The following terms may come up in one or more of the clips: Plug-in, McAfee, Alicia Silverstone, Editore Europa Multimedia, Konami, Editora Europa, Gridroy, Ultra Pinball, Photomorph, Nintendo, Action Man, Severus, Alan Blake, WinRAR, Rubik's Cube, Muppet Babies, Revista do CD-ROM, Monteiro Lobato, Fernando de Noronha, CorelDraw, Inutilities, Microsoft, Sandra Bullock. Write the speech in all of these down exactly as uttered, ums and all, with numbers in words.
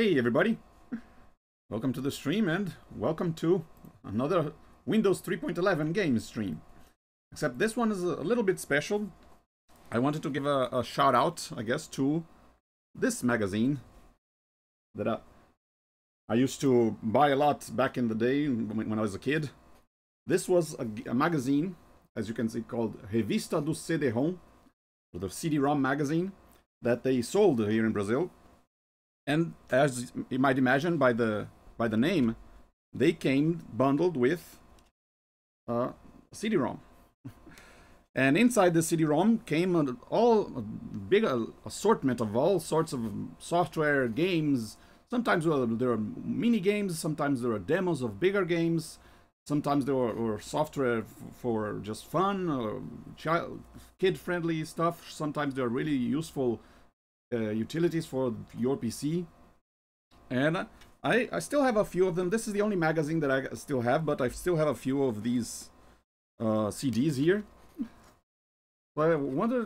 Hey everybody, welcome to the stream and welcome to another Windows three point eleven game stream. Except this one is a little bit special. I wanted to give a, a shout out, I guess, to this magazine that I, I used to buy a lot back in the day when I was a kid. This was a, a magazine, as you can see, called Revista do C D ROM, or the C D ROM magazine, that they sold here in Brazil. And as you might imagine by the by the name, they came bundled with uh, C D ROM. And inside the C D ROM came a, all a big uh, assortment of all sorts of software, games. Sometimes well, there are mini games, sometimes there are demos of bigger games, sometimes there were, were software for just fun or child kid-friendly stuff. Sometimes there are really useful Uh, utilities for your P C, and I, I still have a few of them. This is the only magazine that I still have, but I still have a few of these uh, C Ds here. But I wonder,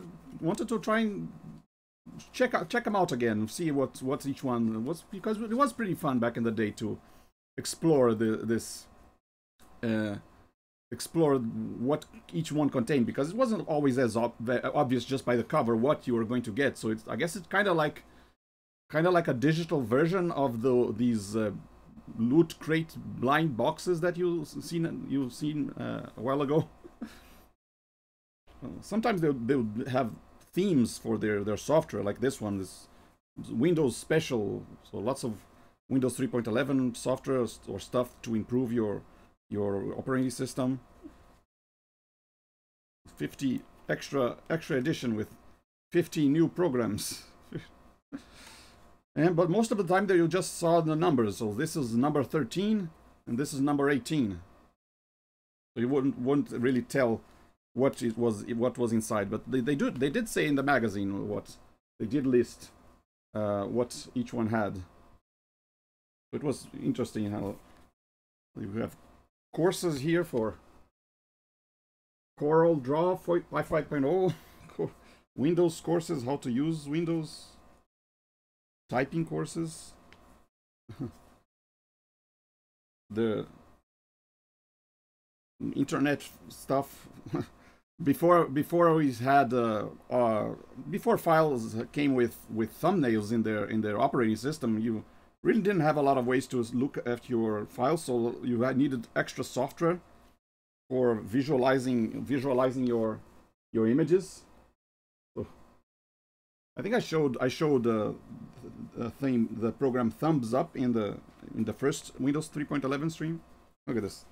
wanted to try and check out, check them out again, see what's what's each one was, because it was pretty fun back in the day to explore the this uh, explore what each one contained, because it wasn't always as ob obvious just by the cover what you were going to get. So it's, I guess it's kind of like kind of like a digital version of the these uh, loot crate blind boxes that you seen you've seen uh, a while ago. Sometimes they they have themes for their their software, like this one, this Windows special. So lots of Windows three point eleven software or stuff to improve your your operating system. fifty extra extra edition with fifty new programs. And but most of the time that you just saw the numbers. So this is number thirteen and this is number eighteen. So you wouldn't wouldn't really tell what it was what was inside. But they, they do they did say in the magazine what they did list uh, what each one had. It was interesting how you have courses here for CorelDraw five point oh, Windows courses, how to use Windows, typing courses. The internet stuff. before before we had uh, uh, before files came with with thumbnails in their in their operating system, you really didn't have a lot of ways to look at your files, so you had needed extra software for visualizing visualizing your your images. So I think I showed I showed uh, the theme the program Thumbs Up in the in the first Windows three point eleven stream. Look at this.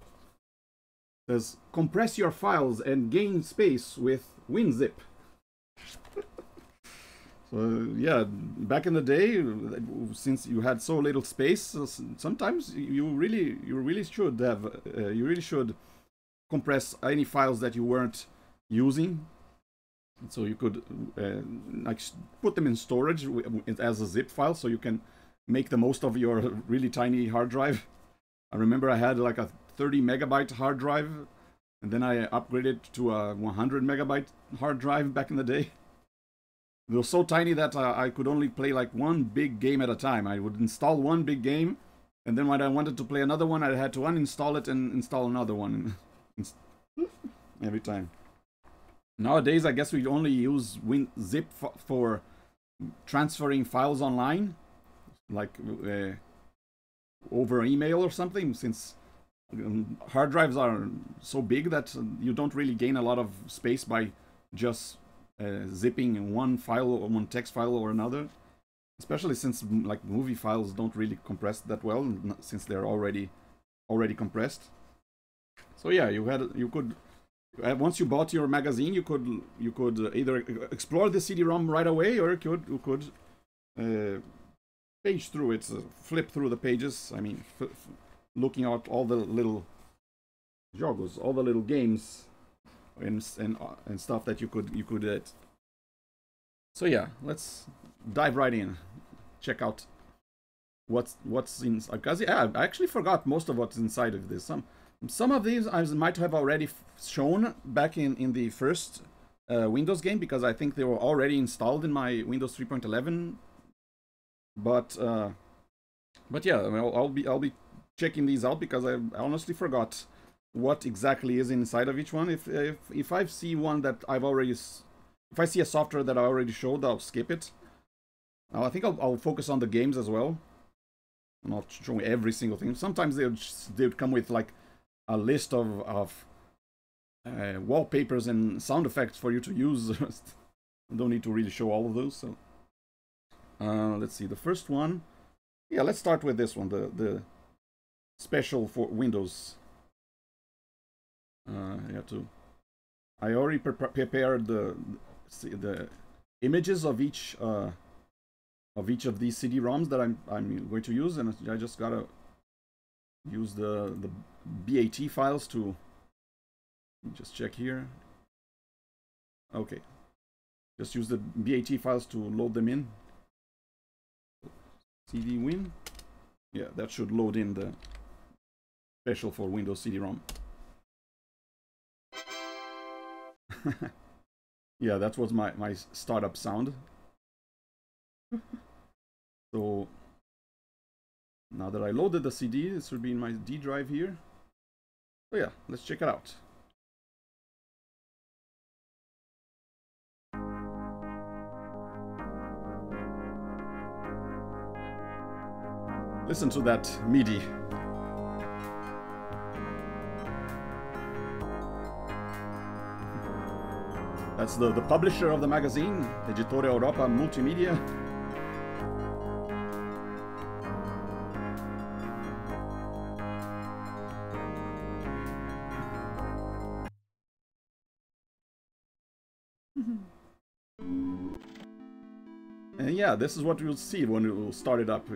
It says compress your files and gain space with WinZip. So yeah, back in the day, since you had so little space, sometimes you really, you really should have, uh, you really should compress any files that you weren't using, so you could uh, like put them in storage as a zip file, so you can make the most of your really tiny hard drive. I remember I had like a thirty megabyte hard drive, and then I upgraded to a one hundred megabyte hard drive back in the day. They were so tiny that uh, I could only play like one big game at a time. I would install one big game, and then when I wanted to play another one, I had to uninstall it and install another one every time. Nowadays, I guess we only use WinZip for transferring files online, like uh, over email or something, since um, hard drives are so big that you don't really gain a lot of space by just Uh, zipping one file or one text file or another, especially since like movie files don't really compress that well, since they're already already compressed. So yeah, you had you could once you bought your magazine, you could you could either explore the C D ROM right away, or you could you could uh, page through it, uh, flip through the pages. I mean, f f looking at all the little jogos, all the little games. And, and and stuff that you could you could edit. So yeah, let's dive right in. Check out what's what's in. Because yeah, I actually forgot most of what's inside of this. Some some of these I might have already shown back in in the first uh, Windows game, because I think they were already installed in my Windows three point eleven But uh, but yeah, I mean, I'll, I'll be I'll be checking these out because I honestly forgot what exactly is inside of each one. If if if I see one that I've already if I see a software that I already showed, I'll skip it. Now I think I'll, I'll focus on the games as well. I'm not showing every single thing. Sometimes they would they would come with like a list of of uh, wallpapers and sound effects for you to use. Don't need to really show all of those. So uh, let's see the first one. Yeah, let's start with this one. The the special for Windows. Uh, I have to. I already pre prepared the the images of each uh, of each of these C D ROMs that I'm I'm going to use, and I just gotta use the the B A T files to just check here. Okay, just use the B A T files to load them in. C D Win, yeah, that should load in the special for Windows C D ROM. Yeah, that was my, my startup sound. So now that I loaded the C D, this would be in my D drive here. So yeah, let's check it out. Listen to that MIDI. That's the, the publisher of the magazine, Editore Europa Multimedia. And yeah, this is what you'll see when you start it up.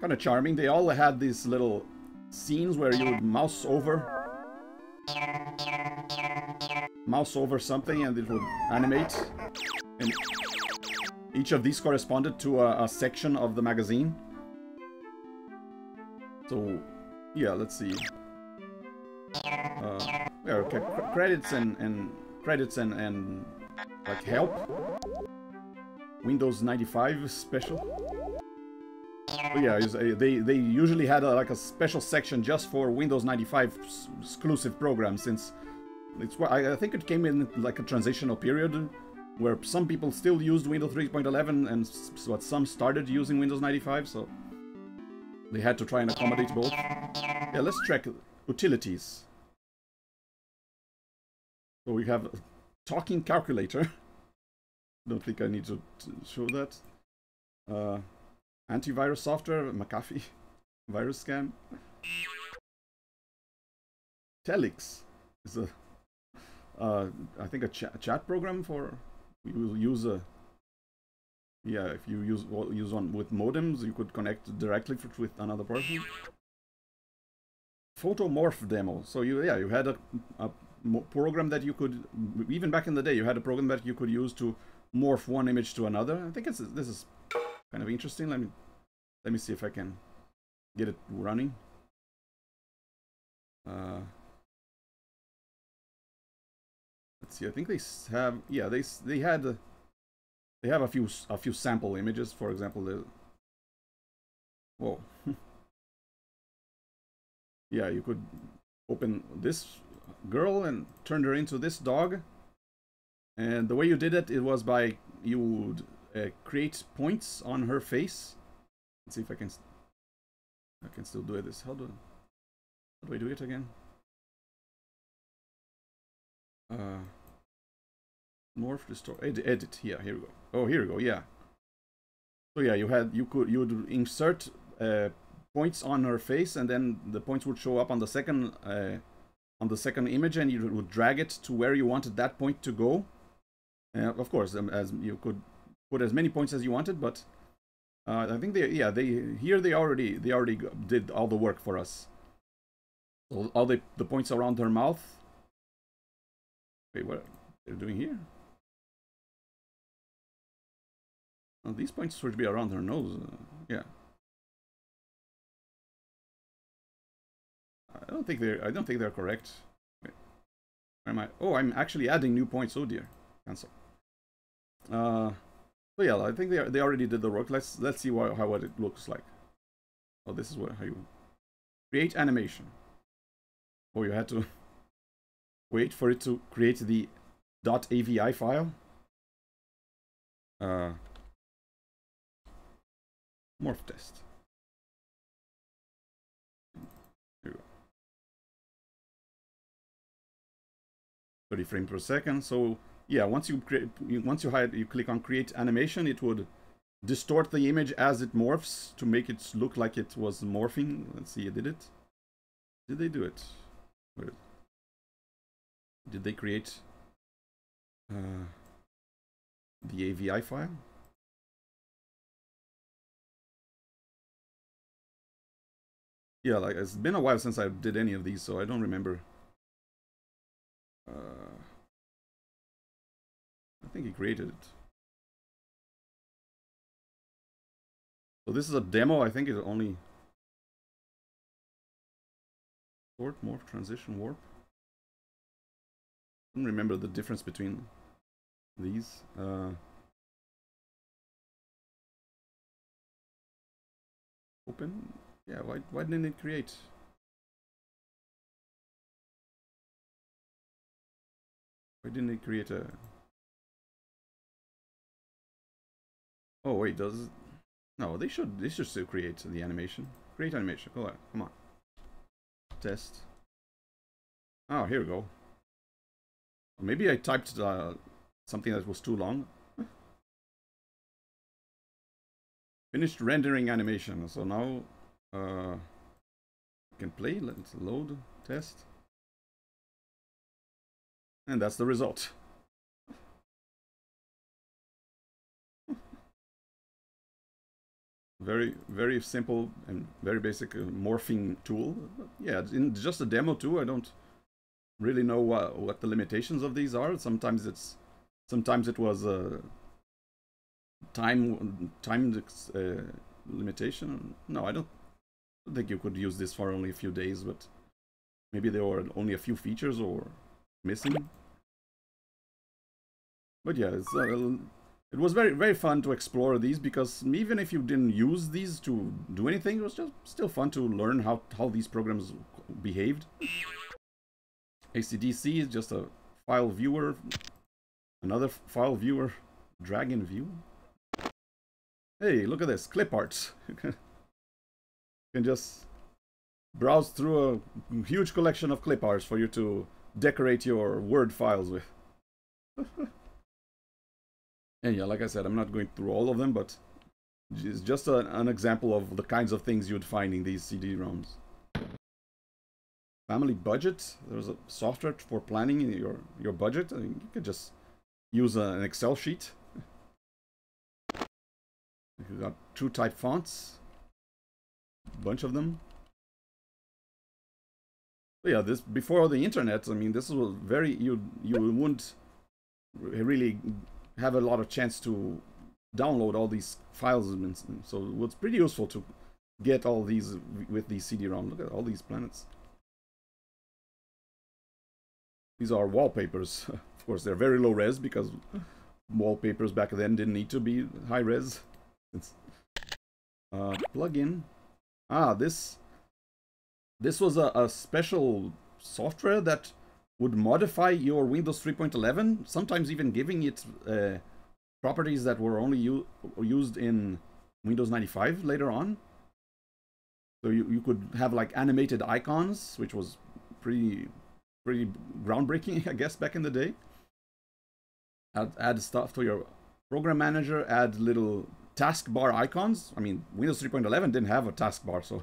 Kind of charming. They all had these little scenes where you would mouse over. Mouse over something and it would animate, and each of these corresponded to a, a section of the magazine. So yeah, let's see. Uh, yeah, okay, credits and, and credits and, and like help. Windows ninety-five special. But yeah, they, they usually had a, like a special section just for Windows ninety-five exclusive programs, since It's, I think it came in like a transitional period where some people still used Windows three point eleven and what some started using Windows ninety-five, so they had to try and accommodate both. Yeah, let's check utilities. So we have a talking calculator. Don't think I need to show that. Uh, antivirus software, McAfee, virus scan. Telix is a Uh, I think a, ch a chat program for you will use a yeah if you use well, use one with modems, you could connect directly for, with another person. Photomorph demo. So you yeah you had a, a program that you could, even back in the day you had a program that you could use to morph one image to another. I think it's this is kind of interesting. Let me let me see if I can get it running. Uh, Let's see. I think they have yeah they they had uh, they have a few a few sample images. For example, the whoa yeah you could open this girl and turn her into this dog, and the way you did it it was by you would uh, create points on her face. Let's see if I can I can still do this. How do how do I do it again? Uh, morph, restore, edit, edit. Yeah, here we go. Oh, here we go. Yeah. So yeah, you had you could you would insert uh, points on her face, and then the points would show up on the second uh, on the second image, and you would drag it to where you wanted that point to go. Uh, of course, um, as you could put as many points as you wanted, but uh, I think they yeah they here they already they already did all the work for us. So all the the points around her mouth. Wait, what they're doing here? Well, these points should be around her nose. Uh, yeah. I don't think they're. I don't think they're correct. Wait, where am I? Oh, I'm actually adding new points. Oh dear. Cancel. Uh, So yeah, I think they are, they already did the work. Let's let's see what, how what it looks like. Oh, this is what how you create animation. Oh, you had to wait for it to create the .avi file. Uh, morph test. Here we go. thirty frames per second. So yeah, once you create, once you hide, you click on create animation, it would distort the image as it morphs to make it look like it was morphing. Let's see, did it? Did they do it? Wait. Did they create uh, the A V I file? Yeah, like it's been a while since I did any of these, so I don't remember. Uh, I think he created it. So this is a demo. I think it only sort, morph, transition, warp. I don't remember the difference between these. Uh, open. Yeah. Why? Why didn't it create? Why didn't it create a? Oh wait, does it? No, they should. They should still create the animation. Create animation. Go on, come on. Test. Oh, here we go. Maybe I typed uh, something that was too long. Finished rendering animation. So now uh, I can play. Let's load. Test. And that's the result. Very, very simple and very basic uh, morphing tool. Yeah, in just a demo too. I don't really know what, what the limitations of these are. Sometimes it's, sometimes it was a time time uh, limitation. No, I don't think you could use this for only a few days, but maybe there were only a few features or missing. But yeah, it's. Uh, It was very, very fun to explore these, because even if you didn't use these to do anything, it was just still fun to learn how, how these programs behaved. A C D C is just a file viewer, another file viewer, drag and view. Hey, look at this, clip art. You can just browse through a huge collection of clip arts for you to decorate your Word files with. And yeah, like I said, I'm not going through all of them, but it's just a, an example of the kinds of things you'd find in these C D ROMs. Family budget. There's a software for planning your, your budget. I mean, you could just use a, an Excel sheet. You got two type fonts. A bunch of them. But yeah, this before the internet, I mean, this was very... You, you wouldn't really... have a lot of chance to download all these files, so it was pretty useful to get all these with the C D ROM. Look at all these planets. These are wallpapers. Of course, they're very low res, because wallpapers back then didn't need to be high res. It's, uh, plug-in. Ah, this this was a, a special software that would modify your Windows three point eleven, sometimes even giving it uh, properties that were only u used in Windows ninety-five later on. So you, you could have like animated icons, which was pretty pretty groundbreaking, I guess, back in the day. Add, add stuff to your program manager, add little taskbar icons. I mean, Windows three point eleven didn't have a taskbar, so.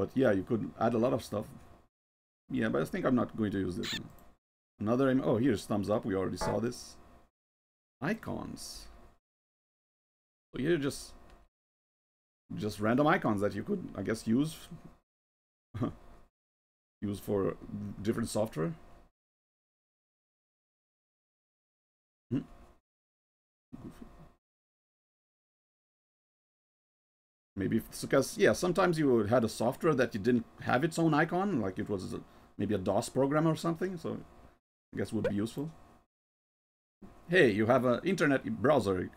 But yeah, you could add a lot of stuff. Yeah, but I think I'm not going to use this one. Another, oh, here's Thumbs Up. We already saw this. Icons. So here are just, just random icons that you could, I guess, use. use for different software. Hmm. Maybe, because, yeah, sometimes you had a software that you didn't have its own icon, like it was... A, maybe a DOS program or something, so I guess would be useful. hey, you have an internet browser.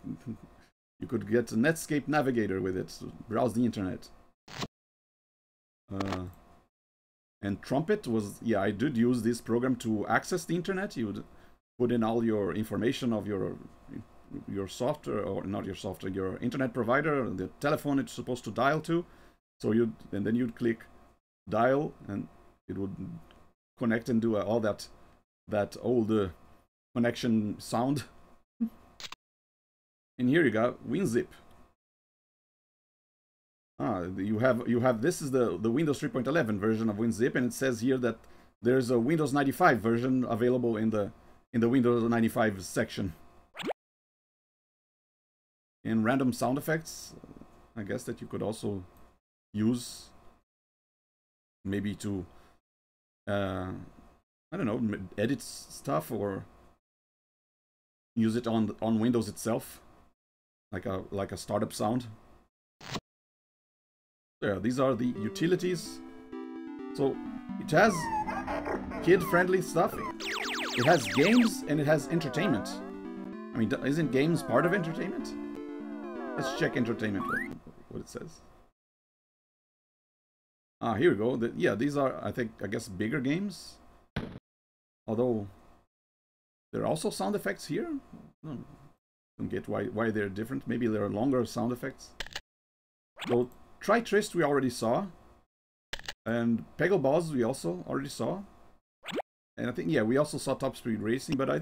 You could get a Netscape Navigator with it, so browse the internet. Uh, and Trumpet was, yeah, I did use this program to access the internet. You would put in all your information of your your software, or not your software, your internet provider, the telephone it's supposed to dial to. So you and then you'd click dial, and it would connect and do all that that old uh, connection sound. And here you got WinZip. Ah, you have you have this is the the Windows three point eleven version of WinZip, and it says here that there's a Windows ninety-five version available in the in the Windows ninety-five section. And random sound effects, I guess, that you could also use, maybe to uh, I don't know, edit stuff or use it on on Windows itself, like a like a startup sound. There, these are the utilities. So it has kid-friendly stuff. It has games and it has entertainment. I mean, isn't games part of entertainment? Let's check entertainment, what it says. Ah, here we go. The, yeah, these are, I think, I guess, bigger games. Although there are also sound effects here. I don't, I don't get why why they're different. Maybe there are longer sound effects. So Tri-Trist we already saw, and Peggle Balls we also already saw, and I think, yeah, we also saw Top Speed Racing, but I,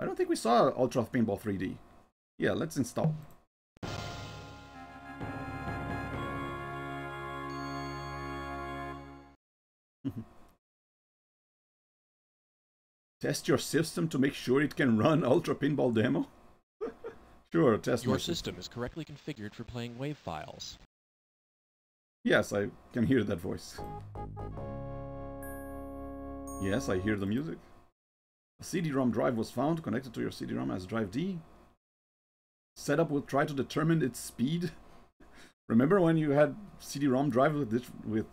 I don't think we saw Ultra Pinball three D. Yeah, let's install. Test your system to make sure it can run Ultra Pinball Demo? Sure, test your system is correctly configured for playing wave files. Yes, I can hear that voice. Yes, I hear the music. A C D ROM drive was found, connected to your C D ROM as drive D. Setup will try to determine its speed. Remember when you had C D ROM drive with, this, with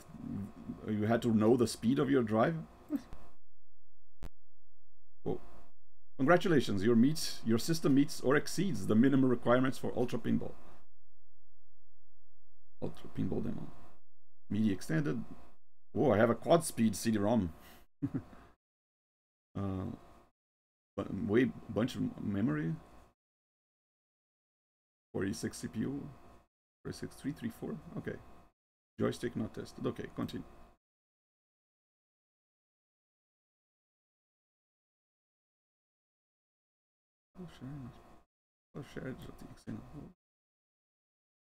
you had to know the speed of your drive? Congratulations, your, meets, your system meets or exceeds the minimum requirements for Ultra Pinball. Ultra Pinball Demo. Media extended. Oh, I have a quad speed C D ROM. uh, but way bunch of memory. forty-six C P U. four six three three four. Okay. Joystick not tested. Okay, continue. Oh, shared.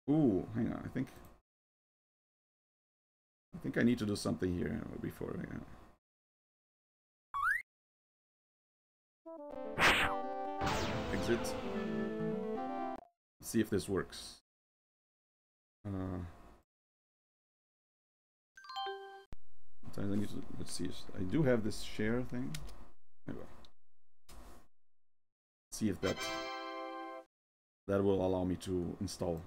Ooh, hang on. I think. I think I need to do something here before. Hang on. Exit. Let's see if this works. Uh, sometimes I need to. Let's see. I do have this share thing. There we go. See if that that will allow me to install.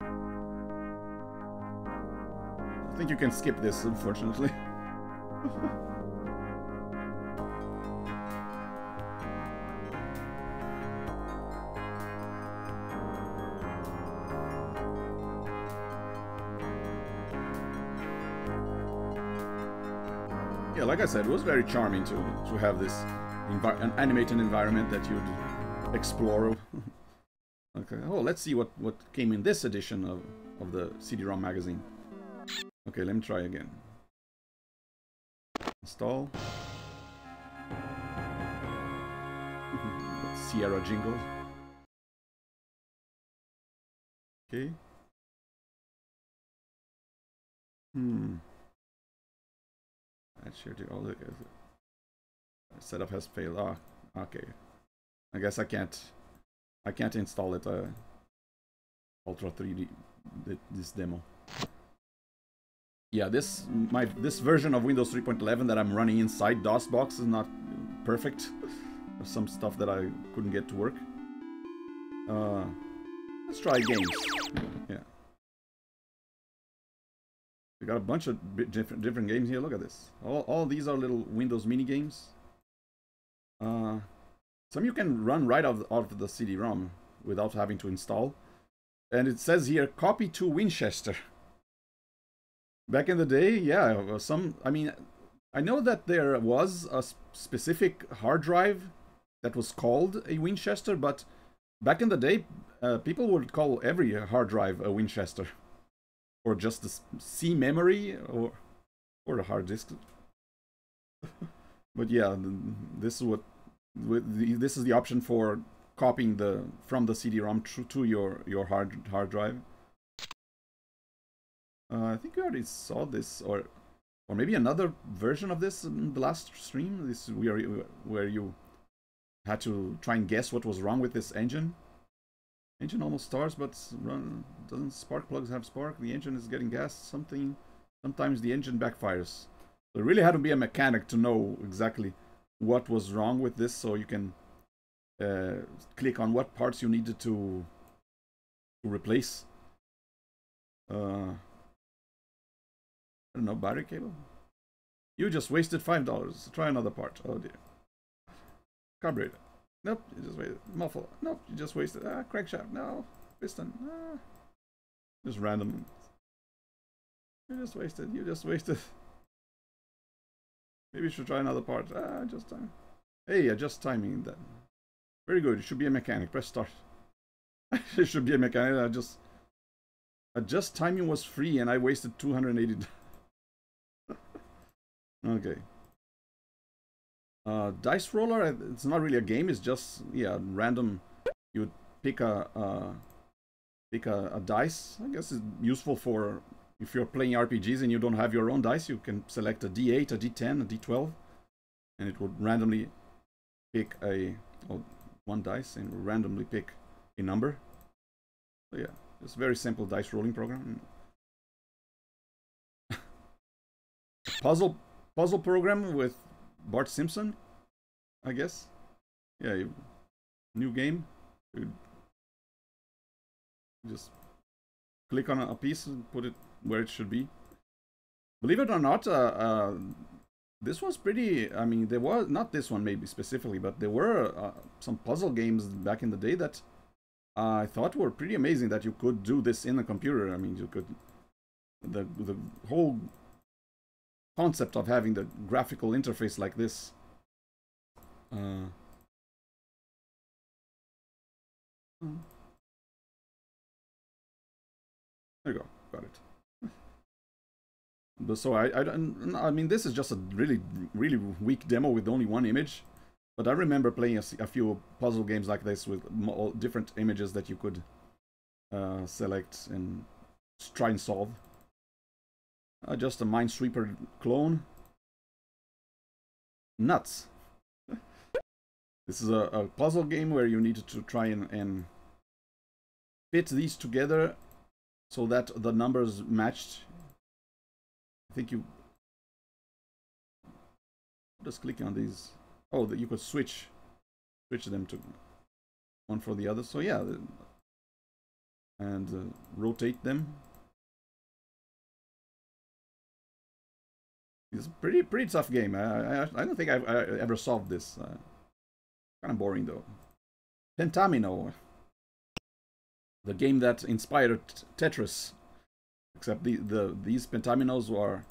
I think you can skip this, unfortunately. Yeah, like I said, it was very charming to to have this Envi an animated environment that you'd explore. Okay. Oh, let's see what what came in this edition of of the C D ROM magazine. Okay, let me try again. Install. Sierra jingle. Okay. Hmm. I shared all the. Setup has failed. Ah, okay. I guess I can't. I can't install it. Uh, Ultra three D. This demo. Yeah, this my this version of Windows three point eleven that I'm running inside DOSBox is not perfect. There's some stuff that I couldn't get to work. Uh, let's try games. Yeah. We got a bunch of different different games here. Look at this. All all these are little Windows mini games. Uh, some you can run right out of the C D ROM without having to install. And it says here, copy to Winchester. Back in the day, yeah, some, I mean, I know that there was a specific hard drive that was called a Winchester, but back in the day, uh, people would call every hard drive a Winchester. Or just the C memory, or, or a hard disk. But yeah, this is what, this is the option for copying the from the C D ROM to your your hard hard drive. Uh, I think you already saw this, or or maybe another version of this in the last stream. This where where you had to try and guess what was wrong with this engine. Engine almost starts, but run doesn't spark. Plugs have spark. The engine is getting gas. Something. Sometimes the engine backfires. So you really had to be a mechanic to know exactly what was wrong with this, so you can uh, click on what parts you needed to, to replace. Uh, I don't know, battery cable? You just wasted five dollars. Try another part. Oh dear. Carburetor. Nope, you just wasted. Muffler. Nope, you just wasted. Ah, crankshaft. No. Piston. Ah. Just random. You just wasted. You just wasted. Maybe you should try another part. Ah, just time. Hey, adjust timing then. Very good. You should be a mechanic. Press start. You should be a mechanic. I just adjust timing was free, and I wasted two hundred eighty. Okay. Uh, dice roller. It's not really a game. It's just yeah, random. You would pick a uh, pick a, a dice. I guess it's useful for. If you're playing R P Gs and you don't have your own dice, you can select a D eight, a D ten, a D twelve, and it would randomly pick a oh, one dice and randomly pick a number. So yeah, just a very simple dice rolling program. puzzle puzzle program with Bart Simpson, I guess. Yeah, you, new game. You just click on a piece and put it where it should be. Believe it or not, uh, uh, this was pretty, I mean, there was, not this one maybe specifically, but there were uh, some puzzle games back in the day that uh, I thought were pretty amazing that you could do this in a computer. I mean, you could, the, the whole concept of having the graphical interface like this. Uh, there you go, got it. But so I, I, I mean, this is just a really, really weak demo with only one image. But I remember playing a, a few puzzle games like this with all different images that you could uh, select and try and solve. Uh, just a Minesweeper clone. Nuts. This is a, a puzzle game where you needed to try and, and fit these together so that the numbers matched. I think you just click on these. Oh, that you could switch, switch them to one for the other. So yeah, and uh, rotate them. It's a pretty, pretty tough game. I, I, I don't think I've I ever solved this. Uh, kind of boring though. Pentamino, the game that inspired Tetris. Except the, the these Pentaminos are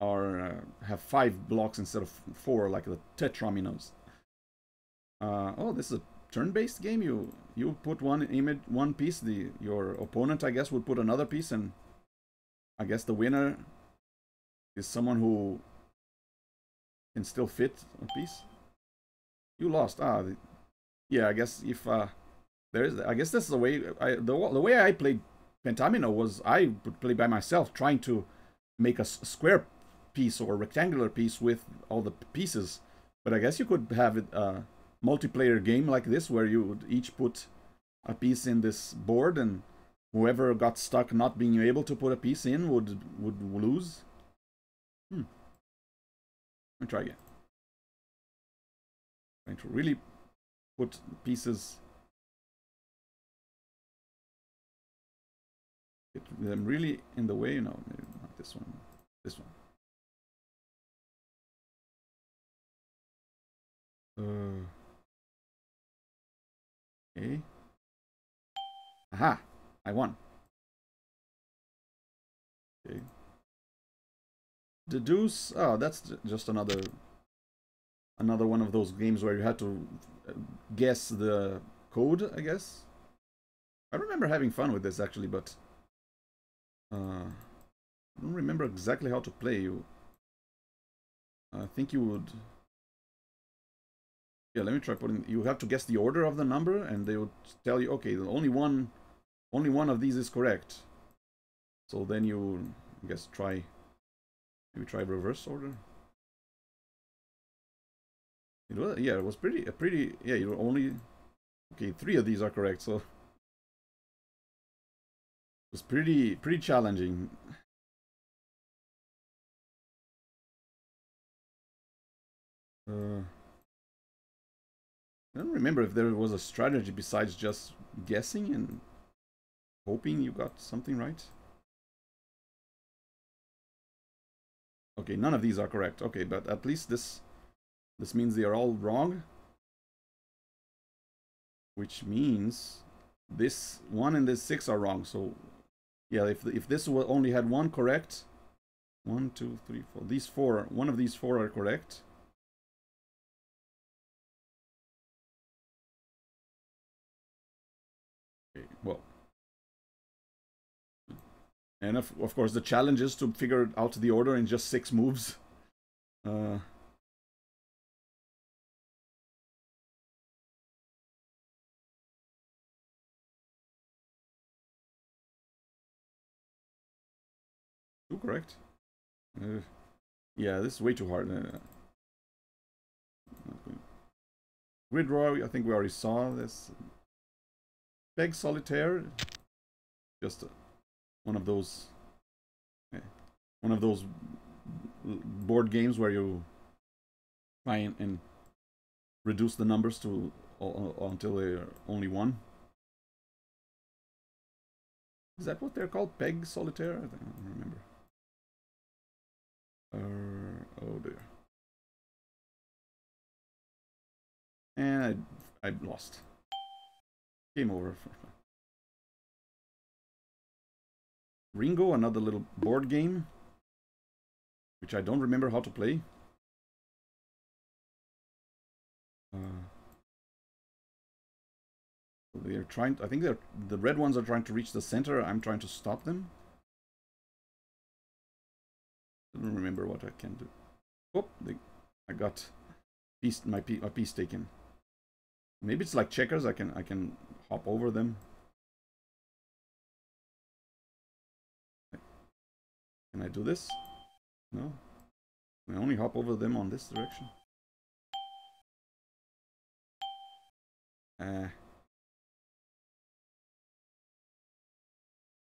are uh, have five blocks instead of four, like the Tetraminos. Uh, oh, this is a turn-based game. You you put one image, one piece. The your opponent, I guess, would put another piece, and I guess the winner is someone who can still fit a piece. You lost. Ah, the, yeah. I guess if uh, there is, I guess this is the way I the the way I played Pentamino was I would play by myself, trying to make a square piece or a rectangular piece with all the pieces. But I guess you could have a multiplayer game like this where you would each put a piece in this board, and whoever got stuck not being able to put a piece in would would lose. Hmm. Let me try again. Trying to really put pieces. Them really in the way? No, maybe not this one. This one. Uh, okay. Aha! I won. Okay. Deduce. Oh, that's just another another one of those games where you had to guess the code, I guess. I remember having fun with this actually, but uh, I don't remember exactly how to play. You, I think you would. Yeah, let me try putting. You have to guess the order of the number, and they would tell you, okay, only one, only one of these is correct. So then you, I guess, try. Maybe try reverse order. It was, yeah, it was pretty, a pretty, yeah, you were only, okay, three of these are correct, so. It was pretty, pretty challenging. Uh, I don't remember if there was a strategy besides just guessing and hoping you got something right. Okay, none of these are correct. Okay, but at least this this means they are all wrong. Which means this one and this six are wrong. So yeah, if if this only had one correct, one, two, three, four. These four, one of these four are correct. Okay, well. And of, of course, the challenge is to figure out the order in just six moves. Uh, two correct? Uh, yeah, this is way too hard. Uh, GridRoy, I think we already saw this. Peg Solitaire, just. Uh, One of those, one of those board games where you try and, and reduce the numbers to uh, until they're only one. Is that what they're called? Peg Solitaire? I don't remember. Uh, oh dear. And I, I lost. Game over. Ringo, another little board game, which I don't remember how to play. Uh, they're trying. To, I think they're the red ones are trying to reach the center. I'm trying to stop them. I don't remember what I can do. Oh, they, I got piece, my piece, a piece taken. Maybe it's like checkers. I can I can hop over them. Can I do this? No. Can I only hop over them on this direction? Uh.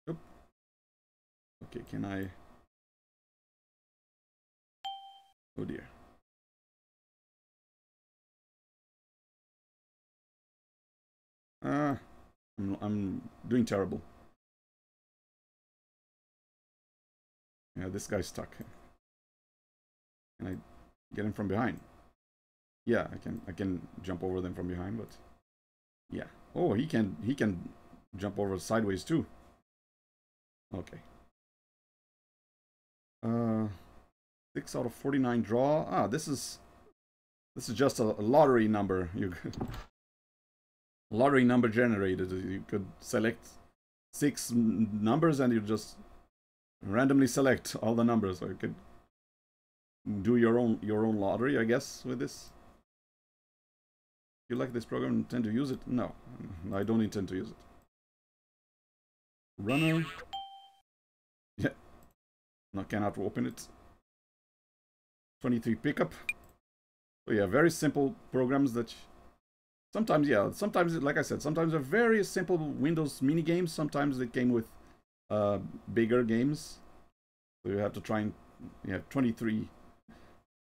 Oop. Okay, can I? Oh dear. Ah, I'm, I'm doing terrible. Yeah, this guy's stuck. Can I get him from behind? Yeah, I can. I can jump over them from behind, but yeah. Oh, he can. He can jump over sideways too. Okay. Uh, six out of forty-nine draw. Ah, this is this is just a lottery number. You lottery number generated. You could select six numbers, and you just randomly select all the numbers, or you could do your own your own lottery, I guess, with this. If you like this program and intend to use it? No, I don't intend to use it. Runner. Yeah. No, cannot open it. twenty-three pickup. So yeah, very simple programs that sometimes, yeah, sometimes, like I said, sometimes they're very simple Windows mini games. Sometimes they came with uh bigger games, so you have to try and you have twenty-three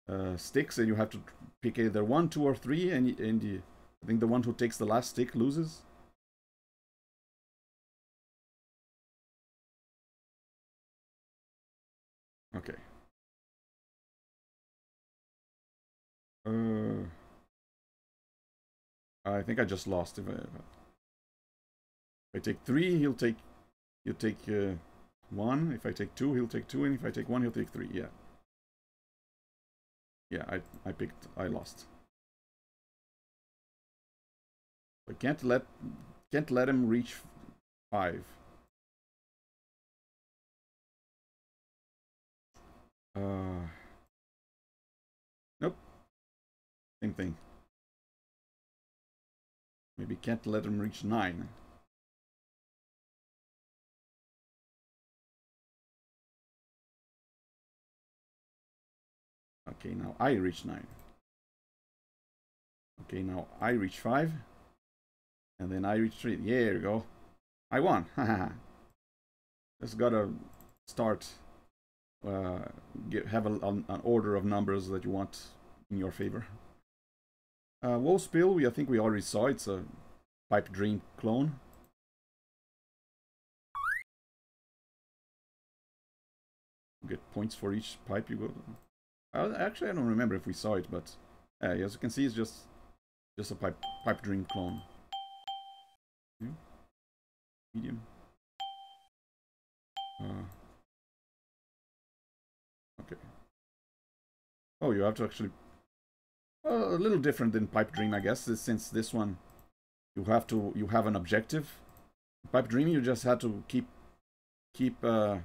uh sticks, and you have to pick either one, two, or three, and and you, I think the one who takes the last stick loses. Okay. uh I think I just lost. If I, if I take three, he'll take he'll take uh, one. If I take two, he'll take two, and if I take one, he'll take three. Yeah, yeah. I I picked. I lost. I can't let can't let him reach five. Uh, nope. Same thing. Maybe can't let him reach nine. Okay, now I reach nine. Okay, now I reach five. And then I reach three. Yeah, there we go. I won. Haha. Just gotta start. Uh, get, have a, an, an order of numbers that you want in your favor. Uh, Woe Spill, we, I think we already saw. It's a Pipe Dream clone. You get points for each pipe you go. Uh, actually, I don't remember if we saw it, but uh, as you can see, it's just just a pipe pipe dream clone. Medium. Uh, Okay. Oh, you have to actually... Uh, a little different than Pipe Dream, I guess, since this one you have to you have an objective. Pipe Dream, you just had to keep keep uh,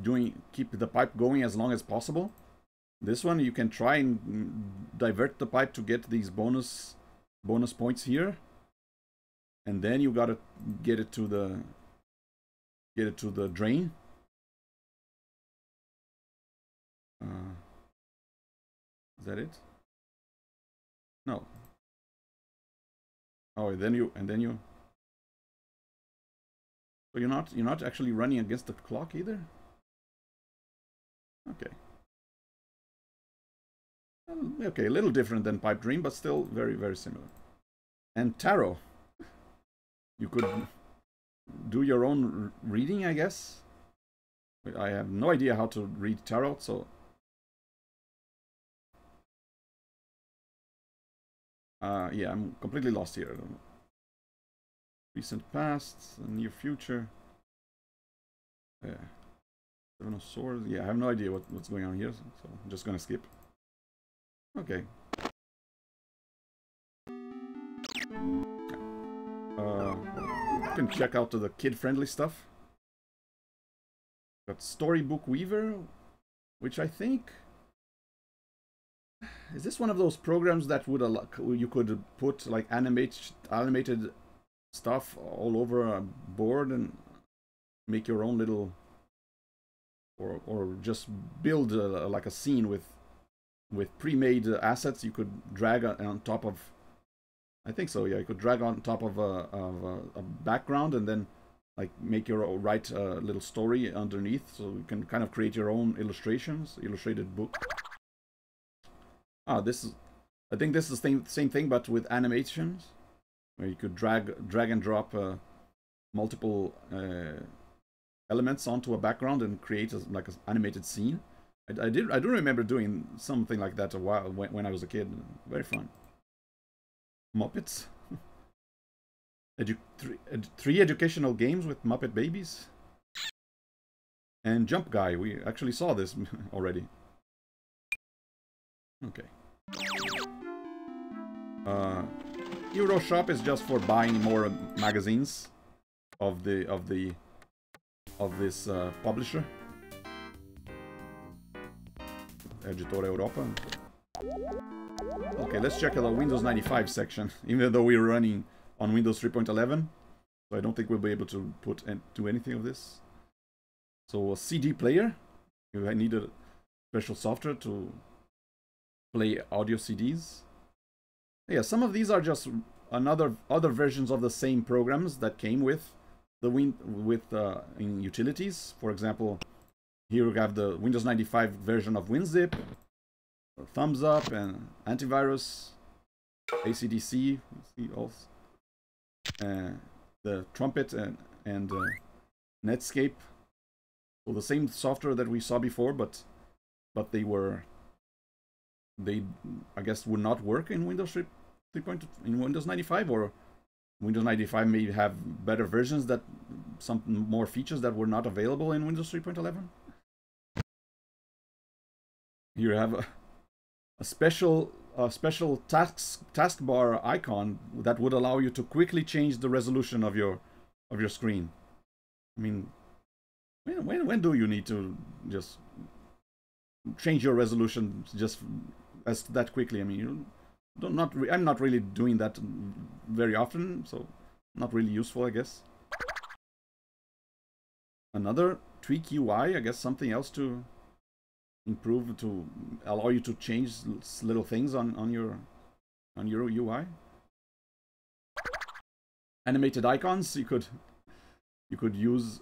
doing keep the pipe going as long as possible. This one you can try and divert the pipe to get these bonus bonus points here, and then you gotta get it to the get it to the drain. Uh, is that it? No. Oh, and then you and then you. So you're not you're not actually running against the clock either. Okay. Okay, a little different than Pipe Dream, but still very very similar. And Tarot. You could do your own reading, I guess. I have no idea how to read Tarot, so. Uh, yeah, I'm completely lost here. Recent past, near future. Yeah. Seven of Swords. Yeah, I have no idea what, what's going on here, so I'm just gonna skip. Okay. Uh, you can check out the kid-friendly stuff. Got Storybook Weaver, which I think... Is this one of those programs that would allow, you could put like animate, animated stuff all over a board and make your own little, or or just build a, like a scene with with pre-made assets you could drag on top of? I think so. Yeah, you could drag on top of a, of a, a background and then like make your own, write a little story underneath, so you can kind of create your own illustrations, illustrated book. Ah, this is, I think this is the same, same thing, but with animations, where you could drag, drag and drop uh, multiple uh, elements onto a background and create a, like an animated scene. I, I did, I do remember doing something like that a while when, when I was a kid. Very fun. Muppets. Edu three, ed three educational games with Muppet babies. And Jump Guy. We actually saw this already. Okay. Uh, Euro Shop is just for buying more magazines of the of the of this uh, publisher, Editora Europa. Okay, let's check out the Windows ninety-five section. Even though we're running on Windows three point eleven, so I don't think we'll be able to put and do anything of this. So a C D player. I need a special software to play audio C Ds. Yeah, some of these are just another other versions of the same programs that came with the win with uh, in utilities. For example, here we have the Windows ninety-five version of WinZip, Thumbs Up, and antivirus, A C D C, see also, uh, the Trumpet and and uh, Netscape. So the same software that we saw before, but but they were. They, I guess, would not work in Windows three point two in Windows ninety-five, or Windows ninety-five may have better versions, that some more features that were not available in Windows three point eleven. Here I have a, a special a special task taskbar icon that would allow you to quickly change the resolution of your of your screen. I mean, when when, when do you need to just change your resolution just as that quickly? I mean, you don't not re I'm not really doing that very often, so not really useful, I guess. Another tweak U I, I guess, something else to improve, to allow you to change little things on on your on your U I. Animated icons, you could you could use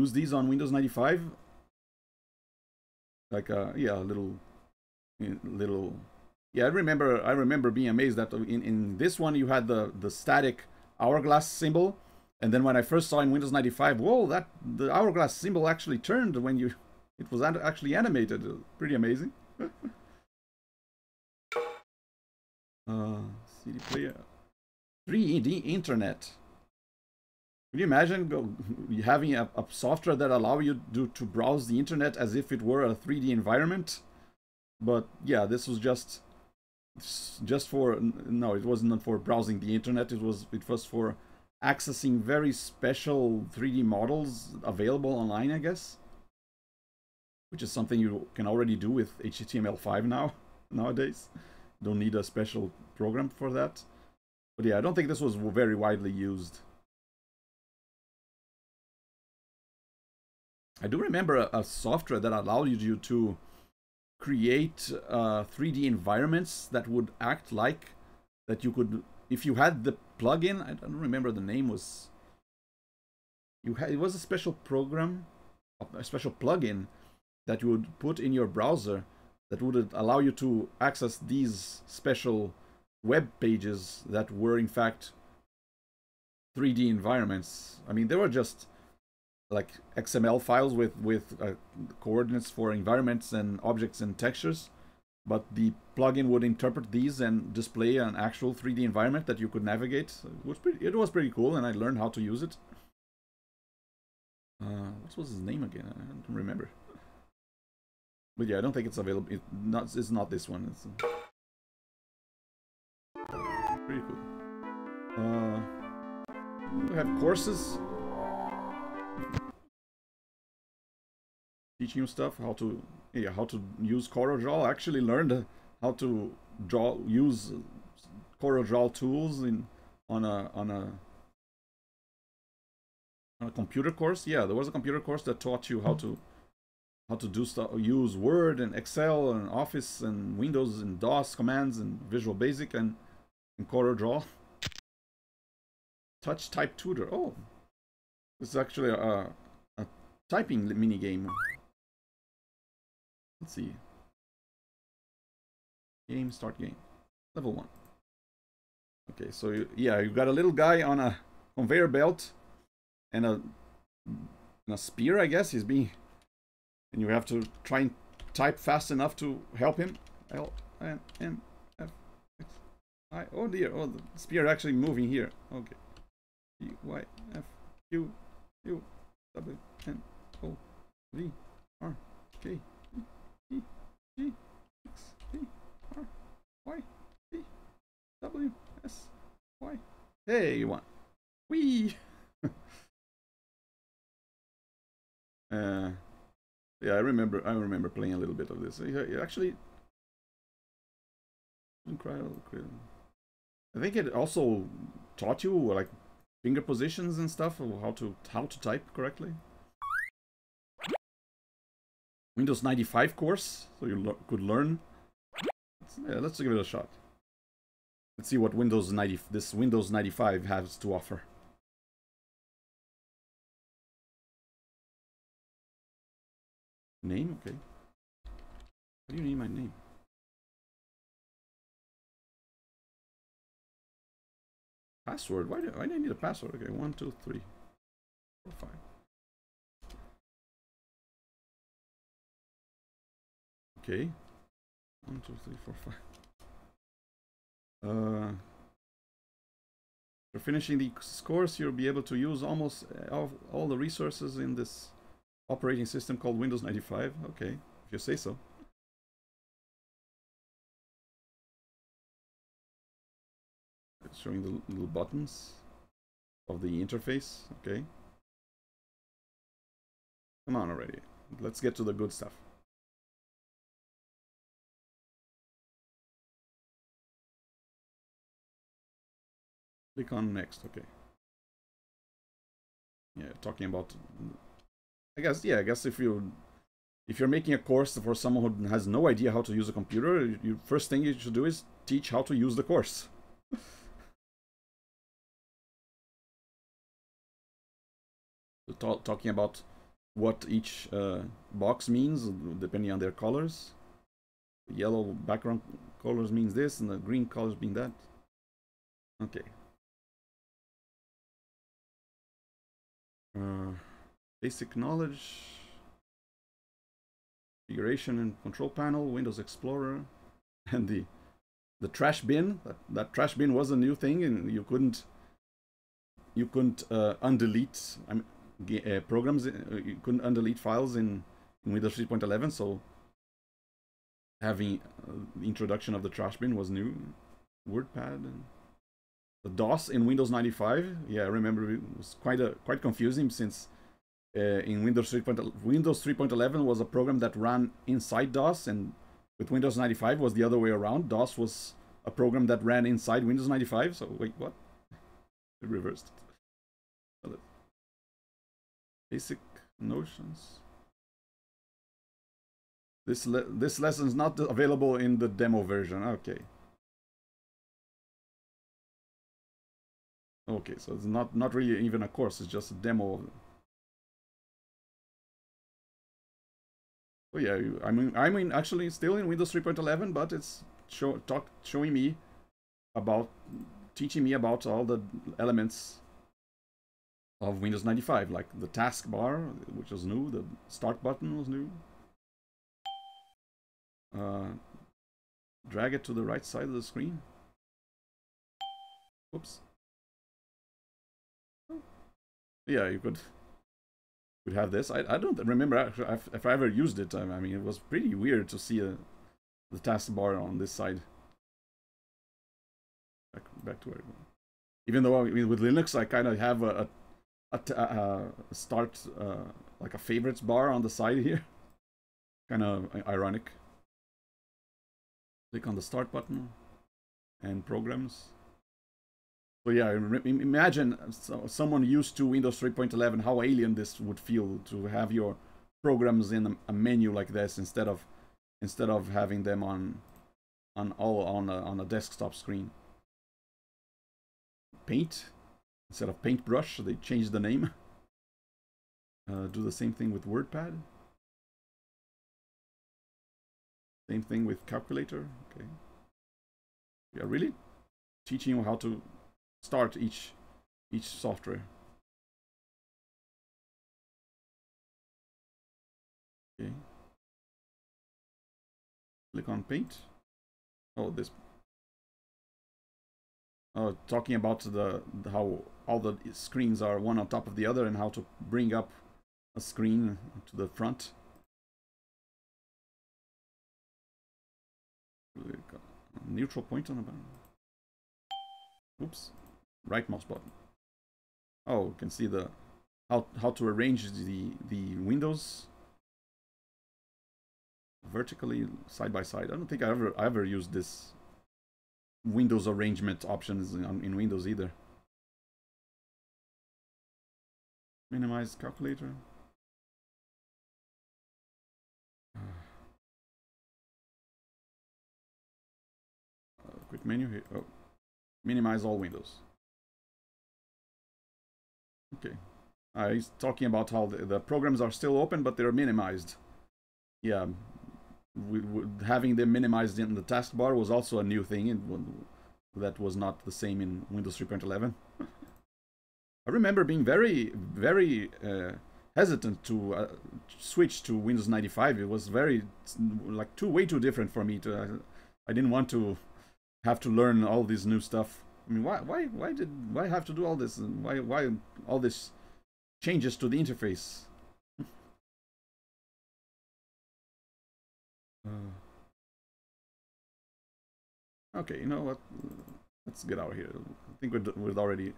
use these on Windows ninety-five. Like uh yeah, a little little yeah, I remember I remember being amazed that in in this one you had the the static hourglass symbol, and then when I first saw in Windows ninety-five, whoa, that the hourglass symbol actually turned when you it was actually animated. Pretty amazing. uh, C D player. three D internet. Can you imagine go, having a, a software that allow you to, to browse the internet as if it were a three D environment? But yeah, this was just just for no, it wasn't for browsing the internet. It was it was for accessing very special three D models available online, I guess. Which is something you can already do with H T M L five now, nowadays. Don't need a special program for that. But yeah, I don't think this was very widely used. I do remember a, a software that allowed you to create uh, three D environments that would act like that you could, if you had the plugin, I don't remember the name, was, you had, it was a special program, a special plugin that you would put in your browser that would allow you to access these special web pages that were in fact three D environments. I mean, they were just like X M L files with, with uh, coordinates for environments and objects and textures, but the plugin would interpret these and display an actual three D environment that you could navigate. So it was pretty, it was pretty cool, and I learned how to use it. Uh, what was his name again? I don't remember. But yeah, I don't think it's available. It not, it's not this one. It's pretty cool. Uh, we have courses teaching you stuff, how to yeah, how to use CorelDraw. I actually learned how to draw use CorelDraw tools in on a on a on a computer course. Yeah, there was a computer course that taught you how to. How to do stuff, use Word and Excel and Office and Windows and DOS commands and Visual Basic and, and CorelDraw. Touch Type Tutor. Oh, this is actually a, a typing minigame. Let's see. Game, start game. Level one. Okay, so you, yeah, you've got a little guy on a conveyor belt and a, and a spear, I guess. He's being. And you have to try and type fast enough to help him. L M M F X I. Oh dear! Oh, the spear actually moving here. Okay. E Y F Q U W N O V R K E G X P R Y P W S Y. Hey, one. Wee. uh. Yeah, I remember. I remember playing a little bit of this. Yeah, actually, incredible. I think it also taught you like finger positions and stuff, how to how to type correctly. Windows ninety-five course, so you le could learn. Let's, yeah, let's give it a shot. Let's see what Windows ninety this Windows ninety-five has to offer. Name? Okay. How do you name my name? Password? Why do, why do I need a password? Okay, one, two, three, four, five. Okay. One, two, three, four, five. Uh, After finishing this course, you'll be able to use almost all the resources in this operating system called Windows ninety-five. Okay, if you say so. It's showing the little buttons of the interface. Okay. Come on already. Let's get to the good stuff. Click on next. Okay. Yeah, talking about, I guess, yeah, I guess if you if you're making a course for someone who has no idea how to use a computer, you first thing you should do is teach how to use the course. T- talking about what each uh, box means depending on their colors. The yellow background colors means this, and the green colors mean that. Okay. Uh, basic knowledge, configuration and control panel, Windows Explorer, and the the trash bin. That, that trash bin was a new thing, and you couldn't you couldn't uh, undelete. I mean, Uh, programs, uh, you couldn't undelete files in, in Windows three point eleven, so having uh, the introduction of the trash bin was new. WordPad and the DOS in Windows ninety-five. Yeah, I remember it was quite a quite confusing, since uh, in Windows three point eleven was a program that ran inside DOS, and with Windows ninety-five was the other way around. DOS was a program that ran inside Windows ninety-five. So wait, what? It reversed. Basic notions. This le this lesson is not available in the demo version. Okay. Okay, so it's not not really even a course. It's just a demo. Oh yeah, I mean I mean actually still in Windows three point eleven, but it's show talk showing me about teaching me about all the elements of Windows ninety-five, like the taskbar, which was new, the start button was new. Uh, drag it to the right side of the screen. Oops. Yeah, you could could have this. I I don't remember if I ever used it. I mean, it was pretty weird to see a, the taskbar on this side. Back back to where it went. Even though I mean, with Linux, I kind of have a, a A t uh, start uh, like a favorites bar on the side here. Kind of ironic. Click on the start button and programs. So yeah, imagine so someone used to Windows three point eleven, how alien this would feel to have your programs in a menu like this instead of instead of having them on on all on a, on a desktop screen. Paint. Instead of paintbrush, they changed the name. Uh, do the same thing with WordPad. Same thing with Calculator. Okay. We are really teaching you how to start each each software. Okay. Click on Paint. Oh, this. Uh, talking about the, the how all the screens are one on top of the other and how to bring up a screen to the front. Neutral point on the bottom. Oops, right mouse button. Oh, you can see the how how to arrange the the windows vertically side by side. I don't think I ever I ever used this Windows arrangement options in, in Windows either. Minimize calculator. Uh, quick menu here. Oh, minimize all windows. Okay. Uh, he's talking about how the, the programs are still open, but they're minimized. Yeah. We, we, having them minimized in the taskbar was also a new thing, and that was not the same in Windows three point eleven. I remember being very, very uh, hesitant to uh, switch to Windows ninety-five. It was very, like, too way too different for me. To, uh, I didn't want to have to learn all this new stuff I mean, why, why, why did, why have to do all this? And why, why all this changes to the interface? uh, okay, you know what? Let's get out of here. I think we're, we're already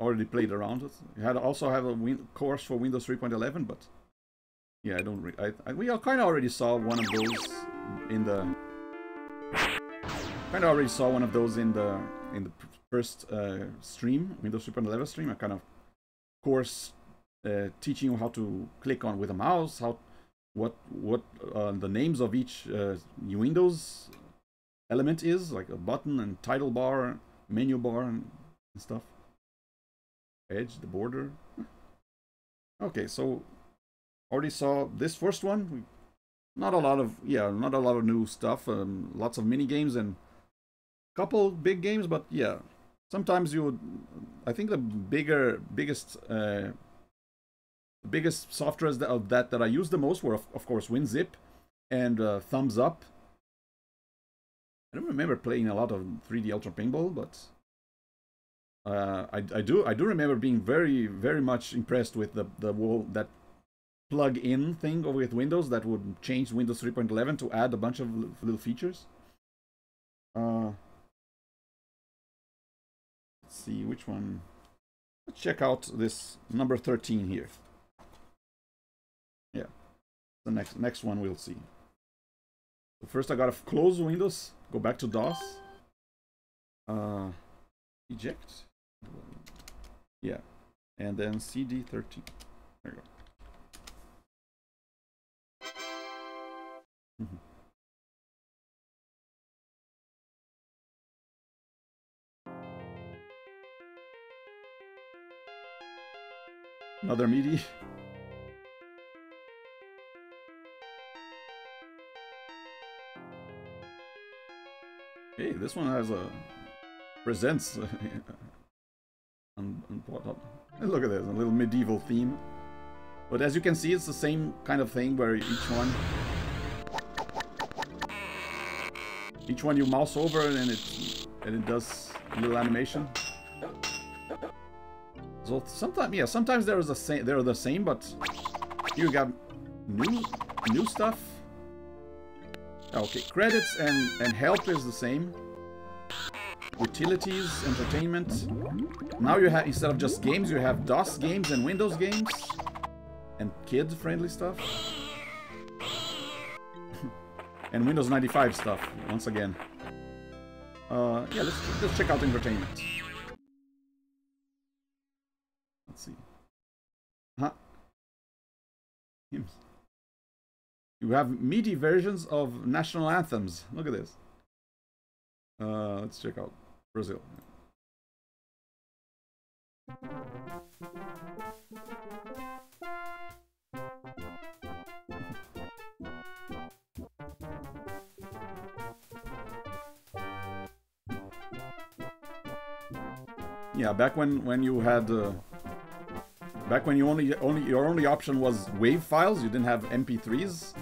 already played around it. We had also have a win course for Windows three point eleven, but yeah, I don't. Re I, I, we all kind of already saw one of those in the. Kind of already saw one of those in the in the first uh, stream, Windows three point eleven stream. A kind of course uh, teaching you how to click on with a mouse, how what what uh, the names of each uh, Windows element is, like a button and title bar, menu bar, and stuff. Edge, the border. Okay, so already saw this first one. Not a lot of yeah, not a lot of new stuff. Um, lots of mini games and a couple big games, but yeah, sometimes you. I think the bigger, biggest, uh, biggest softwares that, of that that I used the most were of, of course WinZip and uh, Thumbs Up. I don't remember playing a lot of three D Ultra Pinball, but uh, I, I do I do remember being very very much impressed with the the whole, that plug-in thing with Windows that would change Windows three point eleven to add a bunch of little features. Uh, let's see which one. Let's check out this number thirteen here. Yeah, the next next one we'll see. First, I gotta close Windows, go back to DOS, uh, eject, yeah, and then C D thirteen. There you go. Mm-hmm. Another MIDI. Hey, this one has a presents. And, and look at this, a little medieval theme. But as you can see, it's the same kind of thing where each one, each one you mouse over and it and it does a little animation. So sometimes, yeah, sometimes there is a same, they're the same, but you got new new stuff. Okay, credits and, and help is the same. Utilities, entertainment. Now you have, instead of just games, you have DOS games and Windows games. And kid-friendly stuff. And Windows ninety-five stuff, once again. Uh, yeah, let's, let's check out entertainment. Let's see. Huh? Games. You have MIDI versions of national anthems. Look at this. Uh, let's check out Brazil. Yeah, back when when you had. Uh, Back when you only, only your only option was WAV files, you didn't have M P threes.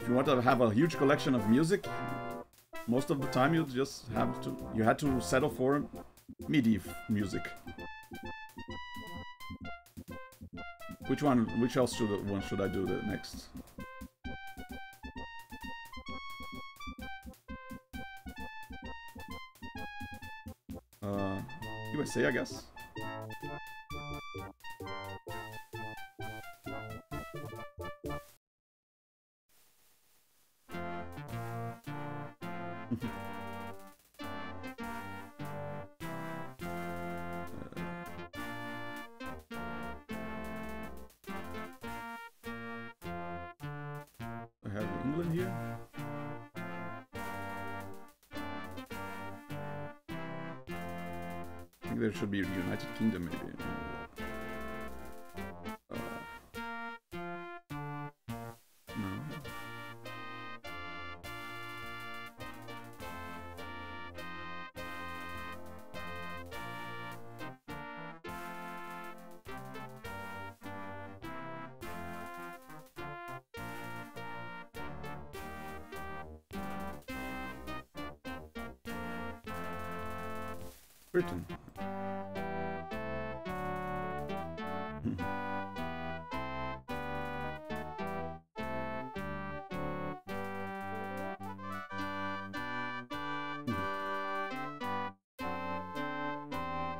If you want to have a huge collection of music, most of the time you just have to you had to settle for MIDI music. Which one? Which else should one should I do the next? Uh, U S A, I guess. Should be United Kingdom, maybe. Uh, no. Britain.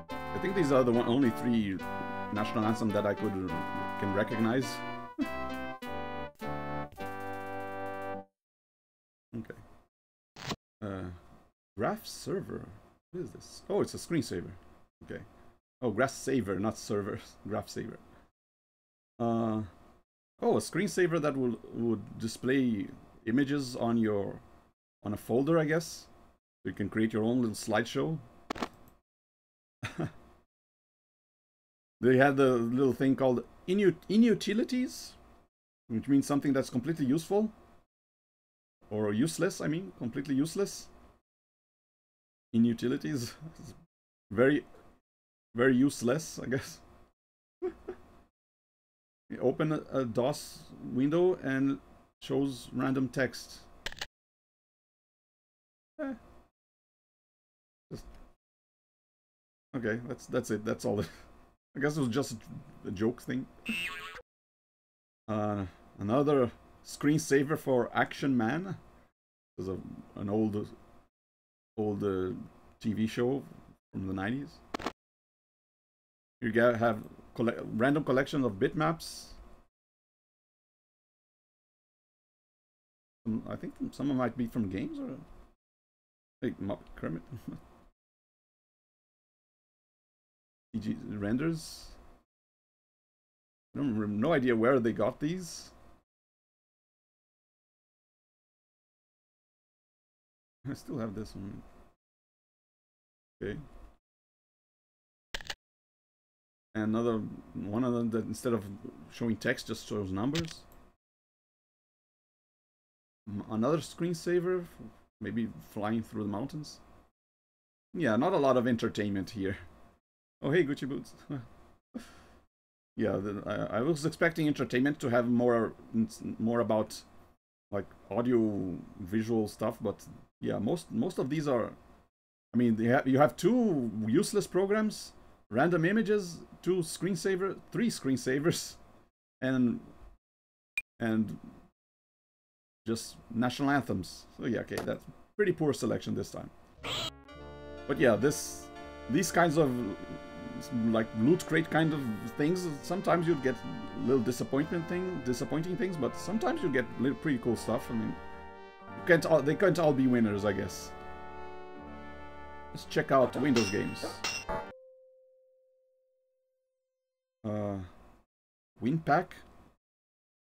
I think these are the one, only three national anthems that I could can recognize. Okay. Uh, Graph Server. What is this? Oh, it's a screensaver. Okay. Oh, Graph Saver, not server. Graph Saver. Uh, oh, a screensaver that will would display images on your on a folder, I guess. So you can create your own little slideshow. They had a little thing called Inut Inutilities, which means something that's completely useful. Or useless, I mean, completely useless. Inutilities. Very, very useless, I guess. You open a, a DOS window and shows random text. Eh. Just... Okay, that's that's it. That's all. I guess it was just a joke thing. Uh, another screensaver for Action Man. This is a, an old, old uh, T V show from the nineties. You have collect random collection of bitmaps. I think some of them might be from games or like Muppet Kermit. C G renders. I don't, no idea where they got these. I still have this one. Okay. And another one of them that instead of showing text just shows numbers. Another screensaver, maybe flying through the mountains. Yeah, not a lot of entertainment here. Oh, hey, Gucci Boots. Yeah, the, I, I was expecting entertainment to have more more about like audio visual stuff, but yeah, most most of these are, I mean, they ha you have two useless programs, random images, two screensaver, three screensavers, and and just national anthems. So yeah, okay, that's pretty poor selection this time. But yeah, this these kinds of like loot crate kind of things, sometimes you'd get little disappointment thing, disappointing things, but sometimes you get little pretty cool stuff. I mean, you can't all, they can't all be winners, I guess. Let's check out Windows games. Uh, WinPac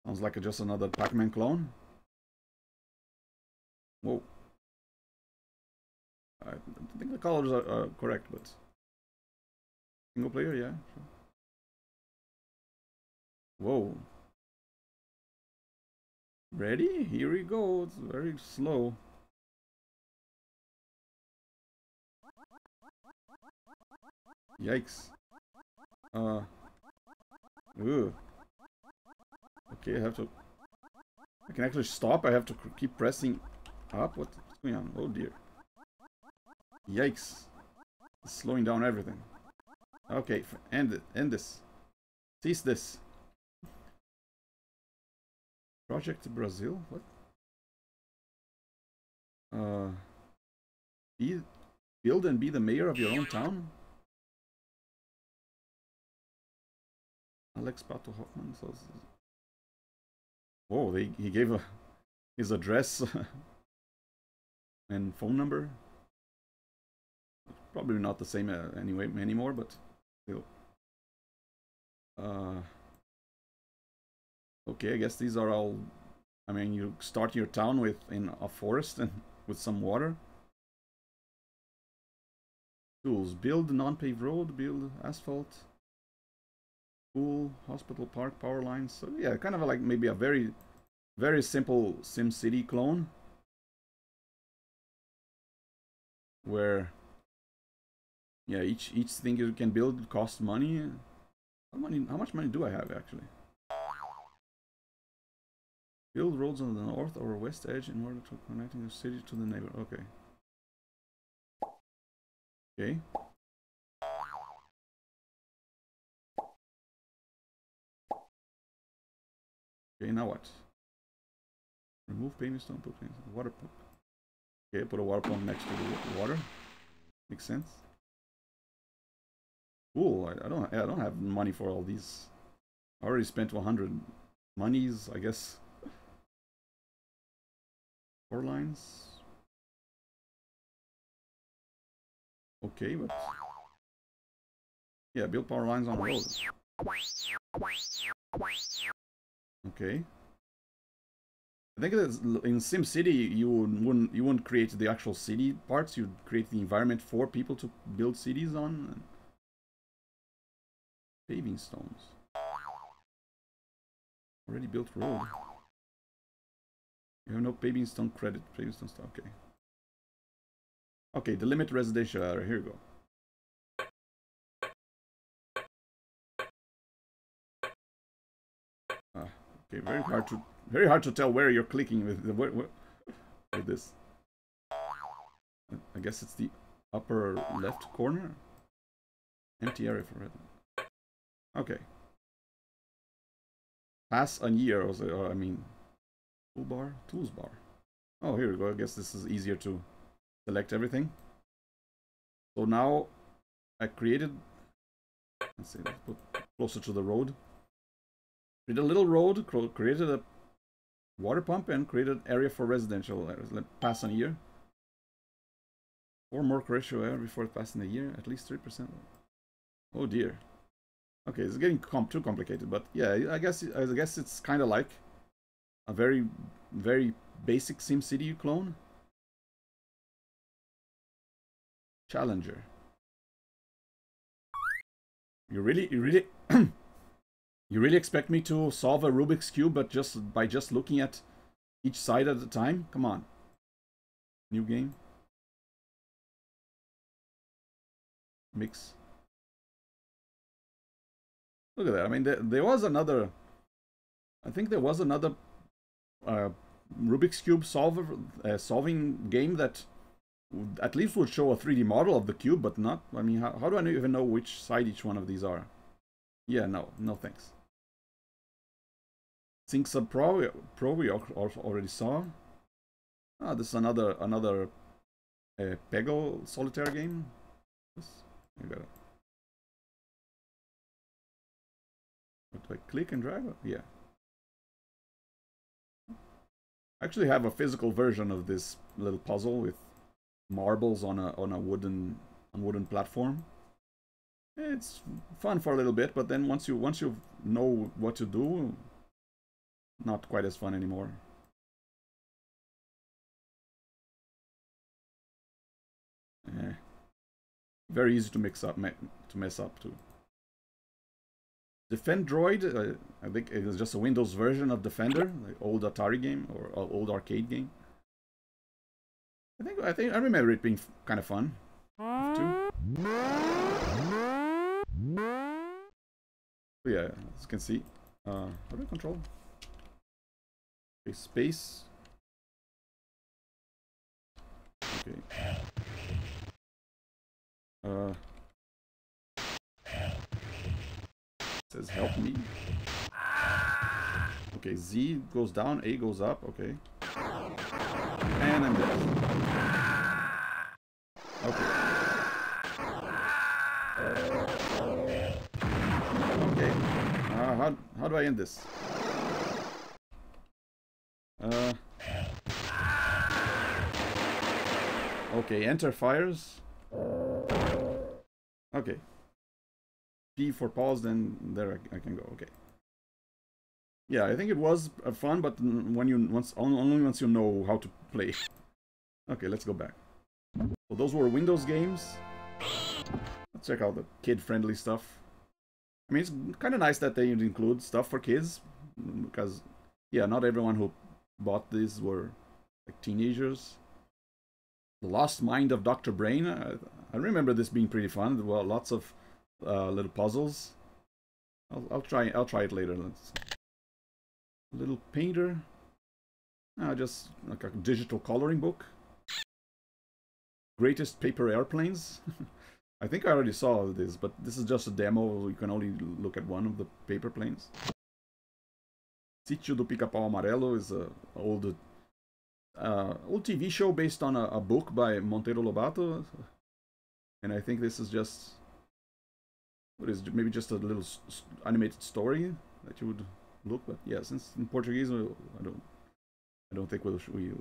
sounds like just another Pac-Man clone. Whoa. I think the colors are, are correct, but... Single player, yeah. Sure. Whoa. Ready? Here we go. It's very slow. Yikes. Uh. Ugh. Okay, I have to... I can actually stop. I have to keep pressing up. What's going on? Oh dear. Yikes. It's slowing down everything. Okay, end it. End this. Cease this. Project Brazil? What? Uh, be, build and be the mayor of your own town? Alex Pato Hoffman? So, whoa, they, he gave a, his address and phone number. Probably not the same uh, anyway anymore, but still. Uh, okay, I guess these are all. I mean, you start your town with in a forest and with some water. Tools: build non-paved road, build asphalt, school, hospital, park, power lines. So yeah, kind of like maybe a very, very simple SimCity clone, where. Yeah, each each thing you can build costs money. How money? How much money do I have actually? Build roads on the north or west edge in order to connect your city to the neighbor. Okay. Okay. Okay, now what? Remove paving stone, put water pump. Okay, put a water pump next to the water. Makes sense. Cool. I, I don't. I don't have money for all these. I already spent one hundred monies, I guess. Four lines. Okay, but yeah, build power lines on roads. Okay. I think that in SimCity you wouldn't you wouldn't create the actual city parts. You'd create the environment for people to build cities on. Paving stones. Already built road. You have no paving stone credit. Paving stone stuff. Okay. Okay, delimit residential area. Here we go. Ah, okay, very hard to very hard to tell where you're clicking with the, where, where, with this. I guess it's the upper left corner. Empty area for red. Okay. Pass a year, or, or I mean, toolbar, tools bar. Oh, here we go. I guess this is easier to select everything. So now I created. Let's see. Let's put closer to the road. Did a little road. Created a water pump and created an area for residential areas. Let pass on a year. Four more ratio error before passing a year. At least three percent. Oh dear. Okay, it's getting com too complicated, but yeah, I guess I guess it's kind of like a very very basic SimCity clone. Challenger. You really you really you really expect me to solve a Rubik's Cube but just by just looking at each side at a time? Come on. New game. Mix. Look at that. I mean, there, there was another. I think there was another uh, Rubik's Cube solver uh, solving game that at least would show a three D model of the cube, but not. I mean, how, how do I even know which side each one of these are? Yeah, no, no thanks. Sync Sub Pro, Pro we already saw. Ah, this is another another uh, Peg Solitaire game. Yes, I got it. Do I click and drag? Yeah. I actually have a physical version of this little puzzle with marbles on a on a wooden on wooden platform. It's fun for a little bit, but then once you once you know what to do, not quite as fun anymore. Eh. Very easy to mix up, to mess up too. Defend Droid, uh, I think it was just a Windows version of Defender, like old Atari game or, or old arcade game. I think I think I remember it being kind of fun too. But yeah, as you can see, uh, how do I control? Okay, space. Okay. Uh. Says help me. Okay, Z goes down, A goes up, okay. And I'm dead. Okay. Okay. Uh, how, how do I end this? Uh, okay, enter fires. Okay. P for pause, then there I can go. Okay. Yeah, I think it was fun, but when you once only once you know how to play. Okay, let's go back. So those were Windows games. Let's check out the kid-friendly stuff. I mean, it's kind of nice that they include stuff for kids, because yeah, not everyone who bought these were like teenagers. The Lost Mind of Doctor Brain. I, I remember this being pretty fun. Well, lots of Uh, little puzzles. I'll, I'll try. I'll try it later. Let's. Little painter. No, just like a digital coloring book. Greatest paper airplanes. I think I already saw this, but this is just a demo. You can only look at one of the paper planes. Sítio do Pica-Pau Amarelo is an old, uh, old T V show based on a, a book by Monteiro Lobato. And I think this is just... What is it? Maybe just a little animated story that you would look. But yeah, since in Portuguese, I don't, I don't think we'll, we'll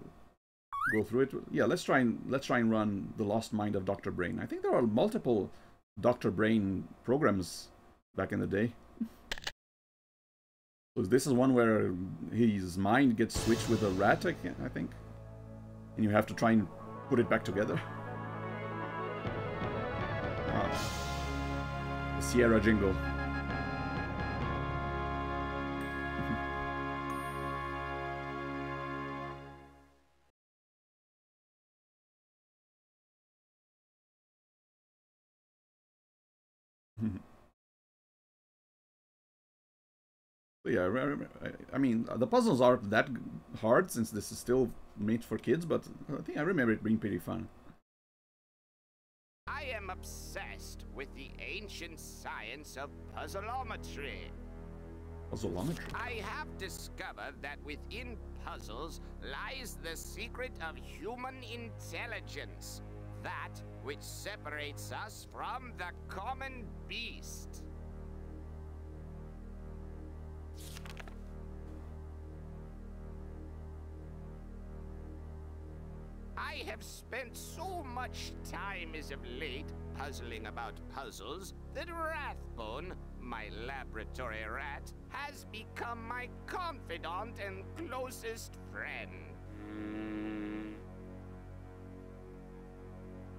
go through it. Yeah, let's try and let's try and run the Lost Mind of Doctor Brain. I think there are multiple Doctor Brain programs back in the day. So this is one where his mind gets switched with a rat, I think, and you have to try and put it back together. Ah, the Sierra jingle. Yeah, I, I mean, the puzzles aren't that hard since this is still made for kids, but I think I remember it being pretty fun. I am obsessed with the ancient science of puzzleometry. Puzzleometry? I have discovered that within puzzles lies the secret of human intelligence, that which separates us from the common beast. I have spent so much time as of late puzzling about puzzles that Rathbone, my laboratory rat, has become my confidant and closest friend.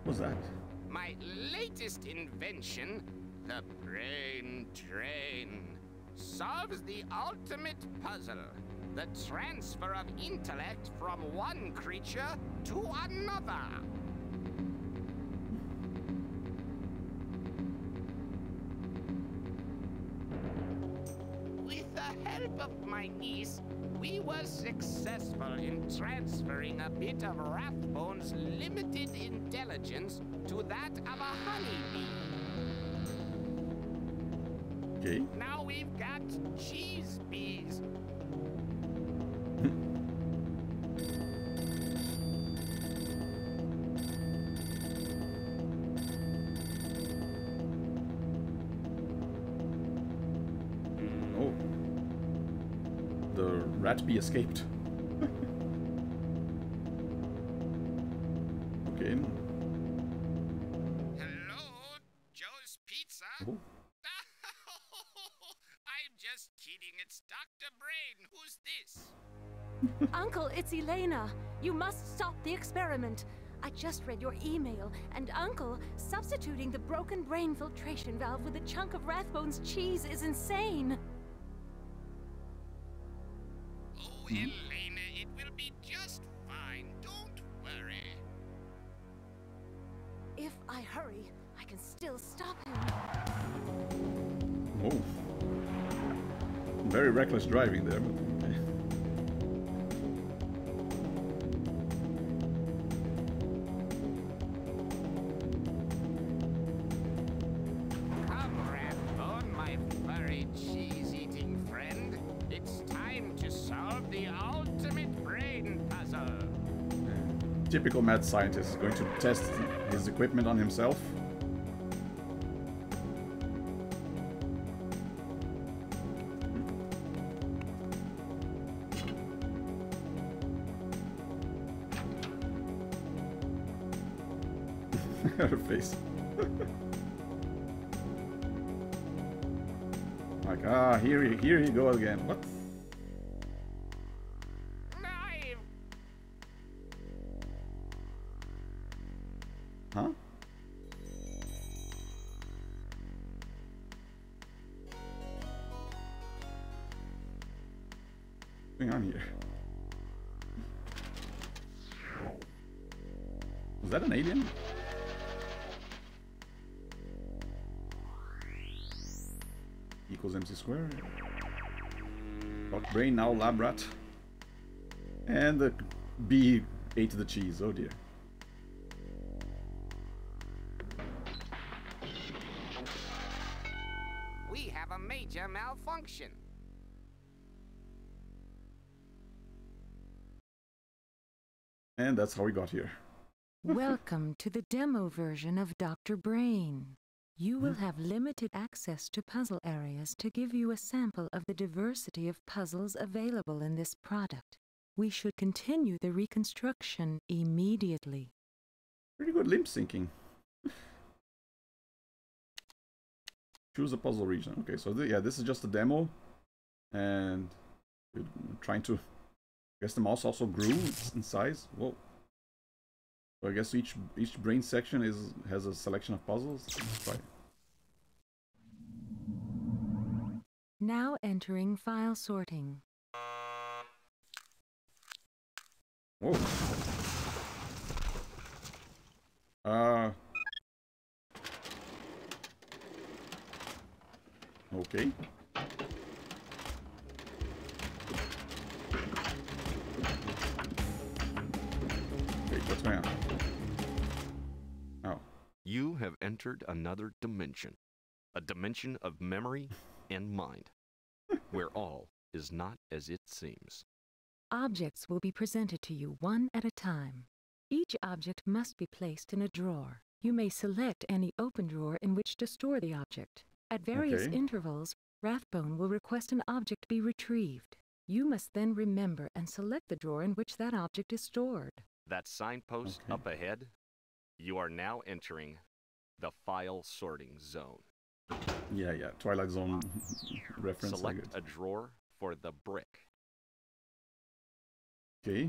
What's that? My latest invention, the Brain Train, solves the ultimate puzzle. The transfer of intellect from one creature to another. With the help of my niece, we were successful in transferring a bit of Rathbone's limited intelligence to that of a honeybee. Okay. Now we've got cheese bees. Rat bee escaped. Okay. Hello, Joe's Pizza. Oh. I'm just kidding. It's Doctor Brain. Who's this? Uncle, it's Elena. You must stop the experiment. I just read your email, and Uncle, substituting the broken brain filtration valve with a chunk of Rathbone's cheese is insane. Elena, it will be just fine. Don't worry. If I hurry, I can still stop him. Oh. Very reckless driving there. Typical mad scientist is going to test his equipment on himself. Her face. Like, ah, here, here you go again. What? Square. Doc Brain now lab rat. And the bee ate the cheese, oh dear. We have a major malfunction. And that's how we got here. Welcome to the demo version of Doctor Brain. You will have limited access to puzzle areas to give you a sample of the diversity of puzzles available in this product. We should continue the reconstruction immediately. Pretty good limp syncing. Choose a puzzle region. Okay, so the, yeah, this is just a demo. And you're trying to... I guess the mouse also grew in size. Whoa. So I guess each each brain section is has a selection of puzzles. Let's try. Now entering file sorting. Whoa. Uh Okay. What's going on? Oh. You have entered another dimension. A dimension of memory and mind, where all is not as it seems. Objects will be presented to you one at a time. Each object must be placed in a drawer. You may select any open drawer in which to store the object. At various okay. intervals, Rathbone will request an object be retrieved. You must then remember and select the drawer in which that object is stored. That signpost okay. up ahead, you are now entering the file sorting zone. Yeah, yeah, Twilight Zone reference. Select a drawer for the brick. Okay.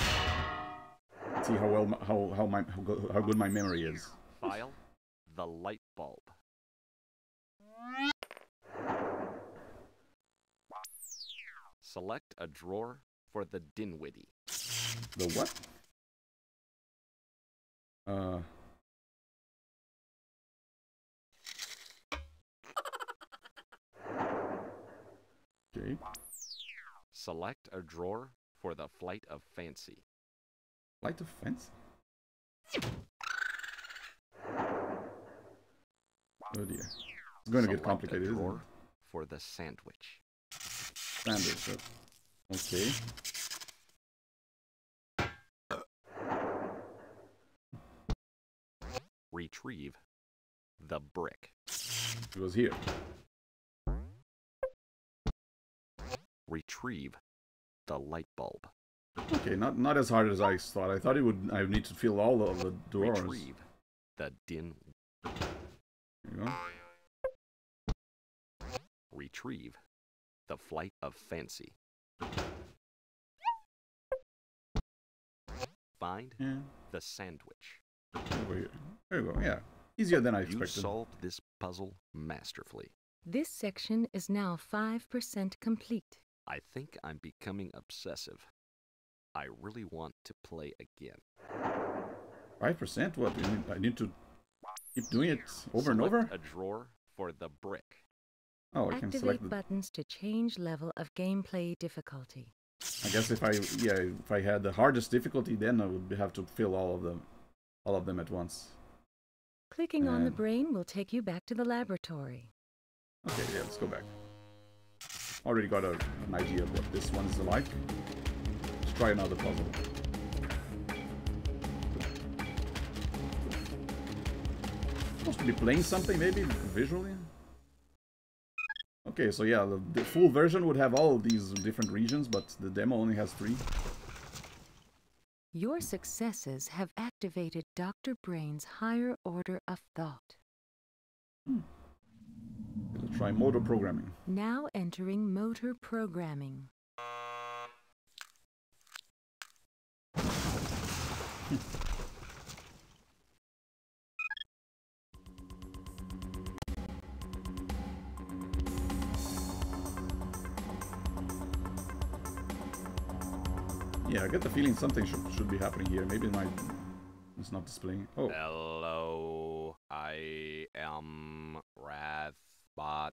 Let's see how well, how how my how, go, how good my memory is. File, the light bulb. Select a drawer for the Dinwiddie. The what? Uh. Okay. Select a drawer for the Flight of Fancy. Flight of Fancy? Oh dear. It's going to get complicated, isn't it? Select a drawer for the Sandwich. Sandwich, oh. Okay. Retrieve the brick. It was here. Retrieve the light bulb. Okay, not not as hard as I thought. I thought it would. I would need to fill all of the doors. Retrieve the din. There you go. Retrieve the Flight of Fancy. Find yeah. the sandwich. Over here. There you go, yeah. Easier than I expected. You solved this puzzle masterfully. This section is now five percent complete. I think I'm becoming obsessive. I really want to play again. five percent? What? I need to keep doing it over and over? Select a drawer for the brick. Oh, I can select the... Activate buttons to change level of gameplay difficulty. I guess if I, yeah, if I had the hardest difficulty, then I would have to fill all of them, all of them at once. Clicking and on the brain will take you back to the laboratory. Okay, yeah, let's go back. Already got a, an idea of what this one is like. Let's try another puzzle. Supposed to be playing something, maybe, visually? Okay, so yeah, the, the full version would have all of these different regions, but the demo only has three. Your successes have activated Doctor Brain's higher order of thought. Hmm. Let's try motor programming. Now entering motor programming. Yeah, I get the feeling something should, should be happening here. Maybe my it's not displaying. Oh. Hello, I am Rathbot.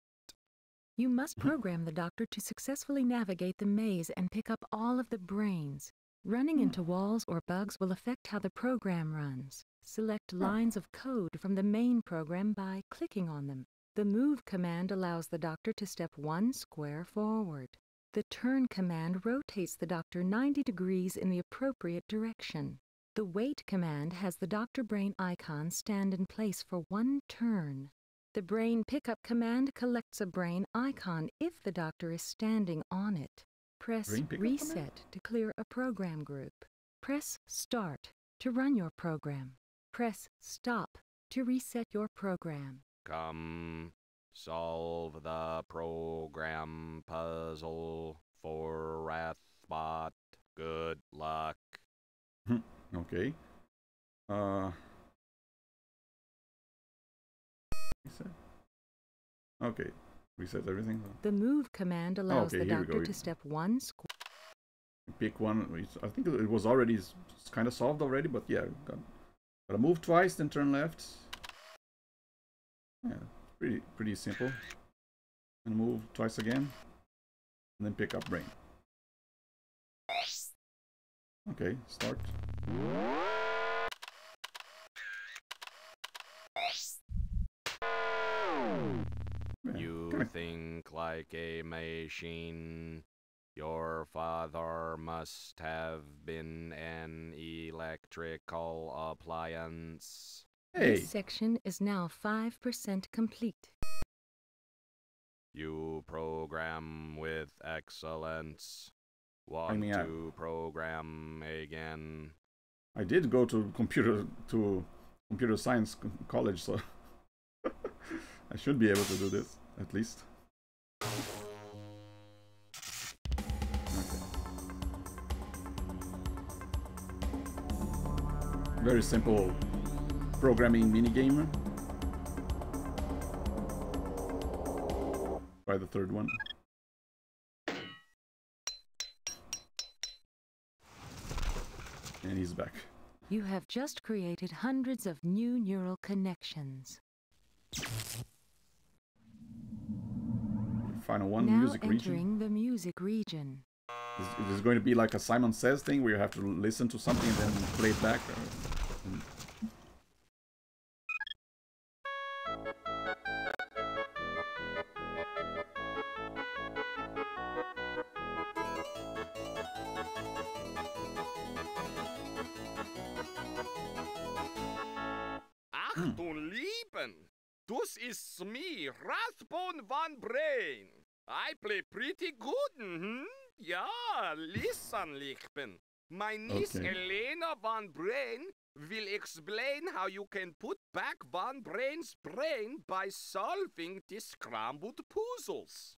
You must program the doctor to successfully navigate the maze and pick up all of the brains. Running into walls or bugs will affect how the program runs. Select lines of code from the main program by clicking on them. The move command allows the doctor to step one square forward. The turn command rotates the doctor ninety degrees in the appropriate direction. The wait command has the Doctor Brain icon stand in place for one turn. The brain pickup command collects a brain icon if the doctor is standing on it. Press reset to clear a program group. Press start to run your program. Press stop to reset your program. Come solve the program puzzle for Wrathbot. Good luck. Okay. Uh. Reset. Okay. Reset everything. The move command allows oh, okay, the doctor to step one square. Pick one. I think it was already kind of solved already, but yeah. Got, gotta move twice, then turn left. Yeah. Pretty, pretty simple. And move twice again. And then pick up brain. Okay, start. You yeah, think like a machine. Your father must have been an electrical appliance. Hey. This section is now five percent complete. You program with excellence. Want I mean, to I, program again? I did go to computer to computer science co college, so I should be able to do this at least. Okay. Very simple programming minigame. Try the third one. And he's back. You have just created hundreds of new neural connections. Final one, now music entering region. The music region. Is, is it going to be like a Simon Says thing where you have to listen to something and then play it back? Or, and is me, Rathbone Van Brain. I play pretty good, mm-hmm. Yeah, listen, Lichpen. My niece okay. Elena Van Brain will explain how you can put back Van Brain's brain by solving these scrambled puzzles.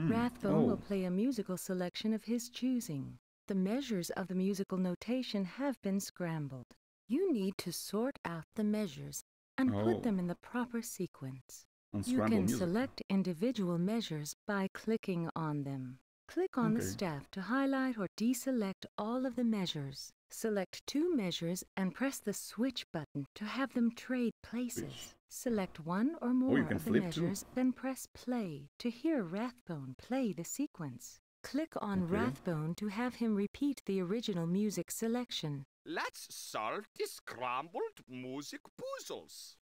Mm. Rathbone oh. will play a musical selection of his choosing. The measures of the musical notation have been scrambled. You need to sort out the measures and oh. put them in the proper sequence. You can music. select individual measures by clicking on them. Click on okay. the staff to highlight or deselect all of the measures. Select two measures and press the switch button to have them trade places. Switch. Select one or more oh, of the measures, too. then press play to hear Rathbone play the sequence. Click on okay. Rathbone to have him repeat the original music selection. Let's solve these scrambled music puzzles.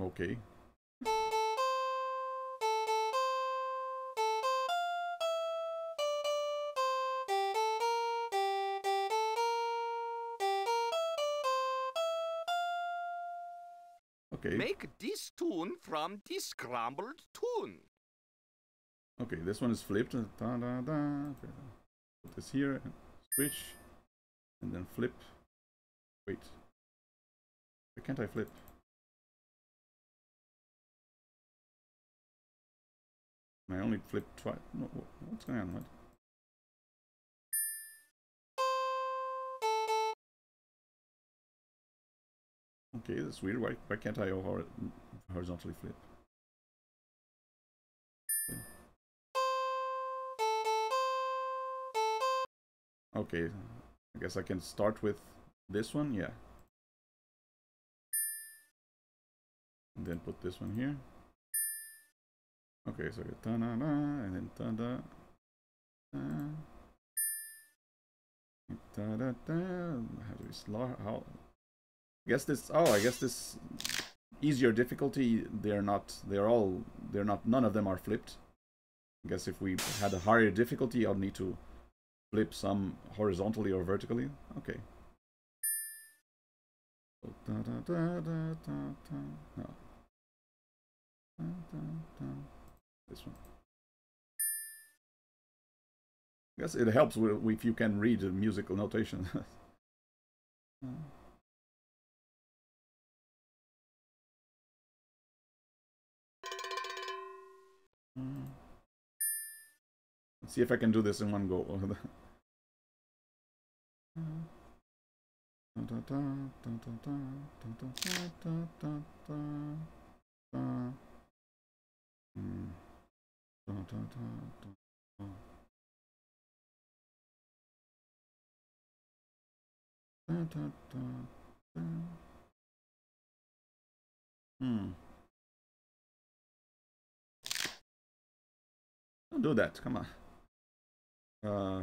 Okay. Okay. Make this tune from the scrambled tune. Okay, this one is flipped. Da, da, da. Put this here, and switch, and then flip. Wait. Why can't I flip? I only flipped twice. No, what's going on? What? Okay, that's weird. Why, why can't I horizontally flip? Okay. Okay. I guess I can start with this one, yeah. And then put this one here. Okay, so ta da da, and then ta da da, ta da da. How do we slot? How? I guess this. Oh, I guess this easier difficulty. They're not. They're all. They're not. None of them are flipped. I guess if we had a higher difficulty, I'd need to flip some horizontally or vertically. Okay. No. This one. I guess it helps if you can read the musical notation. Let's see if I can do this in one go. Hmm. Don't do that. Come on. Uh.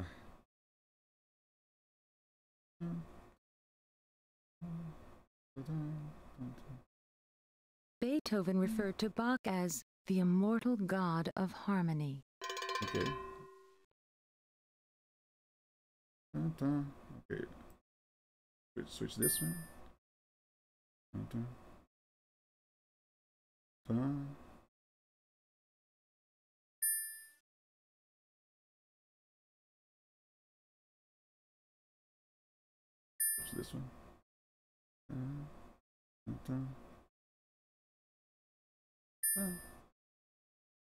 Beethoven referred to Bach as the immortal god of harmony. Okay. Okay. Switch this one. Switch this one.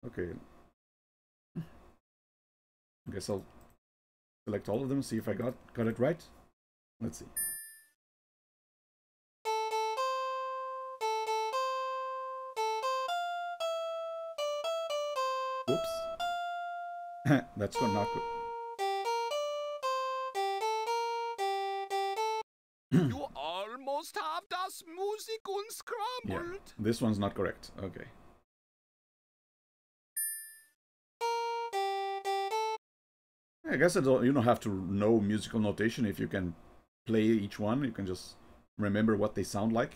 Okay. I guess I'll select all of them, see if I got got it right. Let's see. Oops. That's not good. You almost have das Musik unscrambled. Yeah, this one's not correct. Okay. I guess I don't, you don't have to know musical notation if you can play each one. You can just remember what they sound like.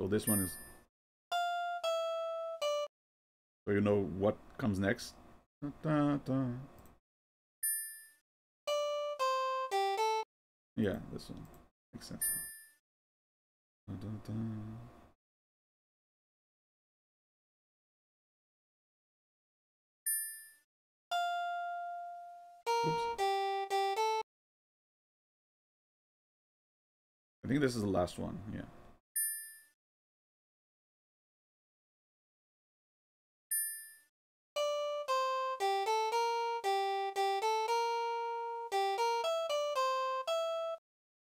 So this one is... So you know what comes next. Yeah, this one makes sense. Oops. I think this is the last one, yeah.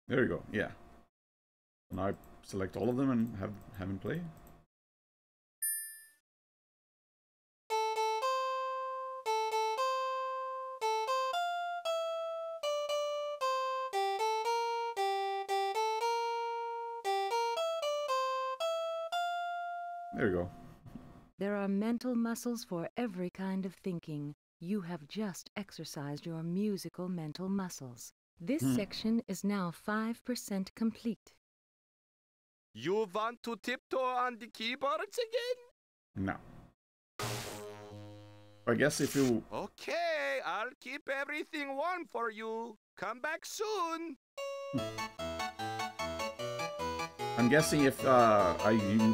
There you go, yeah. Now I select all of them and have, have them play. There you go. There are mental muscles for every kind of thinking. You have just exercised your musical mental muscles. This hmm. section is now five percent complete. You want to tiptoe on the keyboards again? No. I guess if you... Okay, I'll keep everything warm for you. Come back soon. I'm guessing if uh, I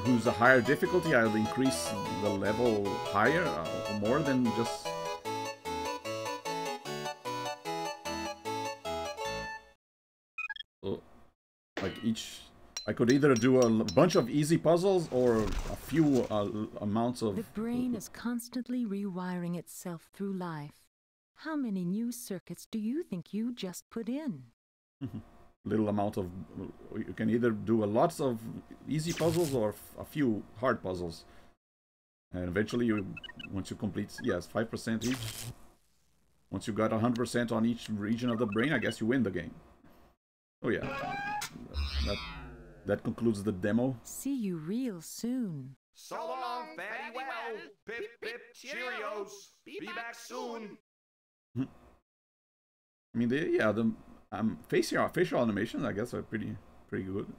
use a higher difficulty, I'll increase the level higher or more than just... Each, I could either do a bunch of easy puzzles or a few uh, amounts of... The brain is constantly rewiring itself through life. How many new circuits do you think you just put in? Little amount of... You can either do a lots of easy puzzles or a few hard puzzles. And eventually, you once you complete, yes, five percent each. Once you got one hundred percent on each region of the brain, I guess you win the game. Oh yeah, that, that concludes the demo. See you real soon. So long, farewell, pip pip, cheerios, be back soon. I mean, the, yeah, the um, facial, facial animations, I guess, are pretty pretty good.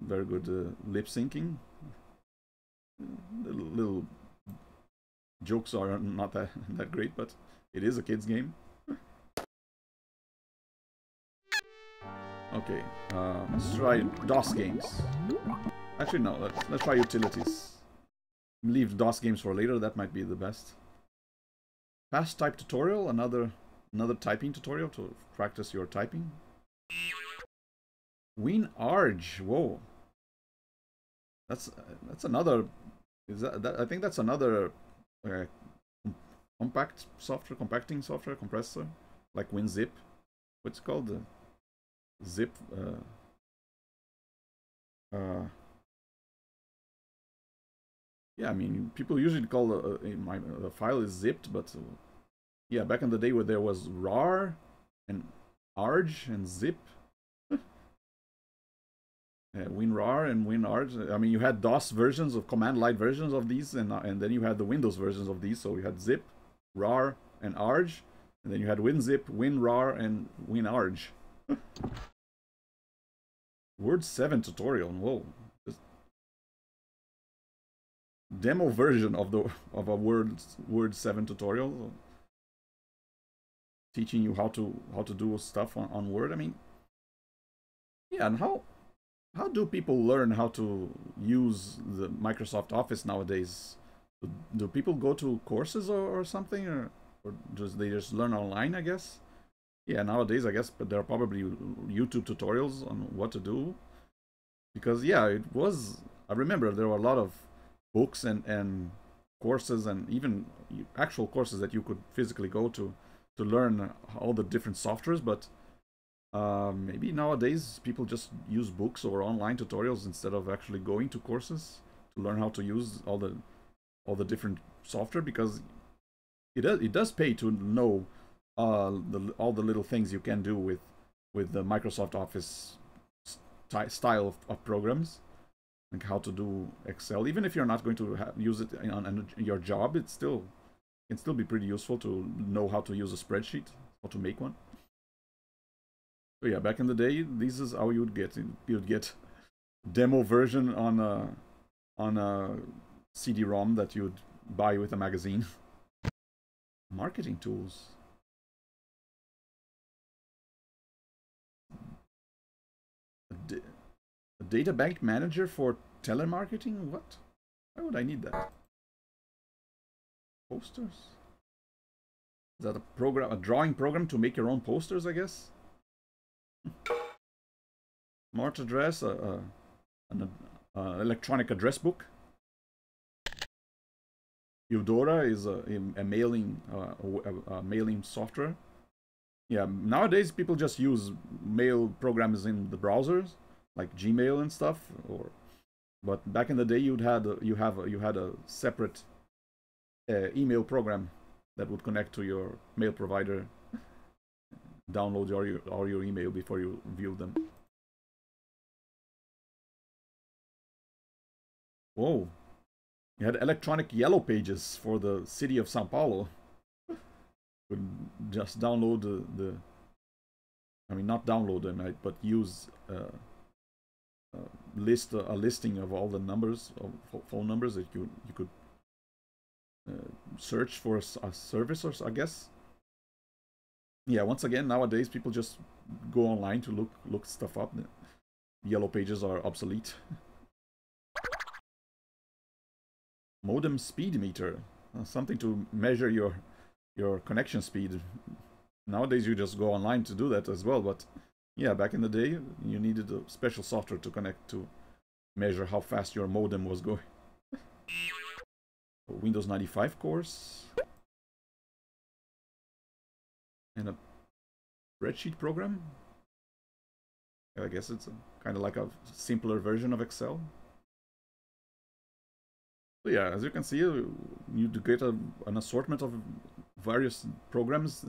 Very good uh, lip syncing. Little, little Jokes are not that, that great, but it is a kid's game. Okay, uh, let's try DOS games. Actually, no, let's, let's try utilities. Leave DOS games for later, that might be the best. Fast type tutorial, another another typing tutorial to practice your typing. WinARJ, whoa. That's that's another, is that, that I think that's another uh, compact software, compacting software, compressor, like WinZip. What's it called? The Zip, uh, uh, yeah, I mean, people usually call uh, my the file is zipped, but uh, yeah, back in the day where there was RAR and ARJ and zip, uh, WinRAR and WinARJ. I mean, you had DOS versions of command line versions of these, and uh, and then you had the Windows versions of these. So you had zip, RAR, and ARJ, and then you had WinZip, WinRAR, and WinARJ. Word seven tutorial, whoa. Just demo version of the of a Word seven tutorial teaching you how to how to do stuff on, on Word. I mean, yeah, and how how do people learn how to use the Microsoft Office nowadays? Do people go to courses or, or something, or, or just they just learn online, I guess? Yeah, nowadays, I guess, but there are probably YouTube tutorials on what to do. Because, yeah, it was... I remember there were a lot of books and, and courses and even actual courses that you could physically go to to learn all the different softwares, but uh, maybe nowadays people just use books or online tutorials instead of actually going to courses to learn how to use all the all the different software, because it does, it does pay to know Uh, the, all the little things you can do with with the Microsoft Office st style of, of programs, like how to do Excel. Even if you're not going to have, use it in, on in your job, it's still it can still be pretty useful to know how to use a spreadsheet, how to make one. So yeah, back in the day, this is how you'd get you'd get demo version on a on a C D ROM that you'd buy with a magazine. Marketing tools. A data bank manager for telemarketing? What? Why would I need that? Posters? Is that a program, a drawing program to make your own posters, I guess? Smart address, uh, uh, an uh, electronic address book. Eudora is a, a mailing uh, a, a mailing software. Yeah, nowadays people just use mail programs in the browsers, like Gmail and stuff. Or, but back in the day, you'd had a, you have a, you had a separate uh, email program that would connect to your mail provider, download your, your all your email before you view them. Whoa, you had electronic yellow pages for the city of São Paulo. Would just download the, the, I mean, not download them, but use uh, a list, a listing of all the numbers, of phone numbers that you you could uh, search for a service, or I guess. Yeah, once again, nowadays people just go online to look look stuff up. Yellow pages are obsolete. Modem speed meter, something to measure your. your connection speed. Nowadays you just go online to do that as well, but yeah, back in the day you needed a special software to connect to measure how fast your modem was going. Windows ninety-five course and a spreadsheet program. I guess it's kind of like a simpler version of Excel. So yeah, as you can see, you get a, an assortment of various programs,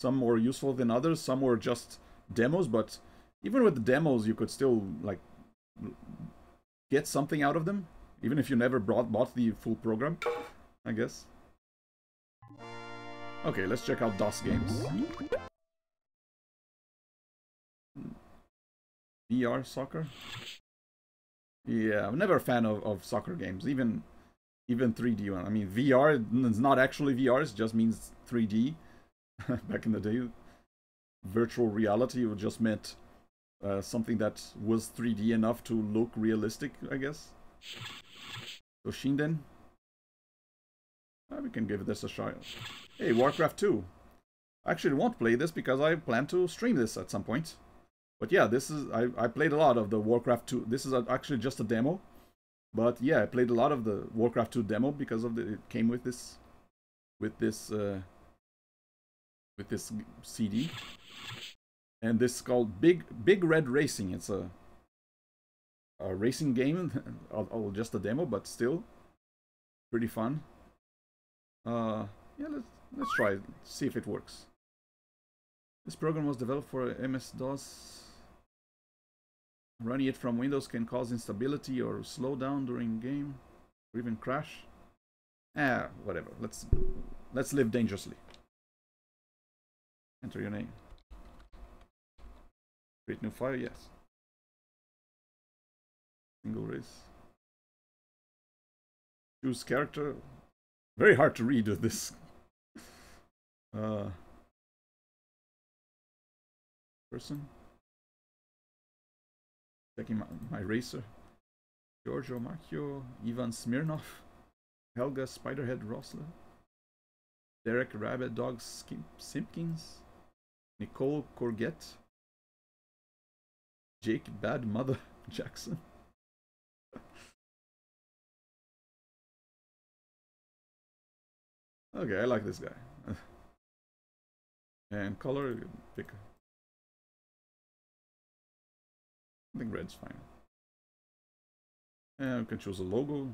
some more useful than others, some were just demos, but even with the demos, you could still like get something out of them, even if you never brought, bought the full program, I guess. Okay, let's check out DOS games. V R soccer? Yeah, I'm never a fan of, of soccer games, even... even three D one. I mean, V R is not actually V R, it just means three D. Back in the day, virtual reality would just meant uh, something that was three D enough to look realistic, I guess. Toshinden. Uh, we can give this a shot. Hey, Warcraft two. I actually won't play this because I plan to stream this at some point. But yeah, this is I, I played a lot of the Warcraft two. This is a, actually just a demo. But yeah, I played a lot of the Warcraft two demo because of the, it came with this, with this, uh, with this C D. And this is called Big Big Red Racing. It's a, a racing game, or just a demo, but still pretty fun. Uh, yeah, let's let's try it. See if it works. This program was developed for M S DOS. Running it from Windows can cause instability or slowdown during game, or even crash. Ah, whatever. Let's let's live dangerously. Enter your name. Create new file. Yes. Single race. Choose character. Very hard to read with this. Uh, person. Checking my, my racer. Giorgio Macchio, Ivan Smirnov, Helga Spiderhead Rossler, Derek Rabbit Dog Skim, Simpkins, Nicole Corgette, Jake Bad Mother Jackson. Okay, I like this guy. And color, pick. I think red's fine. And we can choose a logo.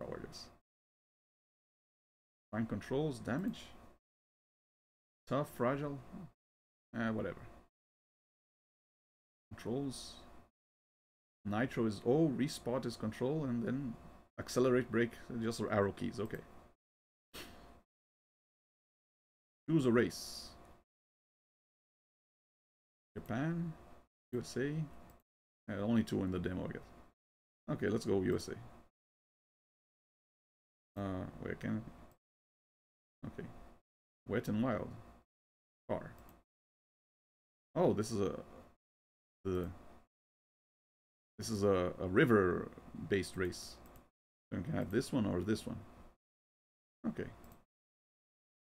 Color, I guess. Fine controls, damage. Tough, fragile. Eh, whatever. Controls. Nitro is O, respot is control, and then accelerate, brake, just arrow keys, okay. Choose a race. Japan, U S A, yeah, only two in the demo, I guess. Okay, let's go U S A. Uh, where can I? Okay. Wet and wild. Car. Oh, this is a... The, this is a, a river-based race. We can have this one or this one. Okay.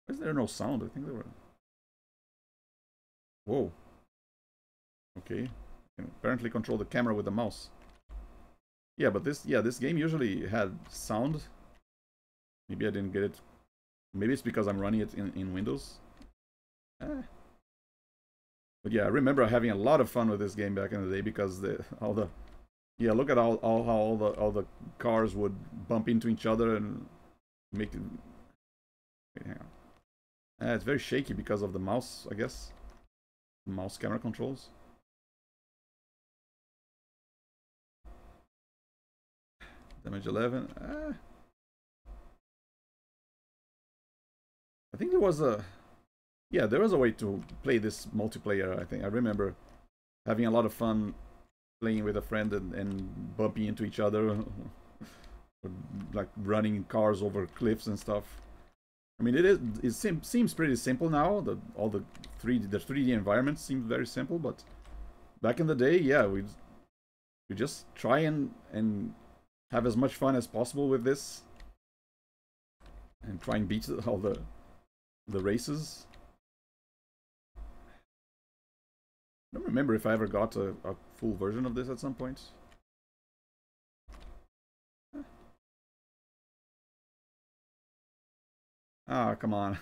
Is there no sound? I think there were. Whoa. Okay. You can apparently control the camera with the mouse. Yeah, but this yeah this game usually had sound. Maybe I didn't get it. Maybe it's because I'm running it in in Windows. Eh. But yeah, I remember having a lot of fun with this game back in the day because the all the. Yeah, look at all, all how all the all the cars would bump into each other and make it. Wait, hang on. Uh, it's very shaky because of the mouse, I guess. The mouse camera controls. Damage eleven. Uh, I think there was a. Yeah, there was a way to play this multiplayer. I think I remember having a lot of fun. Playing with a friend and, and bumping into each other, like running cars over cliffs and stuff. I mean, it is it seem, seems pretty simple now. The all the three the three D environments seem very simple, but back in the day, yeah, we we just try and and have as much fun as possible with this, and try and beat all the the races. I don't remember if I ever got a, a full version of this at some point. Ah, come on.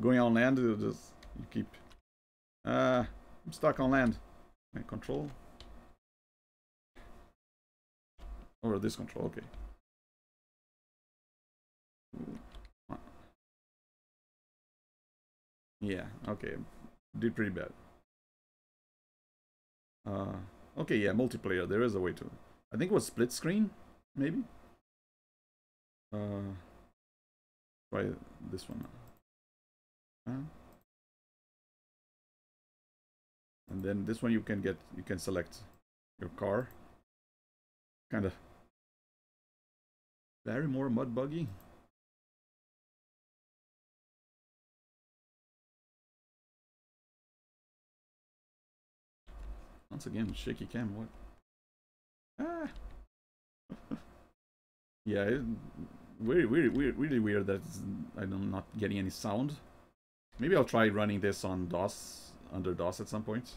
Going on land, you just you keep. Uh, I'm stuck on land. And control. Or this control, okay. Yeah, okay. Did pretty bad. Uh, okay, yeah, multiplayer, there is a way to... I think it was split screen, maybe? Uh, try this one. Uh, and then this one you can get, you can select your car. Kind of very more mud buggy. Once again, shaky cam, what? Ah! Yeah, it, weird, weird, weird, really weird that I'm not getting any sound. Maybe I'll try running this on DOS, under DOS at some point.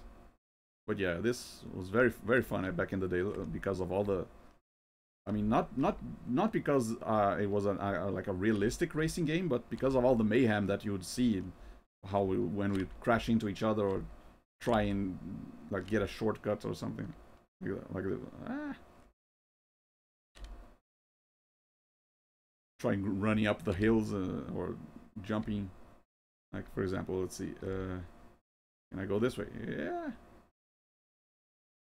But yeah, this was very, very fun back in the day because of all the... I mean, not not not because uh, it was an, uh, like a realistic racing game, but because of all the mayhem that you would see, how we, when we crash into each other or try and like get a shortcut or something like that. Like that. Ah. Trying running up the hills uh, or jumping. Like for example, let's see. Uh, can I go this way? Yeah.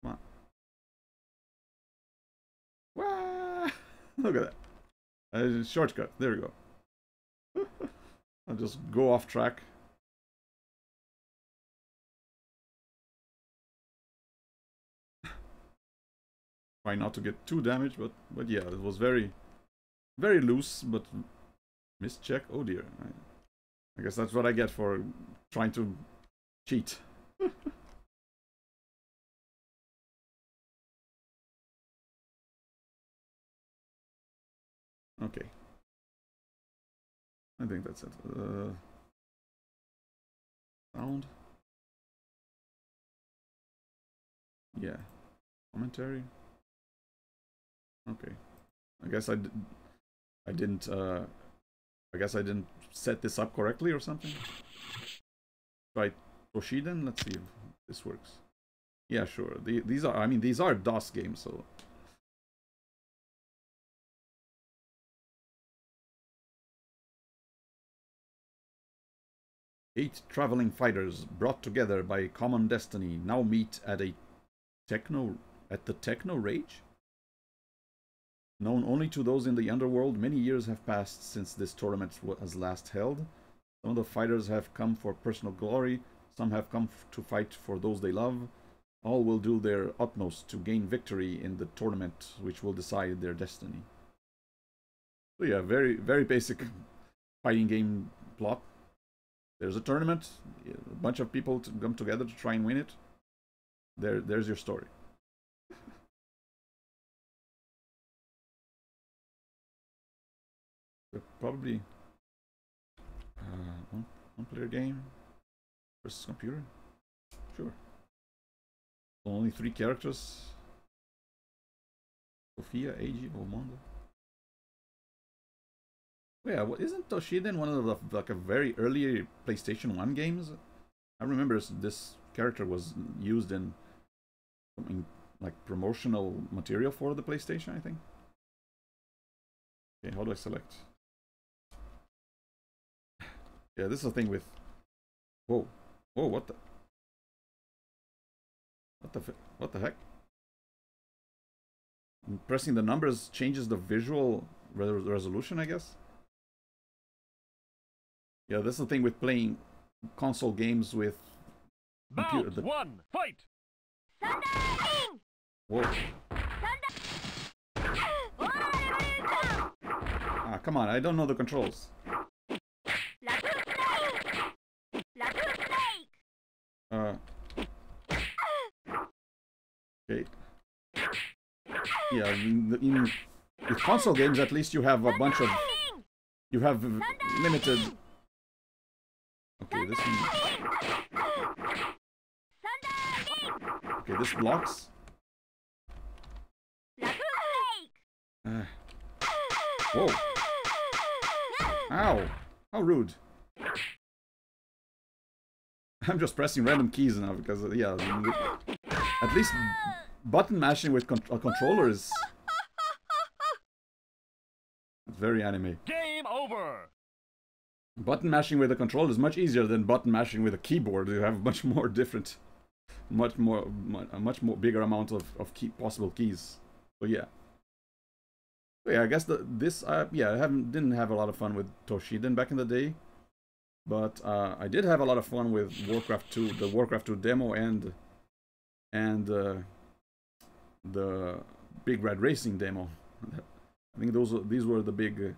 Come on. Wah! Look at that. Uh, shortcut. There we go. I'll just go off track. Try not to get too damaged, but but yeah, it was very, very loose, but mischeck. Oh dear. I, I guess that's what I get for trying to cheat. Okay, I think that's it. Uh, sound. Yeah. Commentary. Okay. I guess I did, I didn't. Uh, I guess I didn't set this up correctly or something. Try Toshinden. Let's see if this works. Yeah, sure. The, these are. I mean, these are DOS games, so. Eight traveling fighters brought together by common destiny now meet at a techno at the Techno Rage? Known only to those in the underworld, many years have passed since this tournament was last held. Some of the fighters have come for personal glory, some have come to fight for those they love. All will do their utmost to gain victory in the tournament which will decide their destiny. So yeah, very, very basic fighting game plot. There's a tournament, a bunch of people to come together to try and win it. There, there's your story. Probably uh, one, one player game versus computer. Sure. Only three characters. Sofia, Eiji, Omondo. Yeah, well, isn't Toshinden one of the like a very early PlayStation one games? I remember this character was used in, in like promotional material for the PlayStation, I think. Okay, how do I select? Yeah, this is the thing with. Whoa, whoa, what the? What the? What the heck? And pressing the numbers changes the visual re resolution, I guess. Yeah, that's the thing with playing console games with computer. The... One fight. Whoa. Ah, come on! I don't know the controls. Uh. Okay. Yeah, in, in with console games, at least you have a bunch of, you have limited. Okay, this one. Okay, this blocks. Uh, whoa! Ow! How rude! I'm just pressing random keys now because yeah, at least button mashing with con a controller is very anime. Game over. Button mashing with a controller is much easier than button mashing with a keyboard. You have much more different, much more, a much more bigger amount of of key, possible keys. So yeah, so yeah. I guess the, this, uh, yeah, I haven't didn't have a lot of fun with Toshinden back in the day, but uh, I did have a lot of fun with Warcraft two, the Warcraft two demo, and and uh, the Big Red Racing demo. I think those these were the big, uh,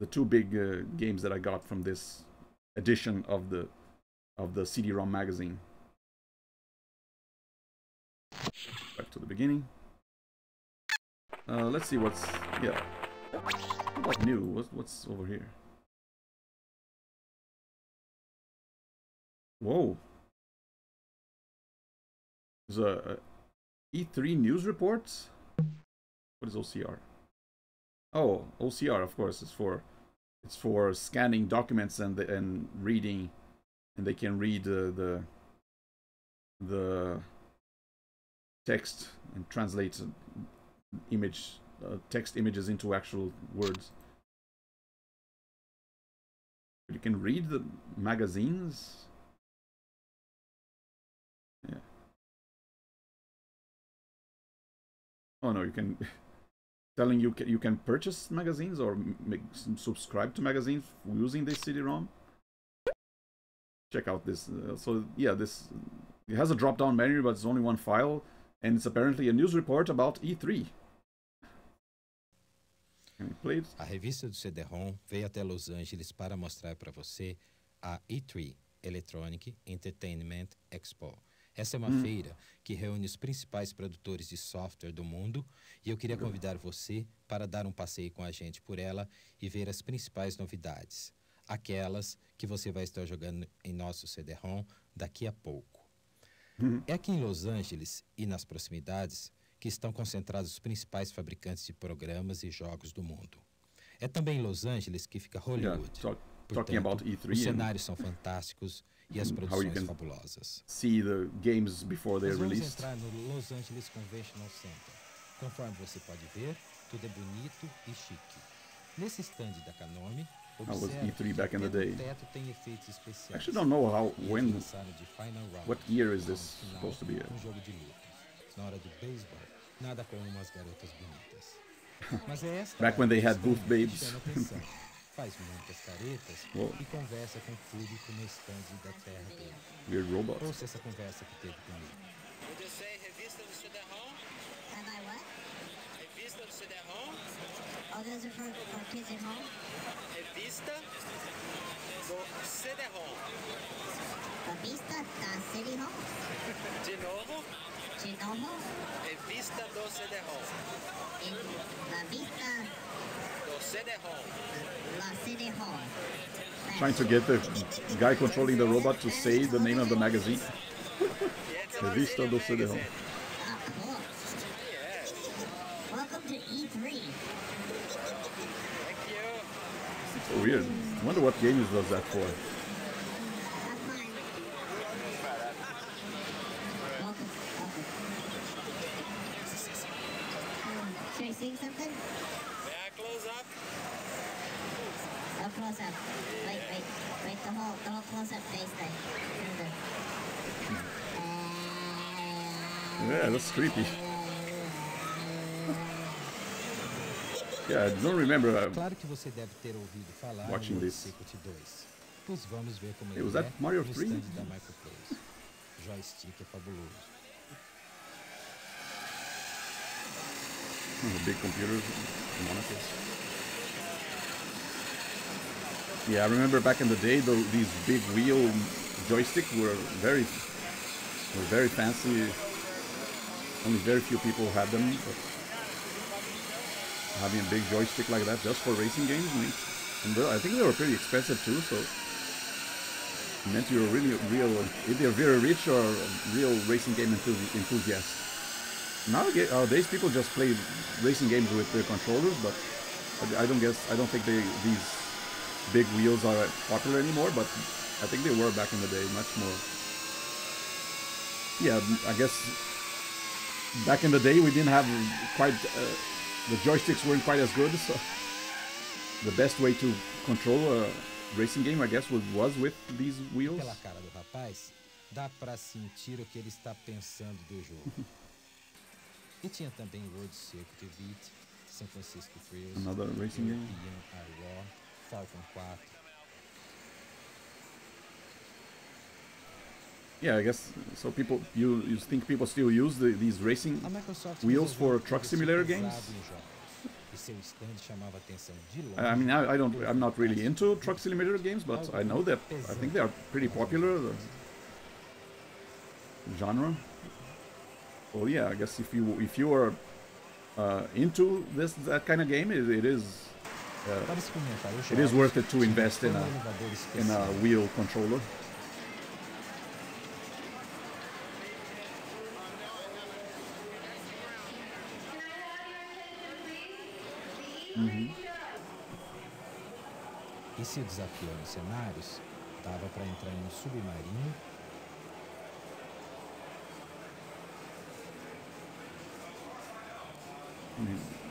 the two big uh, games that I got from this edition of the of the C D ROM magazine. Back to the beginning. Uh, let's see what's yeah. What's new? What's what's over here? Whoa. There's a, a E three news reports. What is O C R? Oh, O C R, of course, is for it's for scanning documents and the, and reading, and they can read uh, the the text and translate image uh, text images into actual words. But you can read the magazines. Yeah. Oh no, you can. Telling you you can purchase magazines or make, subscribe to magazines using this C D ROM. Check out this. Uh, so yeah, this it has a drop-down menu, but it's only one file, and it's apparently a news report about E three. Can we play it? A revista do C D ROM veio até Los Angeles para mostrar para você a E three Electronic Entertainment Expo. Essa é uma hum. feira que reúne os principais produtores de software do mundo e eu queria convidar você para dar um passeio com a gente por ela e ver as principais novidades, aquelas que você vai estar jogando em nosso C D ROM daqui a pouco. Hum. É aqui em Los Angeles e nas proximidades que estão concentrados os principais fabricantes de programas e jogos do mundo. É também em Los Angeles que fica Hollywood. Yeah, talk, Portanto, about E three os cenários and... são fantásticos. E as produções fabulosas. See the games before they're released. Entrar no Los Angeles Convention Center. Conforme você pode ver, tudo é bonito e chique. Nesse stand da Konami, observe E three back in the day. I actually don't know how when what year is this supposed to be. Um jogo de luta. Na hora do beisebol, nada como umas garotas bonitas. Mas é esta. Back when they had booth babes. Faz muitas caretas Whoa. E conversa com o público no stand da terra dele. Weird robot. Ouça essa conversa que teve comigo. Would you say revista do C D ROM? Am I what? Revista do C D ROM? Oh, those are for, for kids at home? Revista do C D ROM. Revista da C D ROM? De novo? De novo? Revista do C D ROM. Revista... Trying to get the guy controlling the robot to say the name of the magazine. Revista do C D ROM. Welcome to E three. So weird. I wonder what games was that for. Should I sing something? Close up. Wait, wait, wait, the whole, the whole close up face thing. Yeah, that's creepy. Yeah, I don't remember uh, watching this. Hey, was that Mario three? The big computers, the monitors. Yeah, I remember back in the day, the, these big wheel joysticks were very, were very fancy. Only very few people had them. But having a big joystick like that just for racing games, I mean, and the, I think they were pretty expensive too. So it meant you were really real, either very rich or real racing game enthusiasts. Nowadays, nowadays people just play racing games with their controllers, but I don't guess, I don't think they these. Big wheels are popular anymore, but I think they were back in the day much more. Yeah, I guess back in the day we didn't have quite uh, the joysticks weren't quite as good, so the best way to control a racing game, I guess, was, was with these wheels. Pela cara do rapaz, dá para sentir o que ele está pensando do jogo. E tinha também World Circuit Beat, San Francisco Thrills, another racing game. Falcon four. Yeah, I guess so. People, you you think people still use the, these racing wheels for truck simulator games? I mean, I, I don't. I'm not really into truck simulator games, but I know that I think they are pretty popular. The genre. Well, yeah, I guess if you if you are uh, into this that kind of game, it, it is. Uh, it is worth it to invest in a, in a wheel controller. Mm-hmm. Esse desafio nos cenários dava para entrar em um submarino. Mm-hmm.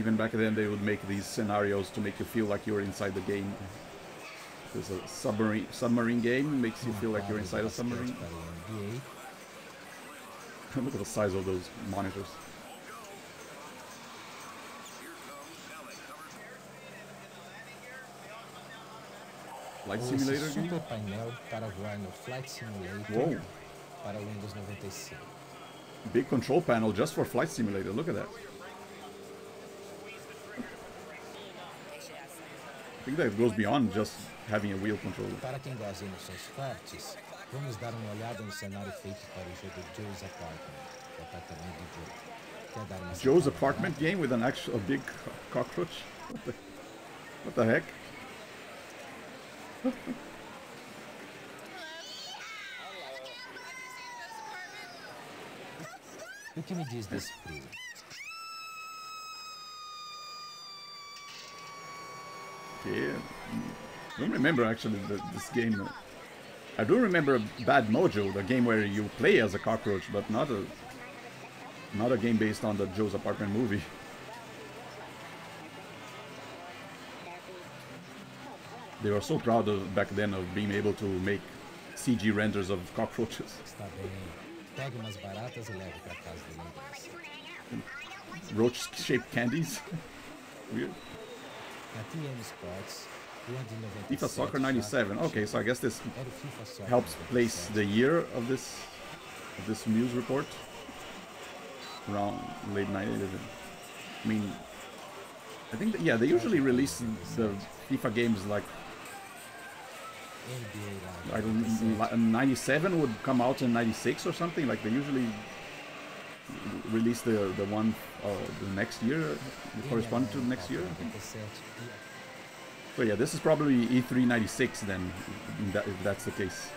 Even back then, they would make these scenarios to make you feel like you're inside the game. There's a submarine submarine game makes you feel like you're inside a submarine. Look at the size of those monitors. Flight simulator game. Whoa! Big control panel just for flight simulator. Look at that. I think that goes beyond just having a wheel controller. Joe's apartment game with an actual a big cockroach? What the, what the heck? O que me diz desse frio? Yeah, I don't remember actually the, this game. I do remember Bad Mojo, the game where you play as a cockroach, but not a not a game based on the Joe's Apartment movie. They were so proud of back then of being able to make C G renders of cockroaches. Roach-shaped candies. Weird. FIFA Soccer ninety-seven. Okay, so I guess this helps place the year of this of this news report. Around late nineties. I mean, I think that, yeah, they usually release the FIFA games like I don't ninety-seven would come out in ninety-six or something. Like they usually release the the one uh, the next year, corresponding to the next year. So yeah, this is probably E three ninety-six then, if that's the case.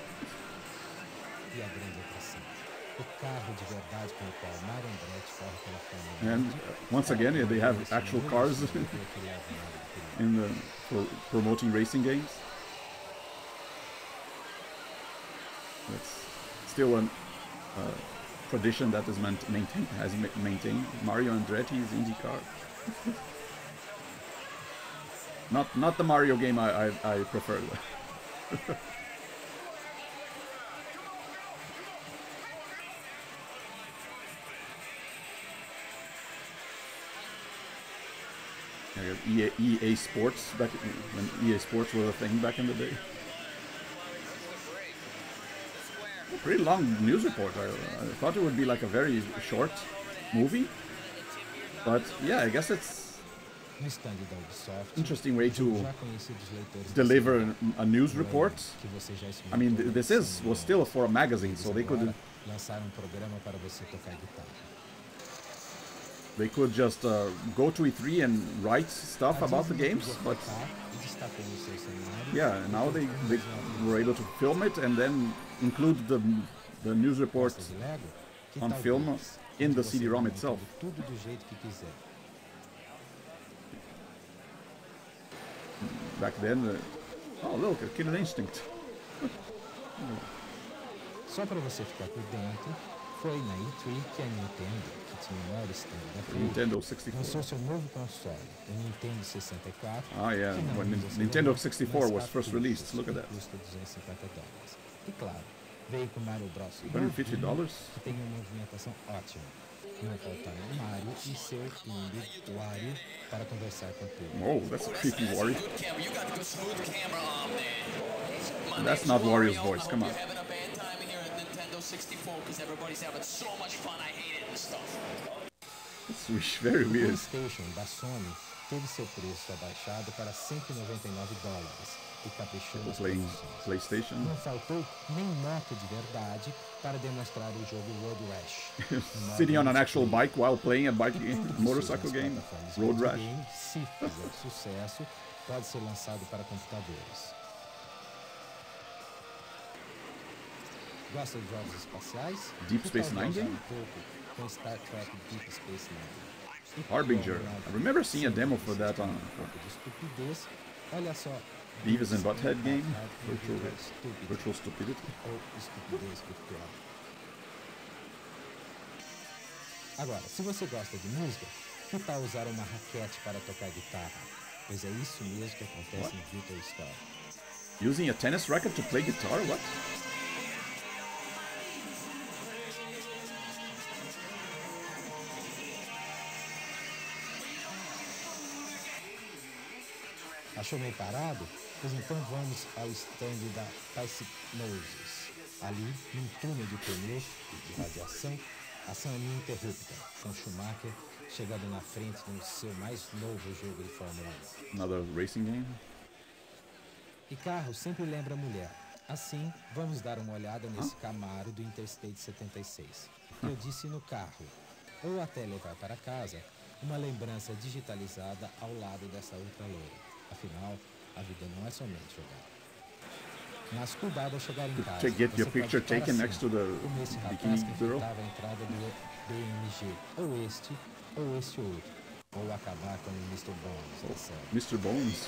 And uh, once again, yeah, they have actual cars in the for promoting racing games. That's still an. Uh, tradition that is maintained, has maintained. Mario Andretti's IndyCar. not, not the Mario game I, I, I prefer. E A, E A Sports, back when E A Sports was a thing back in the day. Pretty long news report. I, I thought it would be like a very short movie, but yeah, I guess it's an interesting way to deliver a news report. I mean, this is was still for a magazine, so they could they could just uh, go to E three and write stuff about the games, but yeah, now they, they were able to film it and then include the, the news report on film in the C D ROM itself. Back then, uh, oh look, a Killer Instinct. Nintendo sixty-four. Ah yeah, when Nintendo sixty-four was first released, look at that. one hundred fifty dollars? Oh, that's a creepy warrior. on, that's not Wario's voice. Come on. It's very weird. Play, PlayStation. Sitting on an actual bike while playing a bike game, motorcycle game, Road Rash. Deep Space Nine game? Harbinger. I remember seeing a demo for that on Beavis and Butthead game, virtual, virtual stupidity. Agora, se você gosta de música, que tal usar uma raquete para tocar guitarra? Pois é isso mesmo que acontece em Virtual Star. Using a tennis racket to play guitar? What? Achou meio parado? Pois então vamos ao stand da Pipe Noses. Ali, num túnel de pneus e de radiação, a ação ininterrupta, com Schumacher chegando na frente no seu mais novo jogo de Fórmula um. Another racing game? E carro sempre lembra mulher. Assim, vamos dar uma olhada nesse Camaro do Interstate setenta e seis. Eu disse no carro, ou até levar para casa, uma lembrança digitalizada ao lado dessa outra loira. Afinal, a vida não é somente jogar. Mas cuidado ao chegar em casa. Você pode ficar assim, como esse rapaz que enfrentava a entrada do B M G, ou este, ou este outro, ou acabar com o mister Bones, da série. mister Bones?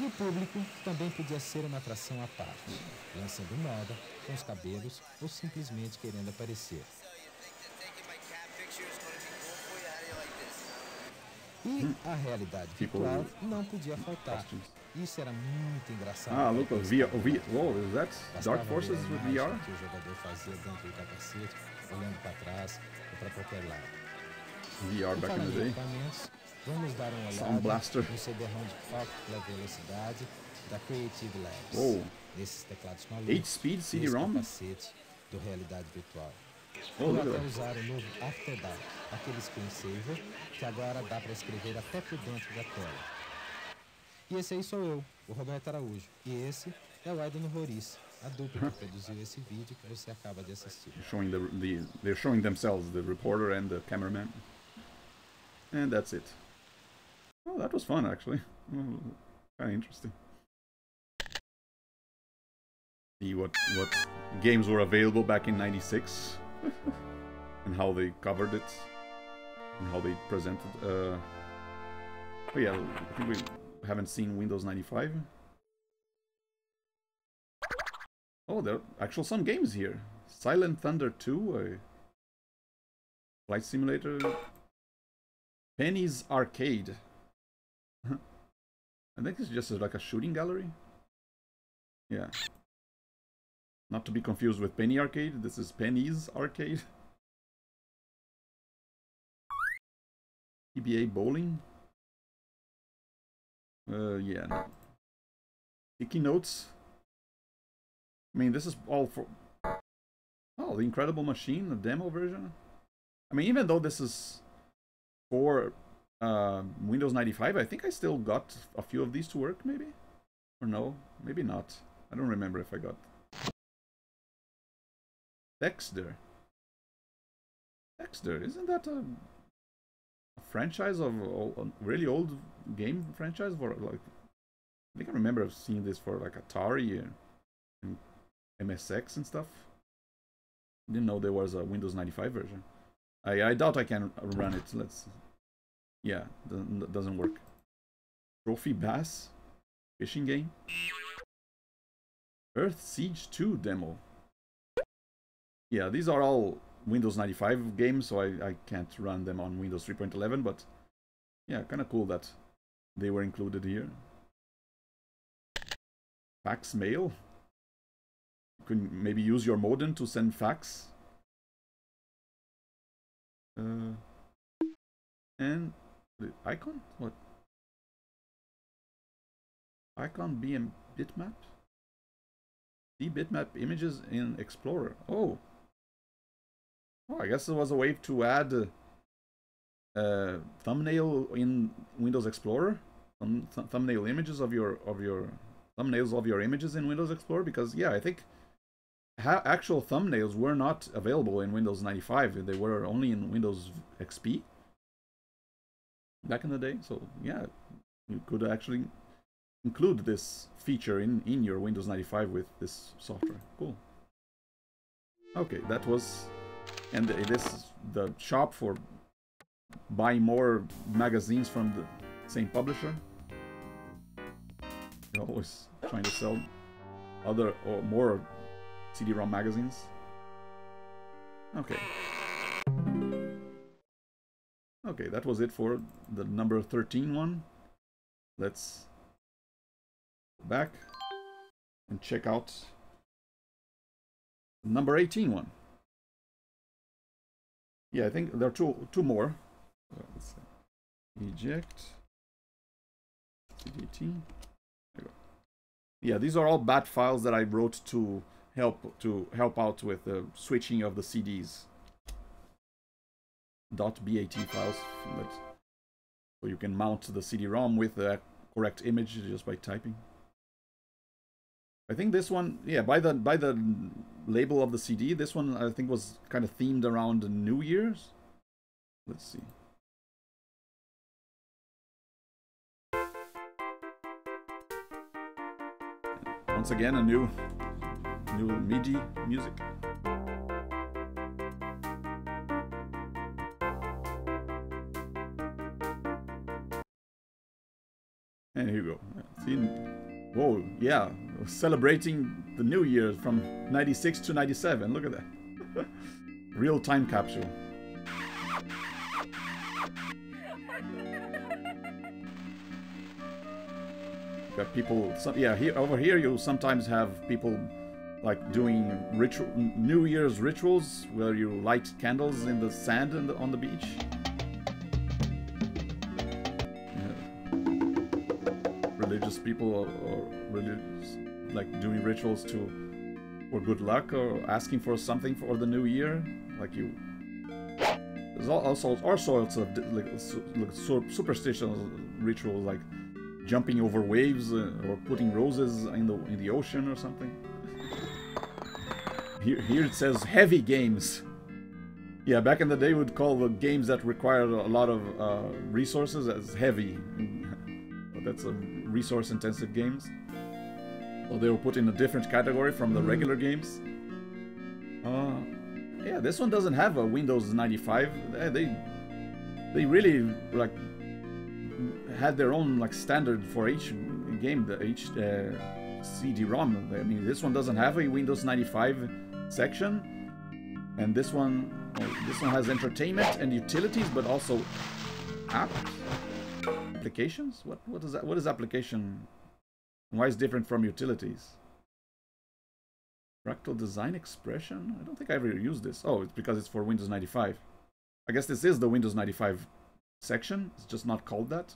E o público também podia ser uma atração à parte, lançando moda, com os cabelos ou simplesmente querendo aparecer. E a realidade virtual não podia faltar. Isso era muito engraçado. Ah, look, V R. Whoa, is that Dark Forces with V R? Que o jogador fazia dentro do capacete, olhando para trás ou para qualquer lado. V R back in the day. Vamos dar uma olhada no C D-ROM de alta velocidade da Creative Labs. Whoa. Nesses teclados malucos, eight speed C D-ROM? Do realidade virtual. Oh, look at that. Usar o novo After Dark, aquele screen saver que agora dá para escrever até por dentro da tela. E esse aí sou eu, o Roberto Araújo. E esse é o Aiden Roriz, a dupla que produziu esse vídeo que você acaba de assistir. Showing the, the, they're showing themselves, the reporter and the cameraman. And that's it. Oh, that was fun, actually. Kind of interesting. See what what games were available back in ninety-six, and how they covered it, and how they presented. Uh, but yeah, I think we haven't seen Windows ninety-five. Oh, there are actually some games here. Silent Thunder two, a flight simulator, Penny's Arcade. I think it's just like a shooting gallery. Yeah. Not to be confused with Penny Arcade. This is Penny's Arcade. T B A Bowling. Uh, yeah. No. Sticky Notes. I mean, this is all for... Oh, The Incredible Machine, the demo version. I mean, even though this is for... Uh, Windows ninety-five, I think I still got a few of these to work, maybe? Or no? Maybe not. I don't remember if I got... Dexter. Dexter, isn't that a, a franchise of... A really old game franchise for, like... I think I remember seeing this for, like, Atari and, and M S X and stuff. Didn't know there was a Windows ninety-five version. I, I doubt I can run it, let's... Yeah, that doesn't work. Trophy Bass, fishing game. Earth Siege two demo. Yeah, these are all Windows ninety-five games, so I, I can't run them on Windows three point eleven, but yeah, kind of cool that they were included here. Fax mail. You can maybe use your modem to send fax. Uh... and the icon? What? Icon be a bitmap? The bitmap images in Explorer. Oh. Oh, I guess there was a way to add a, a thumbnail in Windows Explorer. Thumb, th thumbnail images of your of your thumbnails of your images in Windows Explorer, because yeah, I think ha actual thumbnails were not available in Windows ninety-five. They were only in Windows X P back in the day. So yeah, you could actually include this feature in in your Windows ninety-five with this software. Cool. Okay, that was, and this is the shop for buying more magazines from the same publisher. They're always trying to sell other or more C D ROM magazines. Okay. Okay, that was it for the number thirteen one. Let's go back and check out the number eighteen one. Yeah, I think there are two two more. Let's see. Eject. C D T. There you go. Yeah, these are all bat files that I wrote to help to help out with the switching of the C Ds. .bat files, that, so you can mount the C D ROM with the correct image just by typing. I think this one, yeah, by the by the label of the C D, this one I think was kind of themed around New Year's. Let's see. Once again, a new new MIDI music. And here you go. See? Whoa, yeah. Celebrating the New Year from ninety-six to ninety-seven. Look at that. Real time capsule. Got people, some, yeah, here, over here you sometimes have people like doing ritual, New Year's rituals where you light candles in the sand and on the beach. Yeah. Religious people or, or religious, like doing rituals to for good luck or asking for something for the new year, like you. There's also all sorts of like, superstitious rituals like jumping over waves uh, or putting roses in the in the ocean or something. Here, here it says heavy games. Yeah, back in the day we'd call the games that required a lot of uh, resources as heavy. That's a resource-intensive games. So they were put in a different category from the regular games. Uh, yeah, this one doesn't have a Windows ninety-five. They, they, they really like had their own like standard for each game, the each uh, C D ROM. I mean, this one doesn't have a Windows ninety-five section, and this one, oh, this one has entertainment and utilities, but also apps, applications. What what is that? What is application? Why is it different from utilities? Fractal design expression. I don't think I ever used this. Oh, it's because it's for Windows ninety-five. I guess this is the Windows ninety-five section. It's just not called that.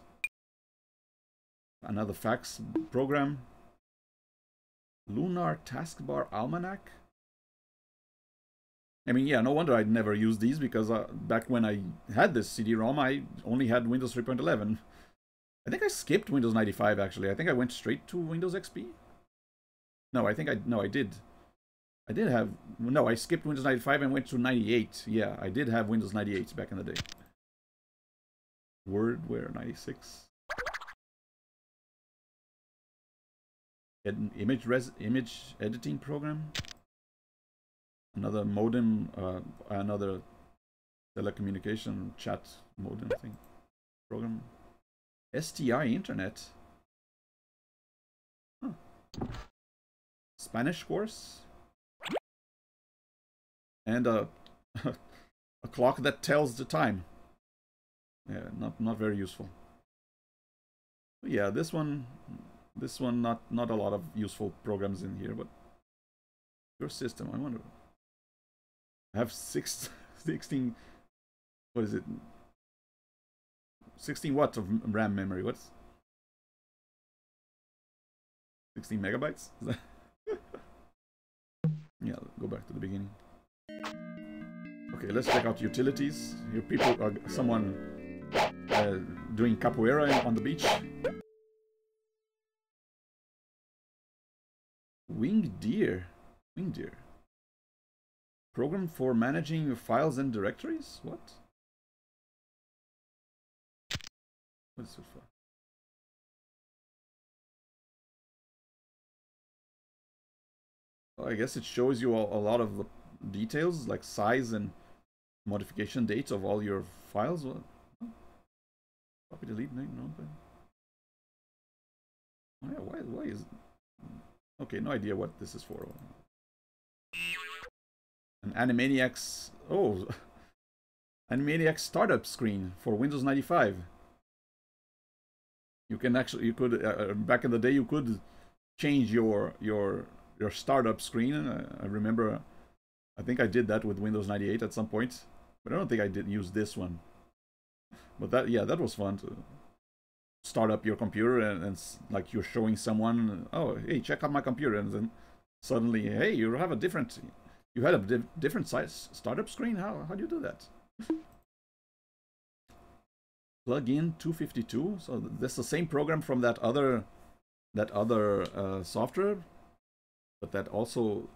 Another fax program. Lunar Taskbar Almanac. I mean, yeah, no wonder I'd never used these, because uh, back when I had this C D ROM, I only had Windows three point eleven. I think I skipped Windows ninety-five, actually. I think I went straight to Windows X P. No, I think I... No, I did. I did have... No, I skipped Windows ninety-five and went to ninety-eight. Yeah, I did have Windows ninety-eight back in the day. Wordware ninety-six. An image res image editing program, another modem, uh, another telecommunication chat modem thing program. S T I internet, huh. Spanish course, and a a clock that tells the time. Yeah, not not very useful. But yeah, this one. This one, not, not a lot of useful programs in here, but your system, I wonder. I have six, sixteen, what is it? sixteen watts of RAM memory. What's sixteen megabytes? Yeah, go back to the beginning. Okay, let's check out utilities. Your people are someone uh, doing capoeira on the beach. Winged deer. Winged deer. Program for managing files and directories? What? What is it for? Well, I guess it shows you a, a lot of the details, like size and modification dates of all your files. What? Copy, delete, no, no. Why, why, why is it? Okay, no idea what this is for. An Animaniacs, oh, Animaniacs startup screen for Windows ninety-five. You can actually, you could, uh, back in the day, you could change your, your, your startup screen. I, I remember, I think I did that with Windows ninety-eight at some point, but I don't think I did use this one. But that, yeah, that was fun to start up your computer and, and like you're showing someone, oh, hey, check out my computer. And then suddenly, hey, you have a different, you had a di different size startup screen. How, how do you do that? Plug-in two fifty-two, so that's the same program from that other that other uh, software, but that also,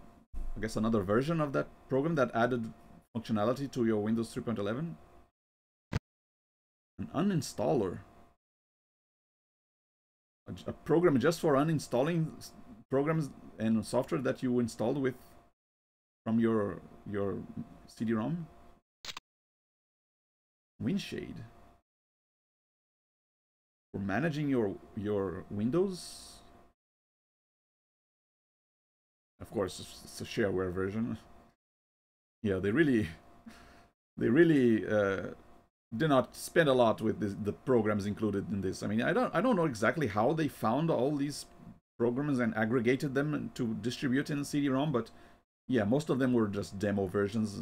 I guess, another version of that program that added functionality to your Windows three point eleven. An uninstaller, a, a program just for uninstalling programs and software that you installed with from your your C D ROM. WinShade. For managing your your Windows, of course, it's a shareware version. Yeah, they really, they really uh, did not spend a lot with this, the programs included in this. I mean, I don't, I don't know exactly how they found all these programs and aggregated them to distribute in C D ROM, but yeah, most of them were just demo versions.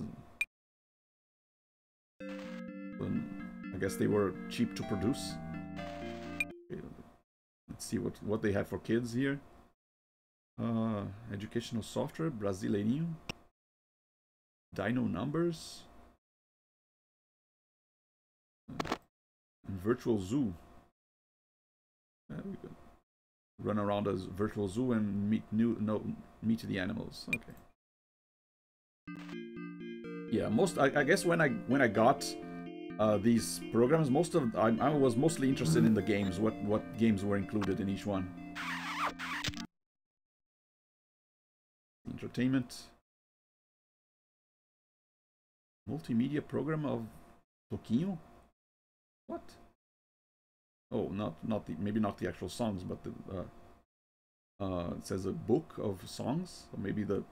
I guess they were cheap to produce. Let's see what, what they have for kids here. Uh, educational software, Brasileirinho. Dino numbers. And virtual zoo. There we go. Run around a virtual zoo and meet new no meet the animals. Okay. Yeah, most I, I guess when I when I got Uh, these programs, most of I, I was mostly interested in the games, what what games were included in each one. Entertainment, multimedia program of Toquinho. What? Oh, not not the, maybe not the actual songs, but the uh, uh, it says a book of songs. Or maybe the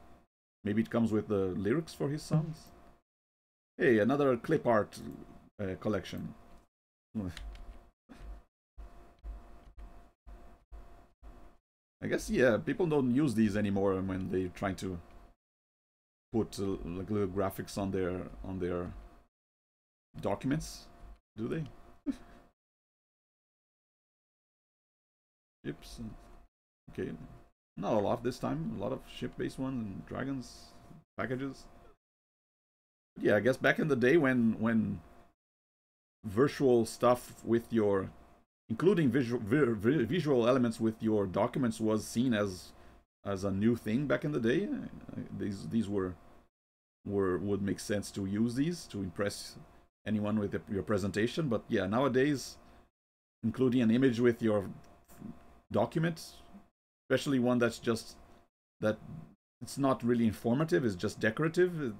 maybe it comes with the lyrics for his songs. Hey, another clip art. Uh, collection. I guess, yeah, people don't use these anymore when they're trying to put uh, like little graphics on their on their documents, do they? Ships. Okay, not a lot this time. A lot of ship-based ones and dragons packages. But yeah, I guess back in the day when when virtual stuff with your including visual vi visual elements with your documents was seen as as a new thing back in the day. These these were were would make sense to use these to impress anyone with the, your presentation. But yeah, nowadays including an image with your document, especially one that's just that it's not really informative, it's just decorative.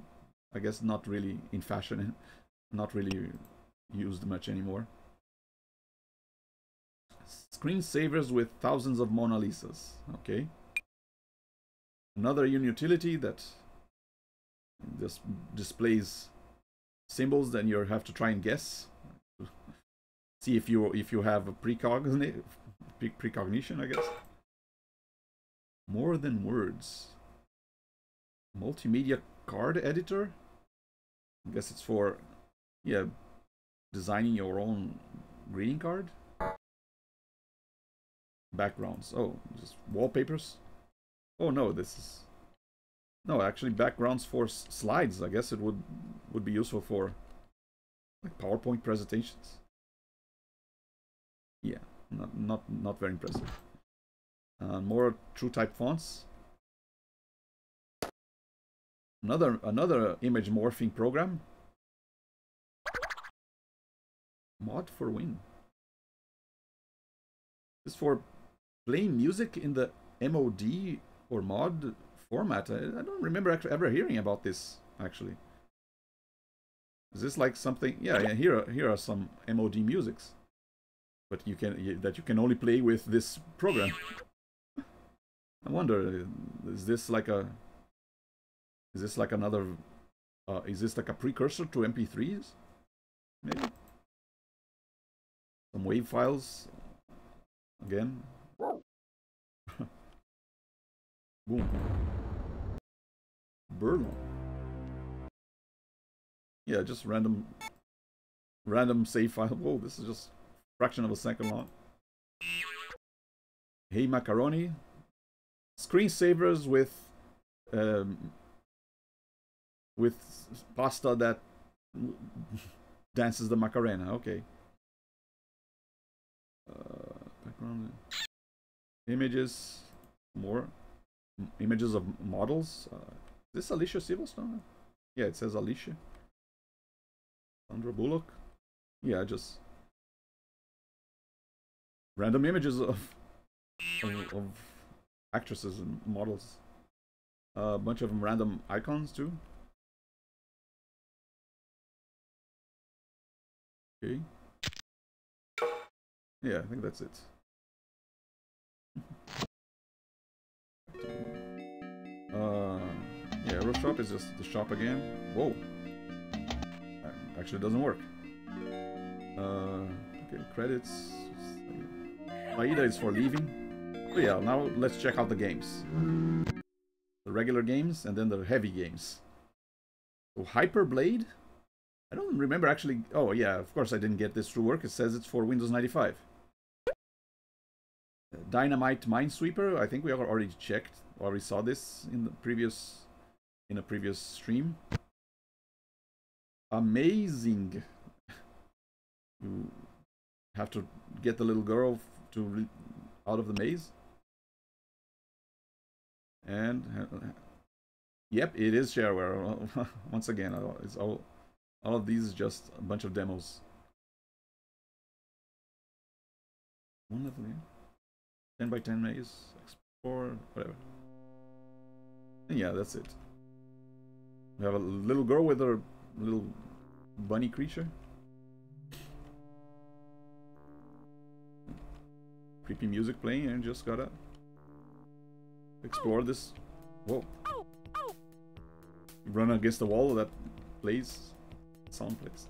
I guess not really in fashion, not really used much anymore. Screensavers with thousands of Mona Lisas. Okay. Another utility that just displays symbols, then you have to try and guess. See if you if you have a precognition, precognition, I guess. More than words. Multimedia card editor. I guess it's for, yeah, designing your own Greeting card? Backgrounds. Oh, just wallpapers? Oh no, this is... No, actually backgrounds for slides. I guess it would, would be useful for like PowerPoint presentations. Yeah, not, not, not very impressive. Uh, more true type fonts. Another, another image morphing program. Mod for Win. This is for playing music in the M O D or mod format. I, I don't remember actually ever hearing about this, actually. Is this like something... Yeah, yeah, here are, here are some M O D musics. But you can, that you can only play with this program. I wonder, is this like a... Is this like another... Uh, is this like a precursor to M P threes? Maybe? Some wave files. Again. Boom. Burl. Yeah, just random... Random save file. Whoa, this is just a fraction of a second long. Hey Macaroni. Screensavers with... Um, with pasta that dances the Macarena. Okay. Uh, background images, more M images of models. Uh, is this Alicia Silverstone? Yeah, it says Alicia. Sandra Bullock. Yeah, just random images of of, of actresses and models. A uh, bunch of random icons too. Okay. Yeah, I think that's it. uh, yeah, Rough Shop is just the shop again. Whoa. Actually, it doesn't work. Uh, okay, credits. Aida is for leaving. Oh yeah, now let's check out the games. The regular games and then the heavy games. So Hyperblade? I don't remember actually... Oh yeah, of course I didn't get this to work. It says it's for Windows ninety-five. Dynamite Minesweeper. I think we already checked, already saw this in the previous, in a previous stream. Amazing. You have to get the little girl to re out of the maze. And yep, it is shareware once again. It's all. All of these is just a bunch of demos. One of them, ten by ten maze, explore, whatever. And yeah, that's it. We have a little girl with her little bunny creature. Creepy music playing, and just gotta explore this. Whoa. Run against the wall that plays. Someplace.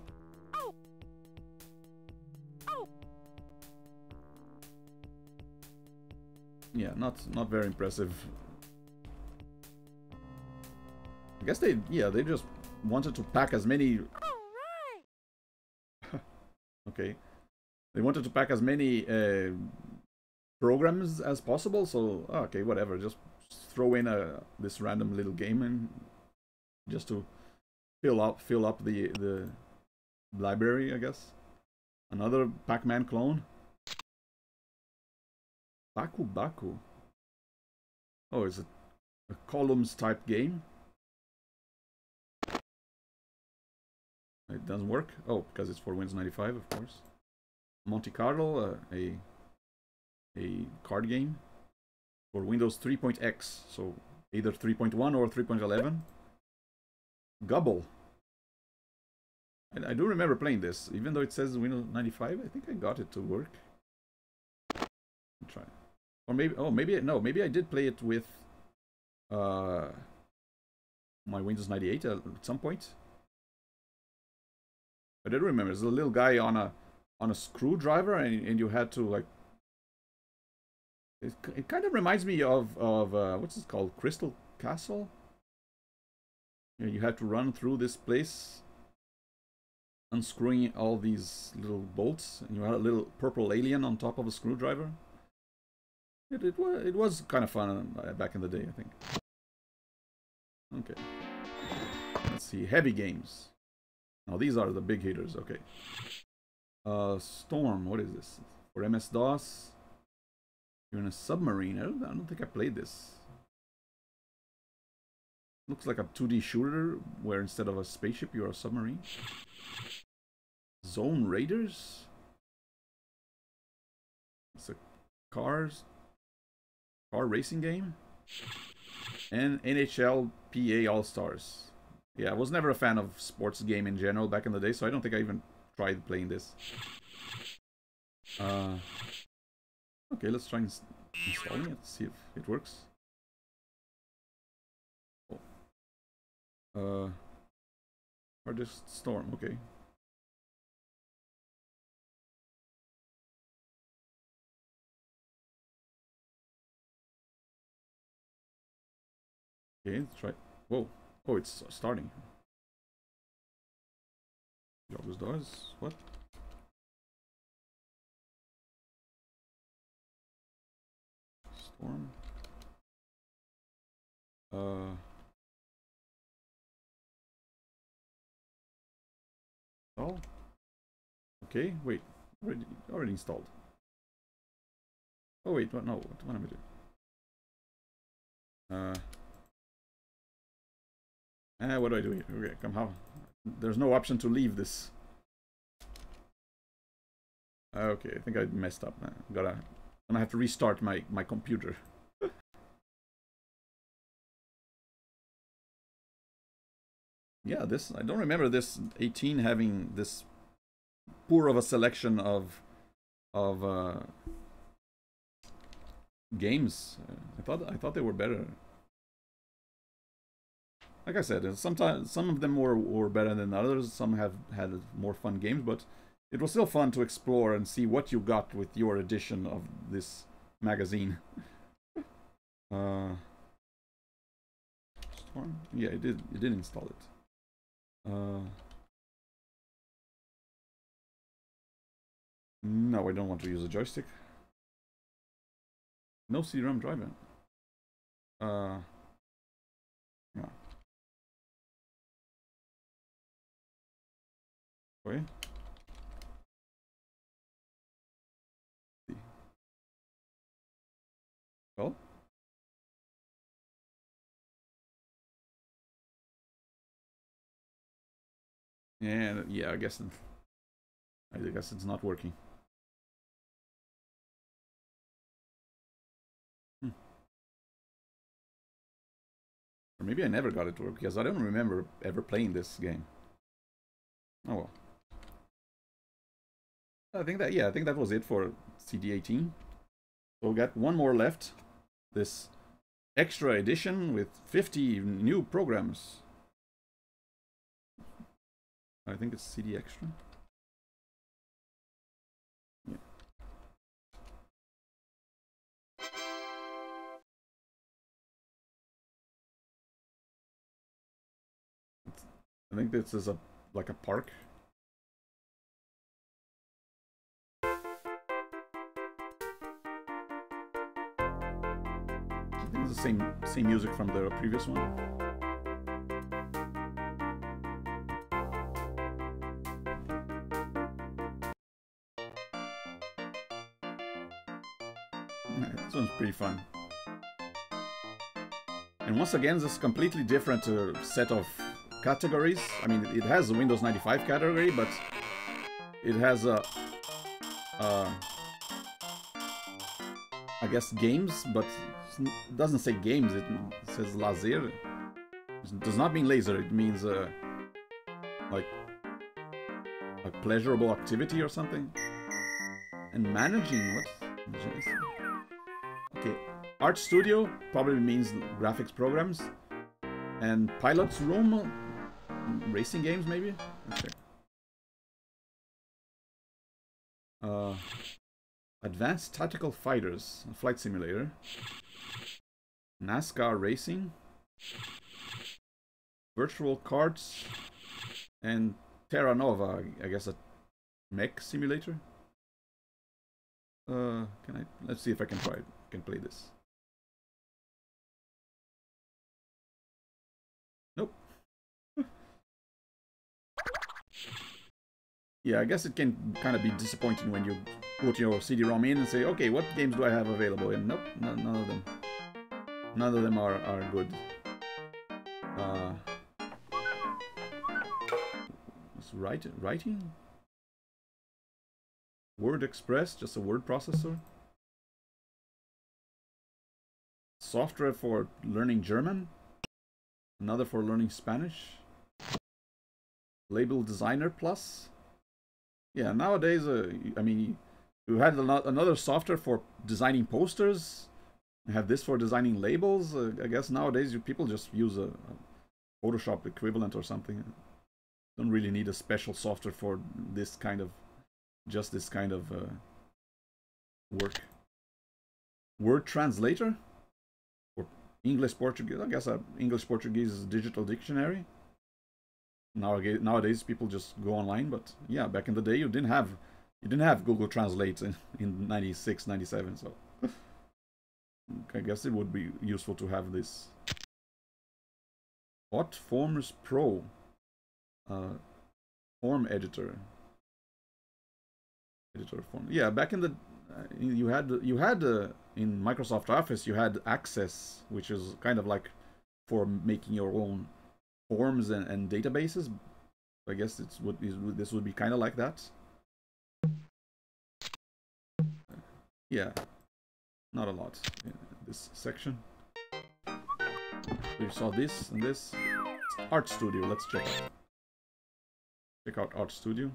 Yeah, not not very impressive. I guess they yeah they just wanted to pack as many. Okay, they wanted to pack as many uh, programs as possible. So okay, whatever, just throw in a this random little game and just to. Fill up, fill up the the library, I guess. Another Pac-Man clone. Baku Baku. Oh, it's a, a columns type game. It doesn't work. Oh, because it's for Windows ninety-five, of course. Monte Carlo, uh, a a card game for Windows three point X. So either three point one or three point eleven. Gobble. And I do remember playing this, even though it says Windows ninety-five. I think I got it to work. I'll try, or maybe oh maybe no maybe I did play it with uh, my Windows ninety-eight at some point. I did remember there's a little guy on a on a screwdriver, and and you had to like. It, it kind of reminds me of of uh, what's it called, Crystal Castle. You had to run through this place unscrewing all these little bolts, and you had a little purple alien on top of a screwdriver. It, it, was, it was kind of fun back in the day, I think. Okay. Let's see. Heavy games. Now, these are the big hitters. Okay. Uh, Storm. What is this? For M S DOS. You're in a submarine. I don't, I don't think I played this. Looks like a two D shooter where instead of a spaceship, you're a submarine. Zone Raiders. It's a cars. Car racing game. And N H L P A All-Stars. Yeah, I was never a fan of sports game in general back in the day, so I don't think I even tried playing this. Uh, okay, let's try inst installing it, see if it works. Oh. Uh, Hardest Storm, okay. Okay, let's try. Whoa. Oh, it's starting. Those doors. What? Storm. Uh. Oh. Okay. Wait. Already, already installed. Oh wait. What? No. What, what am I doing? Uh. Ah, uh, what do I do here? Okay, come how? There's no option to leave this. Okay, I think I messed up. I gotta, I'm gonna have to restart my my computer. Yeah, this I don't remember this eighteen having this poor of a selection of of uh, games. I thought I thought they were better. Like I said, sometimes some of them were, were better than others. Some have had more fun games, but it was still fun to explore and see what you got with your edition of this magazine. uh, Storm? Yeah, it did. It did install it. Uh, no, I don't want to use a joystick. No C D ROM driver. Uh, no. Okay. Well, yeah, yeah. I guess, I guess it's not working. Hmm. Or maybe I never got it to work because I don't remember ever playing this game. Oh well. I think that, yeah, I think that was it for C D eighteen. So we got one more left. This extra edition with fifty new programs. I think it's C D Extra. Yeah. It's, I think this is a like a park. The same same music from the previous one. This one's pretty fun. And once again, this is completely different uh, set of categories. I mean, it has the Windows ninety-five category, but it has a, a I guess games, but it doesn't say games, it says laser. It does not mean laser, it means uh, like a pleasurable activity or something. And managing, what? Okay, Art Studio probably means graphics programs. And Pilot's Room, racing games maybe? Okay. Uh, Advanced Tactical Fighters, a flight simulator. NASCAR Racing, Virtual Karts, and Terra Nova, I guess a mech simulator. Uh, can I? Let's see if I can try it. I can play this. Nope. Yeah, I guess it can kind of be disappointing when you put your C D ROM in and say, okay, what games do I have available? And nope, no, none of them. None of them are, are good. Uh, what's writing? Writing? Word Express, just a word processor. Software for learning German. Another for learning Spanish. Label Designer Plus. Yeah, nowadays, uh, I mean, we had another software for designing posters. I have this for designing labels. Uh, I guess nowadays you, people just use a, a Photoshop equivalent or something. Don't really need a special software for this kind of, just this kind of uh, work. Word translator or English Portuguese. I guess a English Portuguese digital dictionary. Nowadays, nowadays people just go online, but yeah, back in the day you didn't have you didn't have Google Translate in, in ninety-six, ninety-seven, so. I guess it would be useful to have this. Hot Forms Pro, uh, form editor, editor form. Yeah, back in the uh, you had you had uh, in Microsoft Office you had Access, which is kind of like for making your own forms and, and databases. I guess it's would this would be kind of like that. Yeah. Not a lot in this section. We saw this and this. Art Studio, let's check out. Check out Art Studio.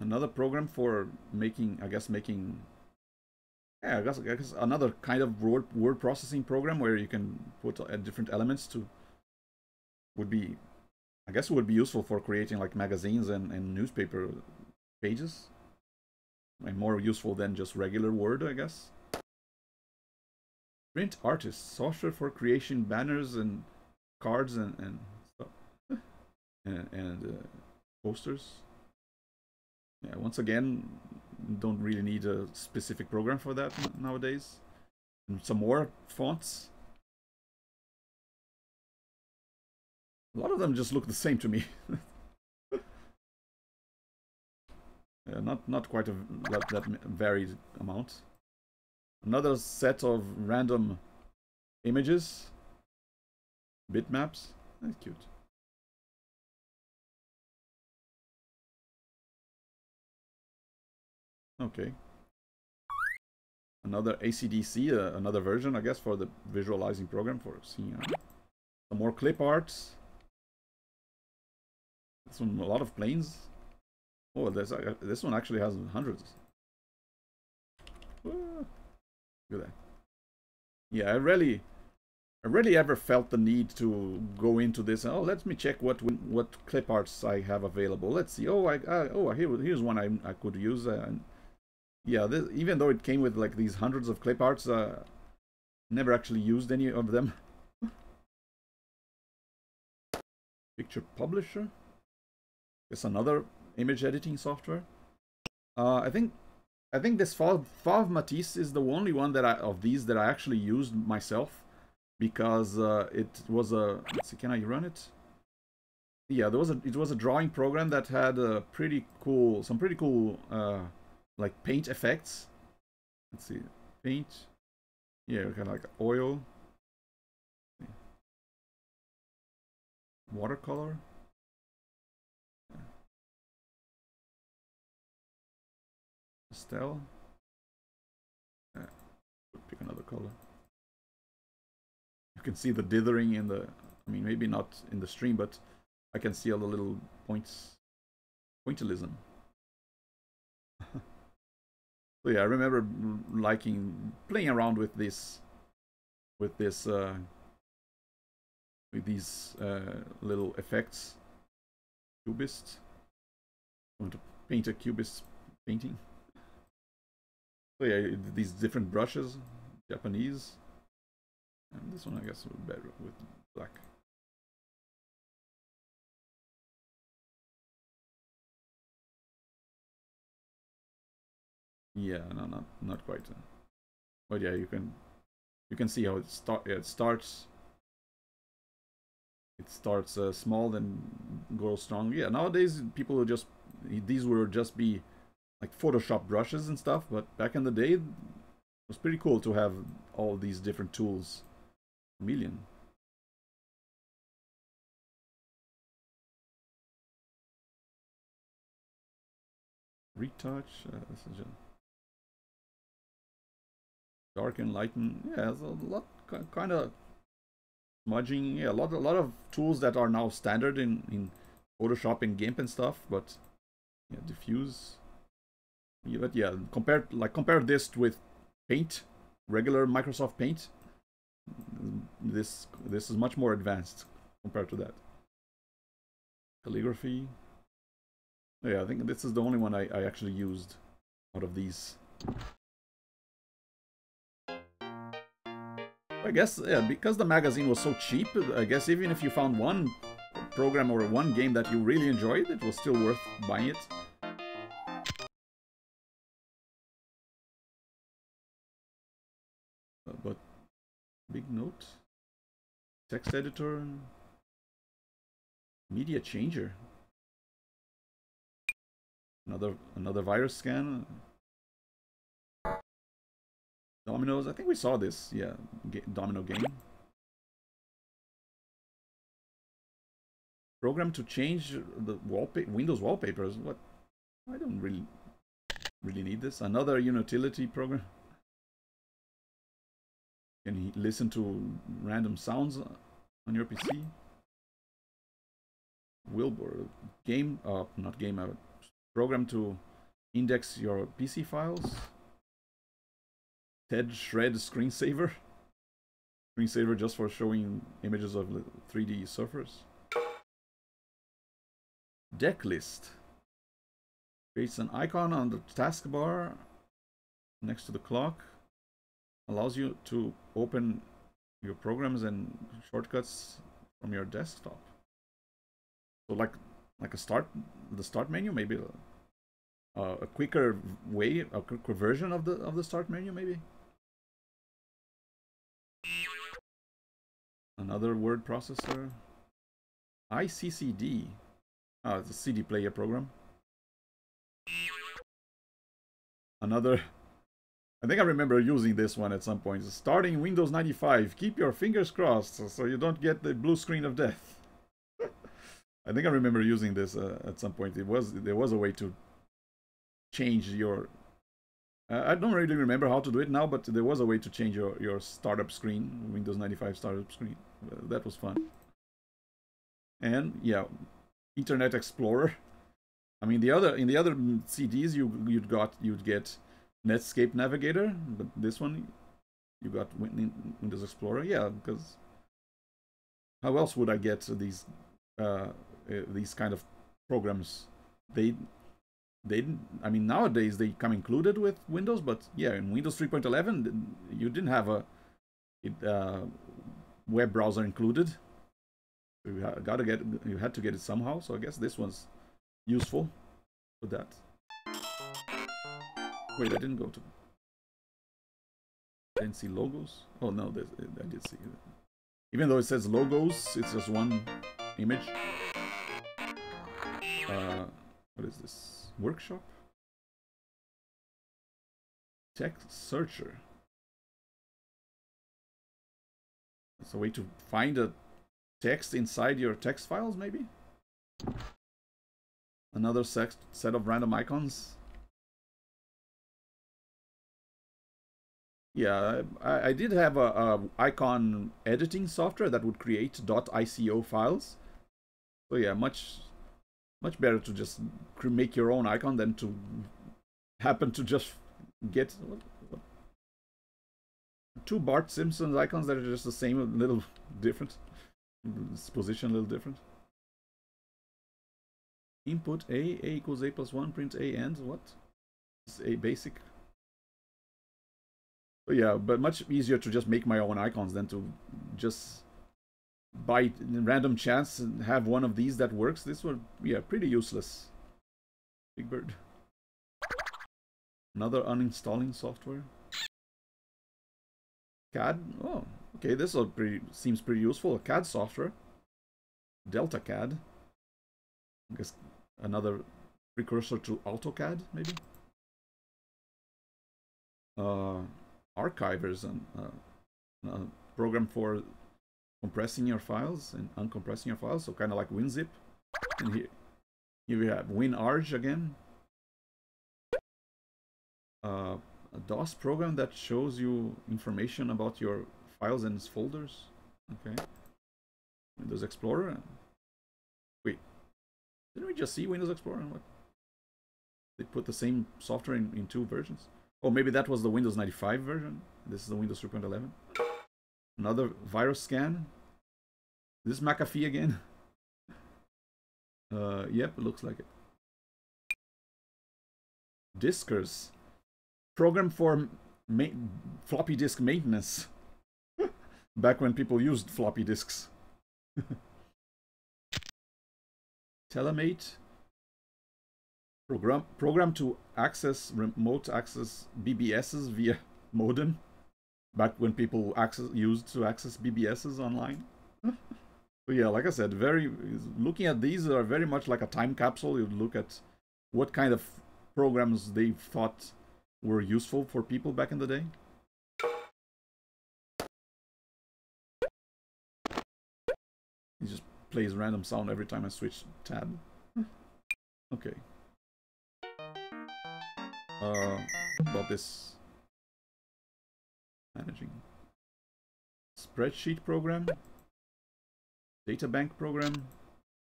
Another program for making, I guess making... Yeah, I guess, I guess another kind of word, word processing program where you can put uh, different elements to... Would be... I guess it would be useful for creating like magazines and, and newspaper pages, and more useful than just regular Word, I guess. Print Artist, software for creation banners and cards and and stuff and, and uh, posters. Yeah, once again, don't really need a specific program for that nowadays. And some more fonts. A lot of them just look the same to me. Uh, not not quite a that, that varied amount. Another set of random images, bitmaps. That's cute. Okay. Another A C D C, uh, another version, I guess, for the visualizing program for Sierra. Some more clip arts. Some a lot of planes. Oh, this, uh, this one actually has hundreds. Woo. Look at that. Yeah, I rarely, I rarely ever felt the need to go into this. And, oh, let me check what what clip arts I have available. Let's see. Oh, I uh, oh here here's one I I could use. Uh, and yeah, this, even though it came with like these hundreds of clip arts, uh, never actually used any of them. Picture publisher. It's another image editing software. Uh, I think I think this Fav, Fav Matisse is the only one that I, of these that I actually used myself, because uh, it was a. Let's see, can I run it? Yeah, there was a. It was a drawing program that had a pretty cool, some pretty cool, uh, like paint effects. Let's see, paint. Yeah, kind of like oil, watercolor. Pastel. Uh, pick another color. You can see the dithering in the. I mean, maybe not in the stream, but I can see all the little points. Pointillism. So yeah, I remember liking playing around with this, with this, uh, with these uh, little effects. Cubist. I want to paint a cubist painting. So yeah, these different brushes, Japanese, and this one I guess would be better with luck. Yeah, no, not not quite. But yeah, you can you can see how it start. Yeah, it starts. It starts uh, small, then goes strong. Yeah, nowadays people will just these would just be like Photoshop brushes and stuff. But back in the day, it was pretty cool to have all these different tools. A million. Retouch. Uh, this is just dark and lighten. Yeah, there's a lot kind of smudging. Yeah, a lot, a lot of tools that are now standard in in Photoshop and GIMP and stuff. But yeah, diffuse. Yeah, but yeah, compare like compare this with Paint, regular Microsoft Paint. This this is much more advanced compared to that. Calligraphy. Oh yeah, I think this is the only one I, I actually used out of these. I guess, yeah, because the magazine was so cheap, I guess even if you found one program or one game that you really enjoyed, it was still worth buying it. Uh, but, big note, text editor, media changer, another another virus scan. Dominoes, I think we saw this, yeah, G domino game. Program to change the wallpaper, Windows wallpapers, what? I don't really, really need this. Another Inutility program. Can you listen to random sounds on your P C? Wilbur, game, uh, not game, uh, program to index your P C files. Ted Shred Screensaver. Screensaver just for showing images of three D surfers. Deck list. Creates an icon on the taskbar next to the clock. Allows you to open your programs and shortcuts from your desktop. So like like a start the start menu, maybe a, a quicker way, a quicker version of the of the start menu, maybe. Another word processor. I C C D. Ah, oh, it's a C D player program. Another, I think I remember using this one at some point. Starting Windows ninety-five, keep your fingers crossed so you don't get the blue screen of death. I think I remember using this uh, at some point. It was there was a way to change your... Uh, I don't really remember how to do it now, but there was a way to change your, your startup screen, Windows ninety-five startup screen. Uh, that was fun. And yeah, Internet Explorer. I mean, the other in the other C Ds you you'd got you'd get Netscape Navigator, but this one you got Windows Explorer. Yeah, because how else would I get these uh, these kind of programs? They they I mean, nowadays they come included with Windows, but yeah, in Windows three point eleven you didn't have a it, uh, web browser included. You gotta get you had to get it somehow. So I guess this one's useful for that. Wait, I didn't go to... I didn't see logos. Oh no, I did see it. Even though it says logos, it's just one image. Uh, what is this? Workshop? Text searcher. It's a way to find a text inside your text files, maybe? Another set of random icons. Yeah, I, I did have a, a icon editing software that would create .ico files. So yeah, much much better to just make your own icon than to happen to just get what, what, two Bart Simpsons icons that are just the same, a little different, position a little different. Input A, A equals A plus one, print A and what? It's A basic. Yeah, but much easier to just make my own icons than to just by random chance and have one of these that works. This one, yeah, pretty useless. Big bird. Another uninstalling software. C A D. Oh, okay. This all pretty, seems pretty useful. A C A D software. Delta C A D. I guess another precursor to AutoCAD, maybe. Uh, archivers and uh, a program for compressing your files and uncompressing your files. So kind of like WinZip. And here, here we have WinARJ again. Uh, a DOS program that shows you information about your files and its folders. Okay. Windows Explorer. Wait, didn't we just see Windows Explorer? What? They put the same software in, in two versions. Oh, maybe that was the Windows ninety-five version. This is the Windows three point eleven. Another virus scan. This is McAfee again. Uh, yep, it looks like it. Diskers. Program for ma floppy disk maintenance. Back when people used floppy disks. Telemate. Program, program to access, remote access B B Ses via modem. Back when people access, used to access B B Ses online. But yeah, like I said, very looking at these are very much like a time capsule. You look at what kind of programs they thought were useful for people back in the day. It just plays random sound every time I switch tab. Okay. Uh, about this managing spreadsheet program, data bank program,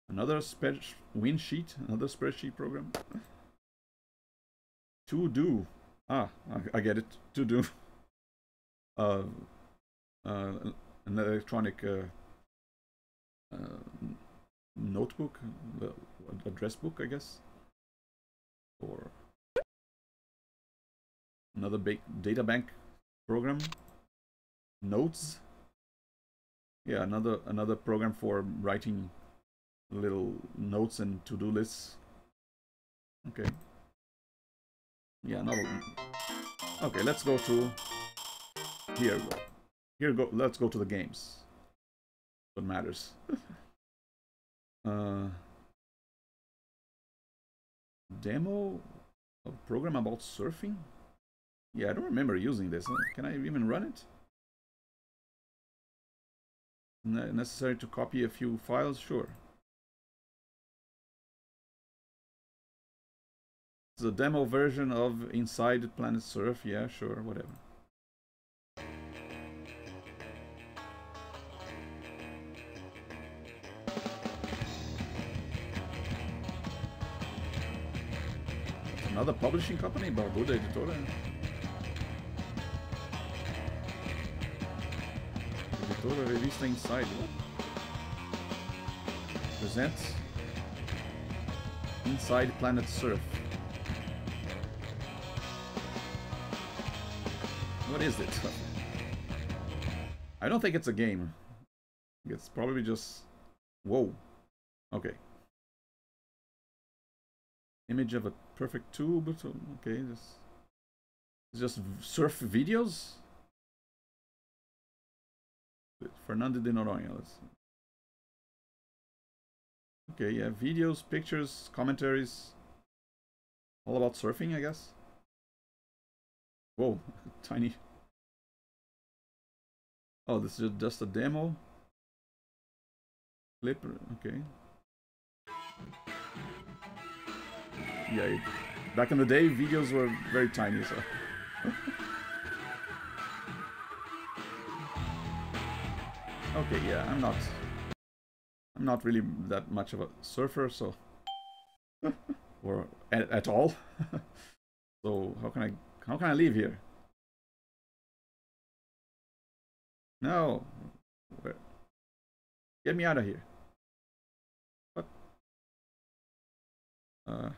another spread win sheet, another spreadsheet program. To do, ah, I, I get it. To do, uh, uh, an electronic uh, uh, notebook, uh, address book, I guess, or another big data bank program. Notes. Yeah, another another program for writing little notes and to-do lists. Okay. Yeah, another one. Okay, let's go to here. Go. Here go. Let's go to the games. What matters. uh, demo a program about surfing. Yeah, I don't remember using this. Can I even run it? Ne- necessary to copy a few files? Sure. It's a demo version of Inside Planet Surf. Yeah, sure, whatever. Another publishing company, Barbuda Editora. Editora Revista Inside. Presents Inside Planet Surf. What is it? I don't think it's a game. It's probably just... Whoa. Okay. Image of a perfect tube. Okay, just... It's just surf videos? Fernando de Noronha. Let's... Okay, yeah, videos, pictures, commentaries. All about surfing, I guess. Whoa, tiny. Oh, this is just a demo. Clip, okay. Yeah, back in the day, videos were very tiny, so. Okay, yeah, I'm not. I'm not really that much of a surfer, so. Or at, at all. So how can I? How can I leave here? No. Where? Get me out of here. What? Uh.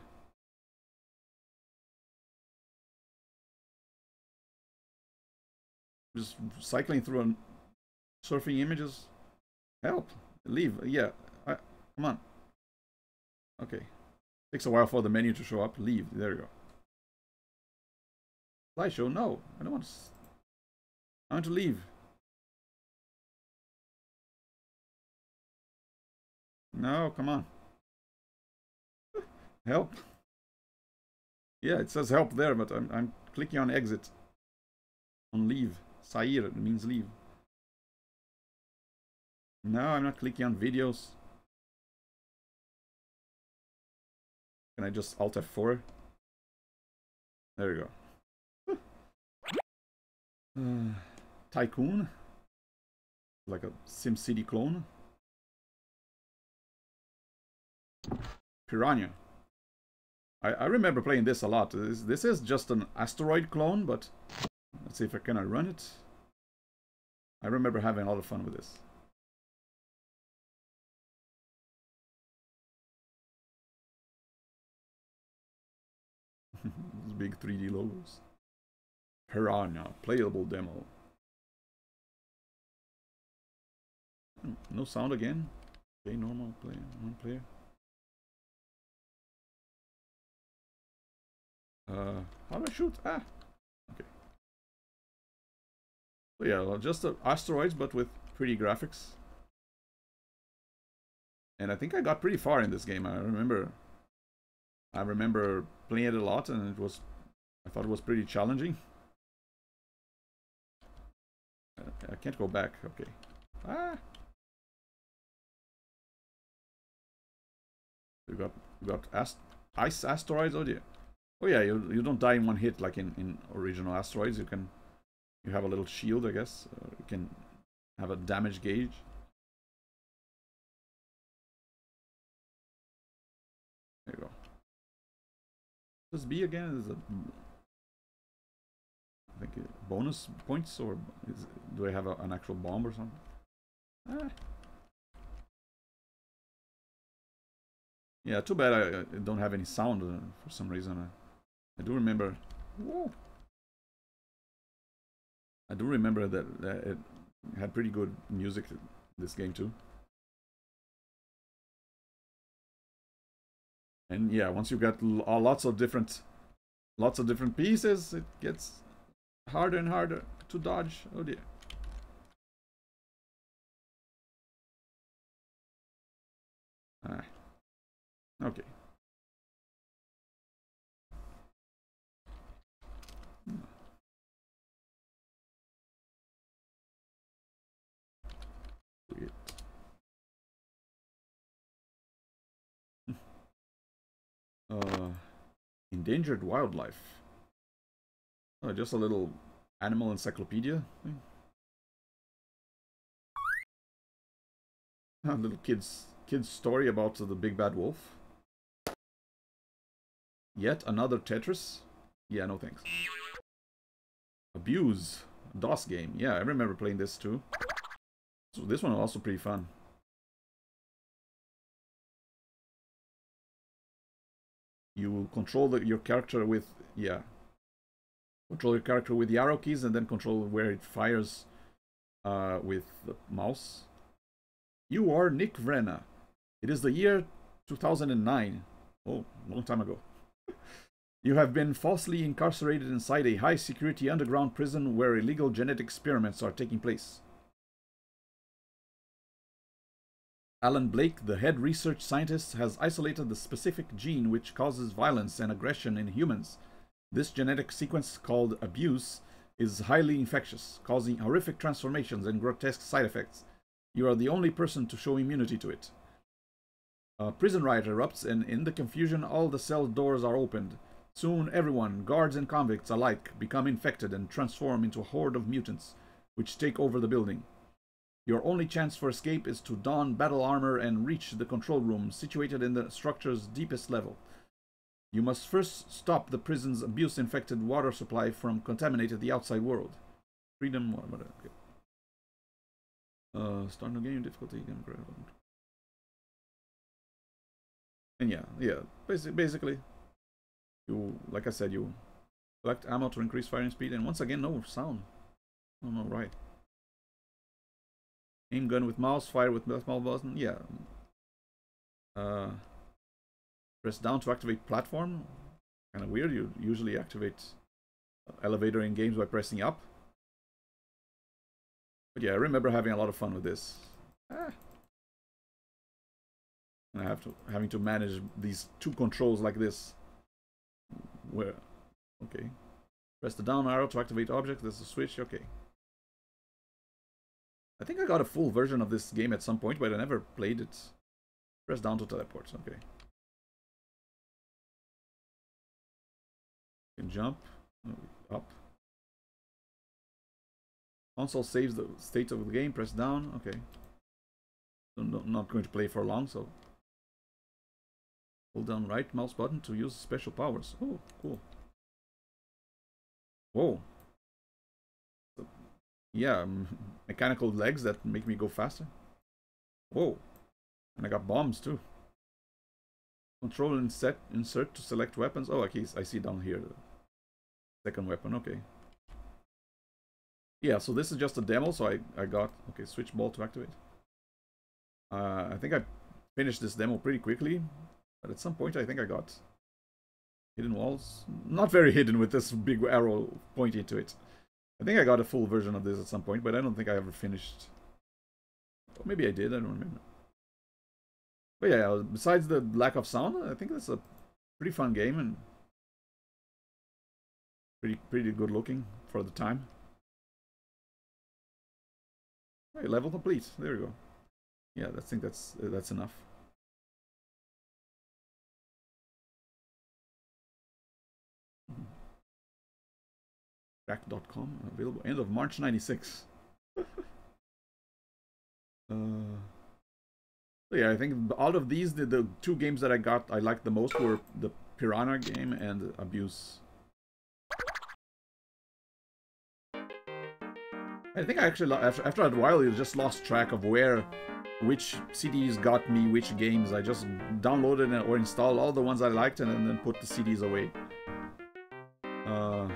Just cycling through and surfing images. Help. Leave. Yeah. I, come on. Okay. Takes a while for the menu to show up. Leave. There you go. Slideshow? No. I don't want to... I want to leave. No, come on. Help. Yeah, it says help there, but I'm, I'm clicking on exit. On leave. Sair, it means leave. No, I'm not clicking on videos. Can I just Alt F four? There you go. uh, Tycoon. Like a SimCity clone. Piranha. I, I remember playing this a lot. This, this is just an asteroid clone, but let's see if I can run it. I remember having a lot of fun with this. Those big three D logos. Piranha, playable demo. No sound again. Play normal, play one player. Uh, how do I shoot? Ah, okay. So yeah, just uh, asteroids, but with pretty graphics. And I think I got pretty far in this game. I remember, I remember playing it a lot, and it was, I thought it was pretty challenging. I, I can't go back. Okay. Ah. We got we got ast ice asteroids. Oh dear. Oh yeah, you, you don't die in one hit like in, in original Asteroids. You can, you have a little shield, I guess. Uh, you can have a damage gauge. There you go. Does B again is a, I think it, bonus points, or is, do I have a, an actual bomb or something? Ah. Yeah, too bad I, I don't have any sound uh, for some reason. I, I do remember. Whoa. I do remember that, that it had pretty good music, this game too. And yeah, once you got l lots of different, lots of different pieces, it gets harder and harder to dodge. Oh dear. Ah. Okay. Uh, endangered wildlife. Oh, just a little animal encyclopedia thing. A little kid's kid's story about the big bad wolf. Yet another Tetris? Yeah, no thanks. Abuse. DOS game. Yeah, I remember playing this too. So this one was also pretty fun. You control the, your character with... Yeah. Control your character with the arrow keys and then control where it fires uh, with the mouse. You are Nick Vrenna. It is the year two thousand nine. Oh, a long time ago. You have been falsely incarcerated inside a high-security underground prison where illegal genetic experiments are taking place. Alan Blake, the head research scientist, has isolated the specific gene which causes violence and aggression in humans. This genetic sequence, called Abuse, is highly infectious, causing horrific transformations and grotesque side effects. You are the only person to show immunity to it. A prison riot erupts, and in the confusion, all the cell doors are opened. Soon, everyone, guards and convicts alike, become infected and transform into a horde of mutants, which take over the building. Your only chance for escape is to don battle armor and reach the control room, situated in the structure's deepest level. You must first stop the prison's abuse-infected water supply from contaminating the outside world. Freedom, whatever. Okay. Uh, start new game, difficulty, game grab. And yeah, yeah, basic, basically, you, like I said, you collect ammo to increase firing speed, and once again, no sound. Oh, no, right. Aim gun with mouse, fire with mouse button, yeah. Uh, press down to activate platform. Kind of weird, you usually activate elevator in games by pressing up. But yeah, I remember having a lot of fun with this. Ah. And I have to, having to manage these two controls like this. Where? Okay. Press the down arrow to activate objects. There's a switch. Okay. I think I got a full version of this game at some point, but I never played it. Press down to teleport. Okay. You can jump. Up. Console saves the state of the game. Press down. Okay. I'm not going to play for long, so. Hold down right mouse button to use special powers. Oh, cool. Whoa. Yeah, um, mechanical legs that make me go faster. Whoa. And I got bombs too. Control and set, insert to select weapons. Oh, okay, I see down here the second weapon, okay. Yeah, so this is just a demo, so I, I got... Okay, switch ball to activate. Uh, I think I finished this demo pretty quickly, but at some point I think I got... Hidden walls? Not very hidden with this big arrow pointing to it. I think I got a full version of this at some point, but I don't think I ever finished. Or maybe I did, I don't remember. But yeah, besides the lack of sound, I think that's a pretty fun game and pretty pretty good looking for the time. Right, level complete. There we go. Yeah, I think that's uh, that's enough. Crack dot com available end of March ninety-six. uh, so yeah, I think out of these, the, the two games that I got I liked the most were the Piranha game and Abuse. I think I actually after after a while you just lost track of where which C Ds got me which games. I just downloaded or installed all the ones I liked and then put the C Ds away. Uh,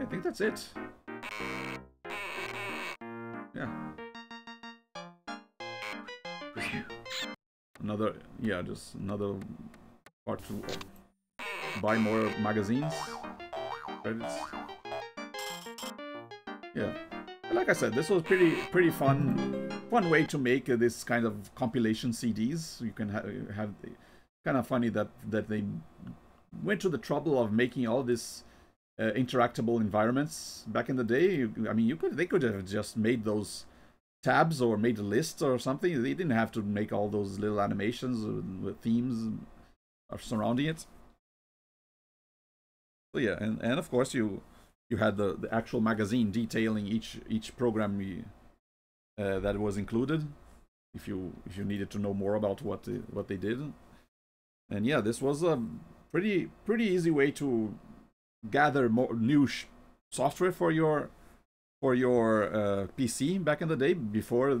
I think that's it. Yeah. Another, yeah, just another part to buy more magazines. Credits. Yeah. Like I said, this was pretty, pretty fun. Fun way to make uh, this kind of compilation C Ds. You can ha have kind of funny that that they went to the trouble of making all this. Uh, interactable environments back in the day. You, I mean, you could they could have just made those tabs or made lists or something. They didn't have to make all those little animations or, or themes or surrounding it. So yeah, and and of course you you had the the actual magazine detailing each each program you, uh, that was included. If you if you needed to know more about what the, what they did, and yeah, this was a pretty pretty easy way to gather more new sh software for your for your uh, P C back in the day. Before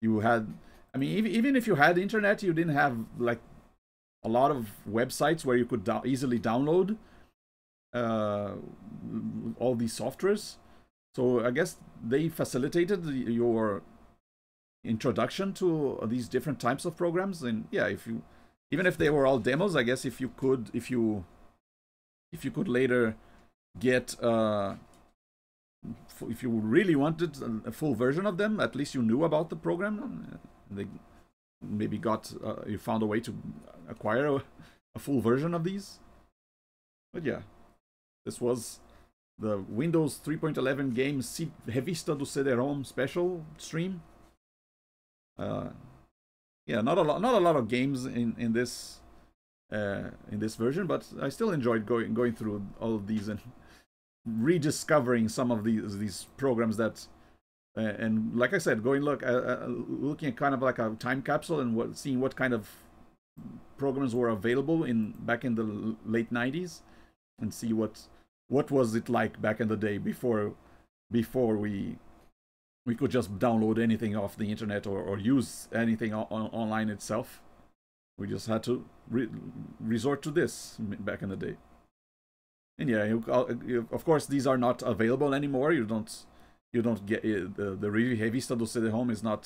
you had, I mean, even even if you had internet, you didn't have like a lot of websites where you could do easily download uh, all these softwares. So I guess they facilitated your introduction to these different types of programs. And yeah, if you even if they were all demos, I guess if you could if you If you could later get, uh, if you really wanted a full version of them, at least you knew about the program. They maybe got, uh, you found a way to acquire a, a full version of these. But yeah, this was the Windows three point eleven game Revista do C D ROM special stream. Uh, yeah, not a lot, not a lot of games in in this. Uh, in this version, but I still enjoyed going going through all of these and rediscovering some of these these programs that uh, and like I said, going look uh, uh, looking at kind of like a time capsule and what seeing what kind of programs were available in back in the late nineties and see what what was it like back in the day before before we we could just download anything off the internet or, or use anything on, on, online itself. We just had to re resort to this back in the day. And yeah, you, of course, these are not available anymore. You don't, you don't get it. The, the Revista do C D ROM is not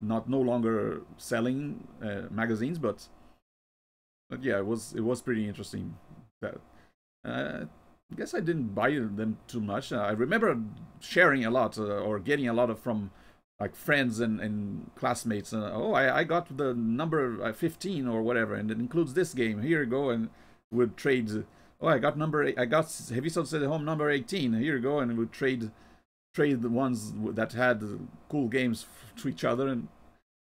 not no longer selling uh, magazines, but but yeah, it was it was pretty interesting. That uh, I guess I didn't buy them too much. I remember sharing a lot uh, or getting a lot of from like friends and, and classmates. Uh, oh, I, I got the number fifteen or whatever, and it includes this game. Here you go, and we'd trade. Oh, I got number eight, I got Revista do C D ROM number eighteen. Here you go, and we'd trade trade the ones that had cool games to each other, and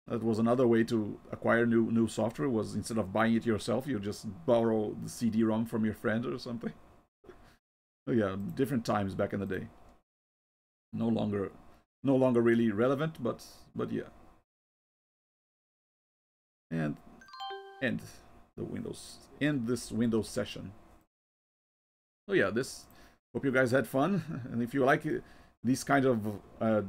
that was another way to acquire new new software. Was instead of buying it yourself, you just borrow the C D ROM from your friend or something. Oh yeah, different times back in the day. No longer, no longer really relevant, but but yeah. And end the Windows, end this Windows session. So yeah, this. Hope you guys had fun, and if you like these kind of uh,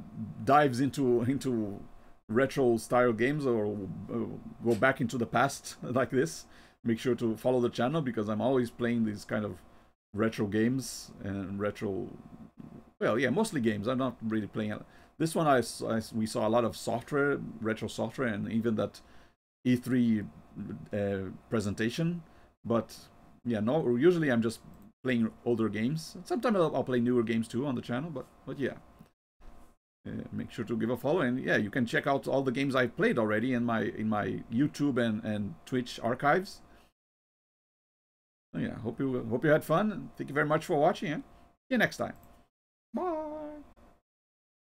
dives into into retro style games or uh, go back into the past like this, make sure to follow the channel because I'm always playing these kind of retro games and retro, well, yeah, mostly games. I'm not really playing it. This one I, I we saw a lot of software, retro software, and even that E three uh, presentation. But yeah, no, usually I'm just playing older games. Sometimes I'll, I'll play newer games too on the channel. But but yeah, uh, make sure to give a follow, and yeah, you can check out all the games I've played already in my in my YouTube and and Twitch archives. Yeah, hope you hope you had fun. Thank you very much for watching. Eh? See you next time.